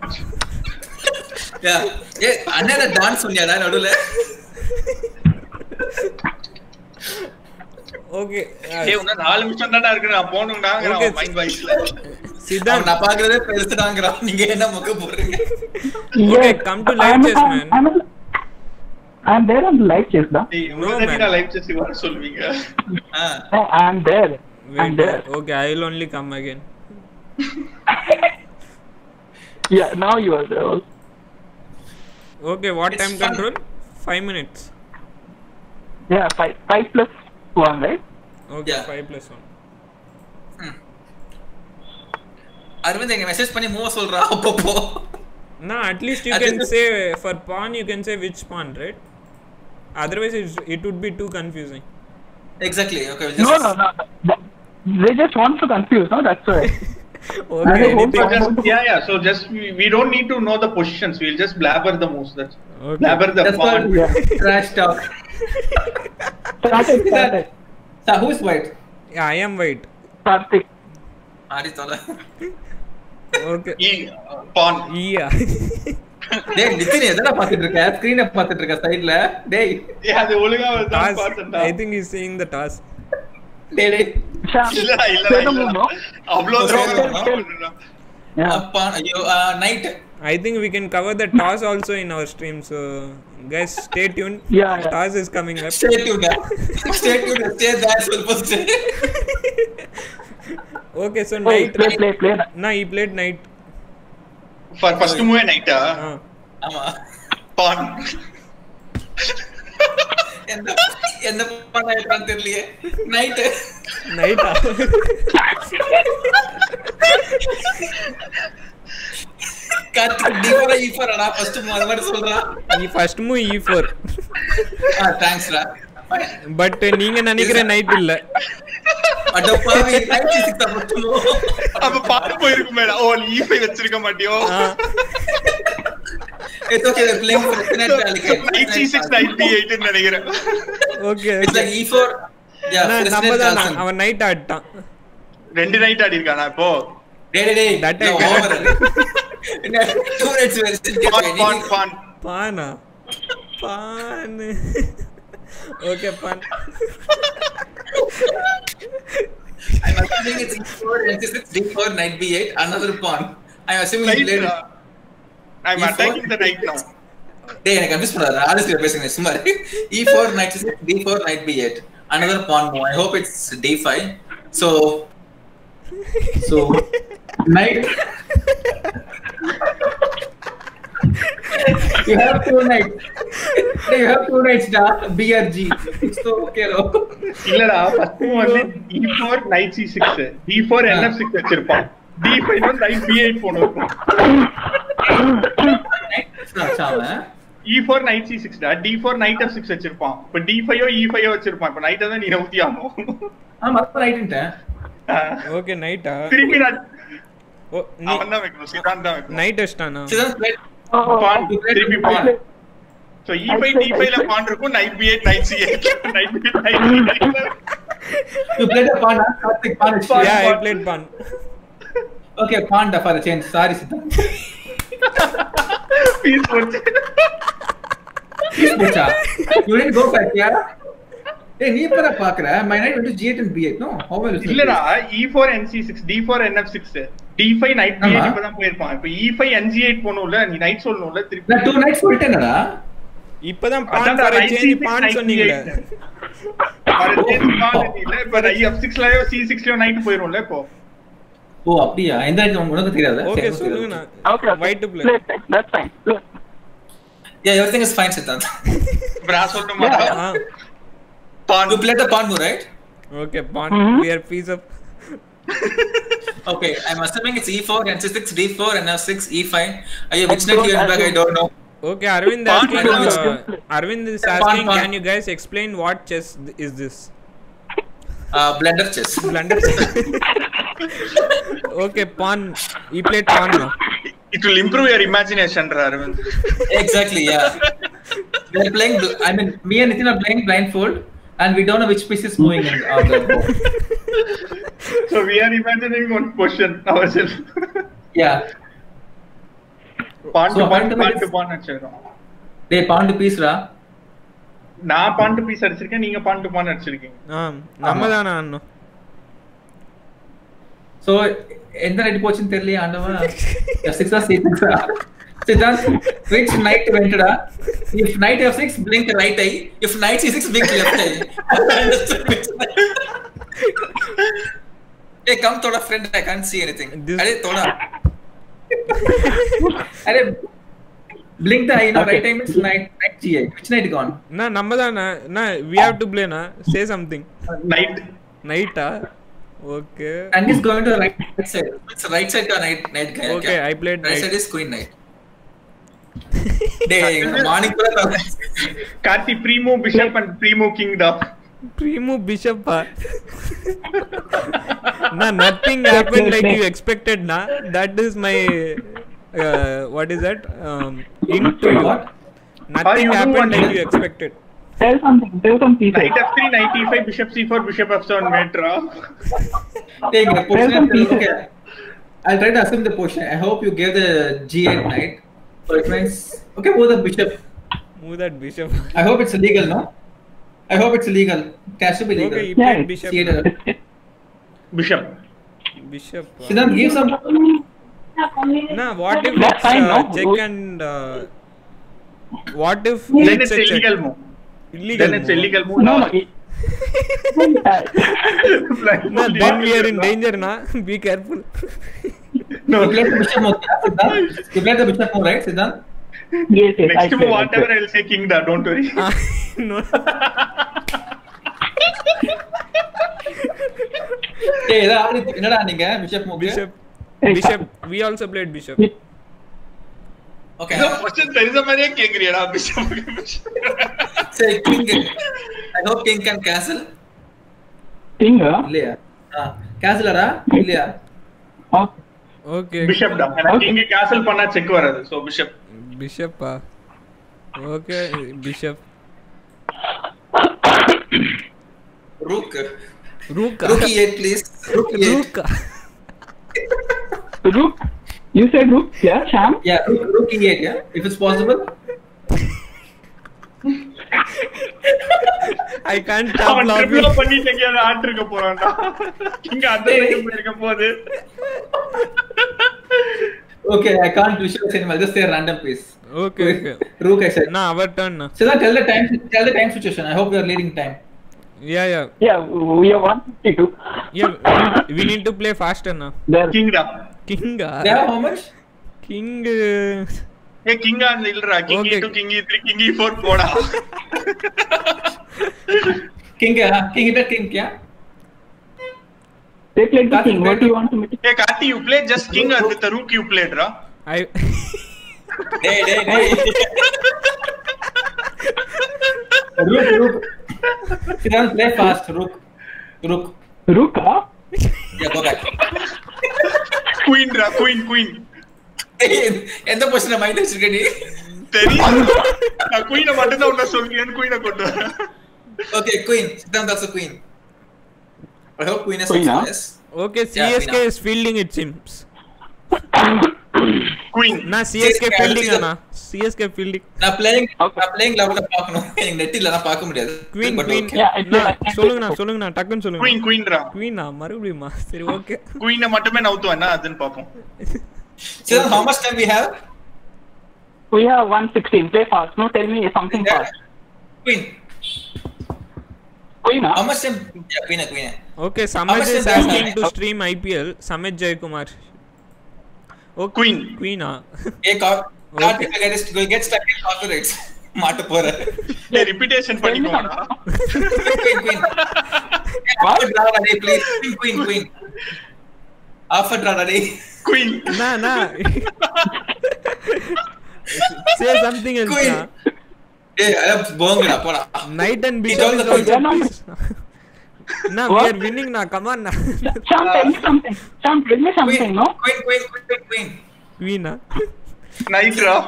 Yeah. Hey, anna na dance unniyada nadule. Okay. Hey, unna four minutes thana irukna ponunga na mind wise la. Sidhant na paakradhe pesudaangra ninge enna mukku porringa. Okay, come to live chess man. I'm, I'm, I'm there on live chess da. Hey, unna na live chess ivar solvinga. Ah, I'm there. Wait, I'm there. Okay, I will only come again. Yeah, now you are there. Okay, what it's time fun. Control? Five minutes. Yeah, five. Five plus one, right? Okay, yeah. Five plus one. Hmm. Arvind, I message pani move sol raha popo. No, at least you at can least say for pawn you can say which pawn, right? Otherwise, it's, it would be too confusing. Exactly. Okay. We'll just no, no, no, no. They just want to confuse, no? That's why. Okay. So just, yeah, yeah. So just we, we don't need to know the positions. We'll just blabber the moves. That's okay. Blabber the pawn. Yeah. Trash talk. Karthik, Karthik. So who's white? Yeah, I am white. Karthik. Are you okay. E uh, pawn. Yeah. Dey, Nitin edara paathitirukka screen up paathitirukka side la. Dey. Yeah, adu olunga paathuta. I think he's seeing the task. Dey, dey. illa illa illa avlo throw appa you night I think we can cover the toss also in our stream, so guys stay tuned. Yeah, yeah. Toss is coming up. Stay tuned. Stay tuned. Stay that supposed to. Okay, so oh, night play play play na he played night for first move night ah ama pawn and and the pawn I can't tell you night night cut d four e four ana first move adha solra ee first move e four ah thanks ra but neenga nanikira night illa adappa night isikta first move appo paadu poi irukum mela oh e five vechiruka mattiyo it's okay they're playing for the net like ninety-six ninety-eight in nanikira okay it's like e four yeah namadana avan night aadtan rendu night aadi irukana appo dey dey that time over two nights were fun fun fun fun okay fun I'm assuming it's e four ninety-six d four knight b eight another pawn I'm assuming he played I'm e four attacking the knight now. Dey enak confuse padra honestly basically summa e four ninety-six d four knight b eight another pawn move I hope it's d five so so knight you have two knights you have two knights da brg so okay ro illa da first move only e four knight c six d four n f six vechirpa d five no knight b eight ponum chaala e four knight c six da d four knight f six vechirpa but d five o e five vechirpa but knight adha ninavutiyamo ama right inte okay knight ah three na oh avanda vekku sidhanta vekku knight istana sidhanta play pawn three pawn so e five d five la pawn irukku knight b eight knight c eight knight b eight knight b eight You played a pawn, huh? Karthik, pawn is pawn. Yeah, pawn. I played pawn. Okay, pawn for a change. Sorry, Sidhant. Peace, Pucha. Peace, Pucha. You didn't go for Kiara. Hey, you are looking. My knight went to G eight and B eight. No, how will you? No, E four N C six, D four N F six, D five knight B eight. இப்ப தான் போயிருப்பான். இப்ப E five N G eight போணும்ல, நீ knight சொல்லணும்ல திருப்பி. நான் two knights போட்டேனடா. இப்போ தான் pawn for a change pawn சொன்னீங்களே. for a change pawn இல்ல, இப்ப E F six லயோ C six லயோ knight போயிரும்ல இப்போ. ஓ அப்படியே. இந்த உங்களுக்கு தெரியாதா? ஓகே சொல்லுங்க. Okay, white to play. That's fine. Yeah, everything is fine Sidhant. Brass சொல்லணுமா? Pawn. You played the pawn move, right? Okay, pawn. Mm-hmm. We are piece of. Okay, I'm assuming it's E four, N C six, D four, N F six, E five. Are you which knight you went back? I don't know. Okay, Arvind. Asking, uh, Arvind is asking, can you guys explain what chess is this? Uh, blunder chess. Blunder chess. Okay, pawn. He played pawn now. It will improve your imagination, Arvind. Exactly. Yeah. We are playing. I mean, me and Nitin are playing blindfold. And we don't know which piece is moving in our board. So we are imagining one portion ourselves. Yeah. Pawn to pawn, pawn to pawn அடிச்சிரோம். டேய் pawn to piece ரா. நான் pawn to piece அடிச்சிருக்கேன், நீங்க pawn to pawn அடிச்சிருக்கீங்க. ஆ, நம்ம தான அண்ணா. So எந்த right போச்சுன்னு தெரியல ஆண்டவா. F six ah C six ah. Sidhant, which knight went da? If knight F six, blink right eye. If knight C six, blink left eye. Hey, come thoda friend, I can't see anything. Arey thoda. Arey blink the eye, no okay. Right eye means knight knight G eight. Which knight gone? Na number da na na we have to play na. Say something. Knight. Knight ah. Okay. And is going to the right side. It's right side ka knight knight gaya. Okay, I played knight. Right side is queen knight. Dey manikula karthi primo bishop and primo king da primo bishop pa na nothing happened like you expected na that is my uh, what is that um, into what nothing oh, happened like you expected tell something tell something knight F three knight E five bishop C four bishop F seven metra take the position okay I'll try to assume the position I hope you gave the G eight knight So it means okay move that bishop. Move that bishop. I hope it's illegal, no? I hope it's illegal. It has to be legal. Okay, you yeah. played bishop. Bishop. Bishop. Sidhant, give some. Nah, what if it's uh, check and uh, what if then it's, it's illegal move? Illegal. Then it's illegal move. No, no. Nah, then we are in danger, na. Be careful. No, you played the bishop move, Sidhant. You played the bishop move, right, Sidhant? Yes, yes. Next time, whatever I'll say, king da. Don't worry. Ah, no. Hey, da. Enna da ninga bishop move. Bishop. Bishop. We also played bishop. Okay. So question teresa mariya kekriya da bishop. Say king. I hope king can castle. King ah. Illaya. Ah, castle da. Illaya. Ah. Okay bishop da king castle panna check varadu so bishop bishop ah okay bishop rook rook rook e eight please rook rook rook you said rook yeah Shyam yeah rook, rook e eight yeah if it's possible I can't stop laughing triple பண்ணிட்டீங்க அந்த add இருக்க போறான்டா king அந்த line இருக்க போதே okay I can't visualize anymore I'll just say a random piece okay okay rook I said na our turn na so tell the time tell the time situation I hope you are leading time yeah yeah yeah we are one fifty-two yeah we need to play faster na king da king da yeah how much king uh... ये king आ निलरा king two king three king four पोड़ा king है king इधर king क्या take like the king what you want to meet ये काटी you play just king and the rook you played रा आई डे डे डे रुक रुक फिर प्ले फास्ट रुक रुक रुक का या गो बैक क्वीन रा क्वीन क्वीन எந்த பொசிஷன் மைண்ட் வச்சிருக்க நீ தெரியும் நான் குயின மட்டும் தான் உன்ன சொல்றேன் குயின கொண்டு ஓகே குயின் சிதந்த ச queen I hope Queen has success. Okay, C S K yeah, is fielding it seems. Queen. Na C S K fielding ana. C S K fielding. Na playing. Na playing la vada paakano. Eng netti la na paaka mudiyadhu. Queen queen. Na solunga na solunga na takku solunga. Queen queen ra. Queen na marubadi ma. Seri okay. Queen na mattume navuthu ana adhan paapom. So how much time we have? We have one sixteen. Play fast. No, tell me something fast. Queen. Queen na. How much time? Queen na queen na. Okay, Samaj is asking to stream I P L. Samaj Jayakumar. Oh, queen. Queen na. Ek aur. Not if I get stuck, will get stuck in copyrights. Matter pora. Hey, repetition padiko na. Queen queen. What? Please queen queen queen. After that, queen. Na na. Say something else. Queen. Hey, I am bong na pora. Night and beat all the queens. Na we are winning na, come on na. Shyam, tell me something. Shyam, tell me something, no? Queen, queen, queen, queen. Queen na. Nice draw.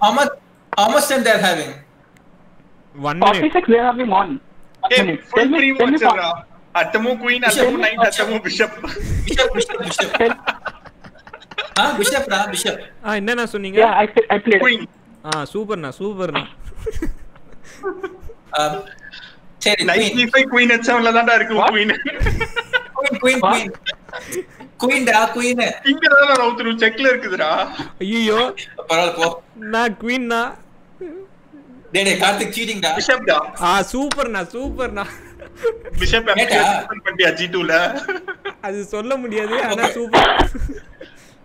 How much, how much time they are having? One minute. forty-six they are having on. Hey, tell me, tell me something. Atamu queen, atamu knight, atamu bishop. Bishop, bishop, bishop. Ah, bishop na, bishop. Ah, inna na suninga. Yeah, I, I played. Queen. Ah, super na, super na. Um. Seri queen queen atchamla danda irukku queen queen queen queen queen da queen inga dana rautru check la irukudra ayyo paravala po na queen na de de Karthik cheating da bishop da ah super na super na bishop application panniya G two la adu solla mudiyadhu ana super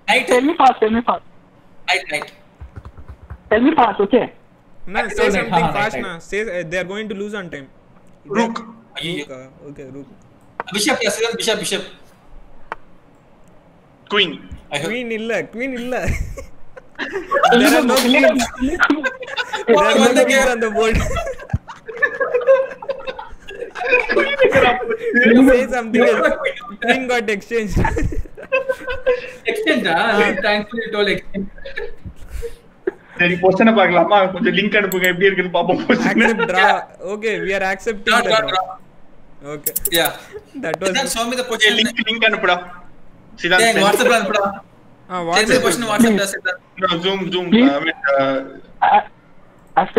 night tell me fast tell me fast night night tell me fast okay na say something fast na say they are going to lose on time रुक okay रुक bishop कैसे कर bishop bishop queen queen இல்ல queen இல்ல there no queen on the board queen कर आप से something queen got exchange exchange हां थैंक्सफुली टोल एक्सचेंज சரி क्वेश्चन பார்க்கலாமா கொஞ்சம் லிங்க் அனுப்புங்க எப்படி இருக்குன்னு பாப்போம் question okay we are accepting okay yeah that was show me the question link link அனுப்புடா சிதான் WhatsApp அனுப்புடா हां WhatsApp क्वेश्चन WhatsApp ல செட் பண்ணு zoom zoom I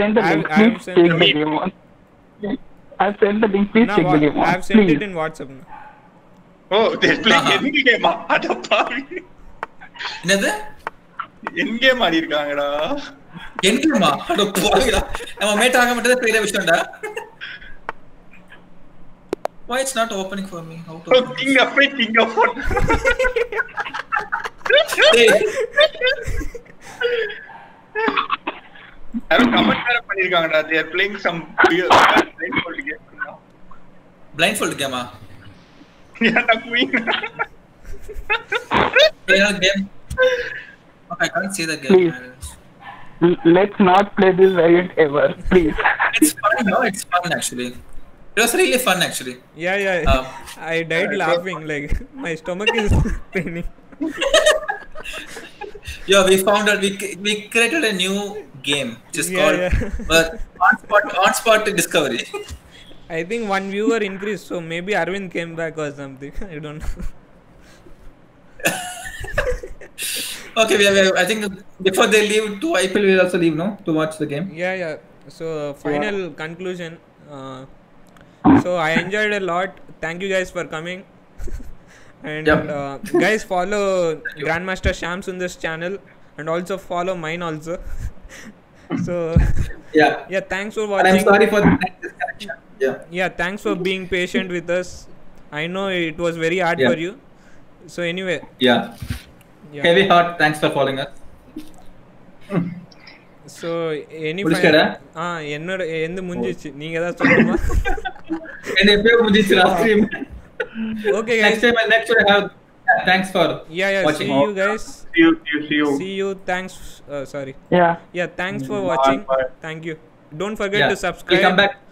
send the link please check the video I send the link please check the video I have sent it in WhatsApp oh they're playing any game அடப்பா என்னது எங்கே மாடி இருக்காங்கடா எங்கமா அட போடா நம்ம mat ஆக மாட்டேதே பெரிய விஷயம்டா why it's not opening for me how to king up king up அட கமெண்ட் வேற பண்ணிருக்காங்கடா they are playing some blindfold game blindfold game என்னடா queen real game Okay, I can't see the game. Please. Let's not play this variant ever, please. It's fun, no? It's fun actually. It was really fun actually. Yeah, yeah. Um, I died yeah, laughing. Like my stomach is paining. Yeah, we found out. We we created a new game just yeah, called yeah. But on spot on spot discovery. I think one viewer increased, so maybe Arvind came back or something. I don't know. Okay, we have, I think before they leave to I P L, we will also leave now to watch the game. Yeah, yeah. So final yeah. conclusion. Uh, so I enjoyed a lot. Thank you guys for coming. And yep. uh, guys, follow Grandmaster Shyam Sundar's channel and also follow mine also. So yeah, yeah. Thanks for watching. And I'm sorry for the disconnection. Yeah. Yeah. Thanks for being patient with us. I know it was very hard yeah. for you. So anyway. Yeah. Yeah. Heavy heart, thanks for following us. So any final ah enna end munjichu neenga da soluma end epo munjichu last stream okay guys next time next time have thanks for yeah yeah watching. See you guys see you see you see you, see you. Thanks uh, sorry yeah yeah thanks for watching bye, bye. Thank you don't forget yeah. to subscribe. We'll come back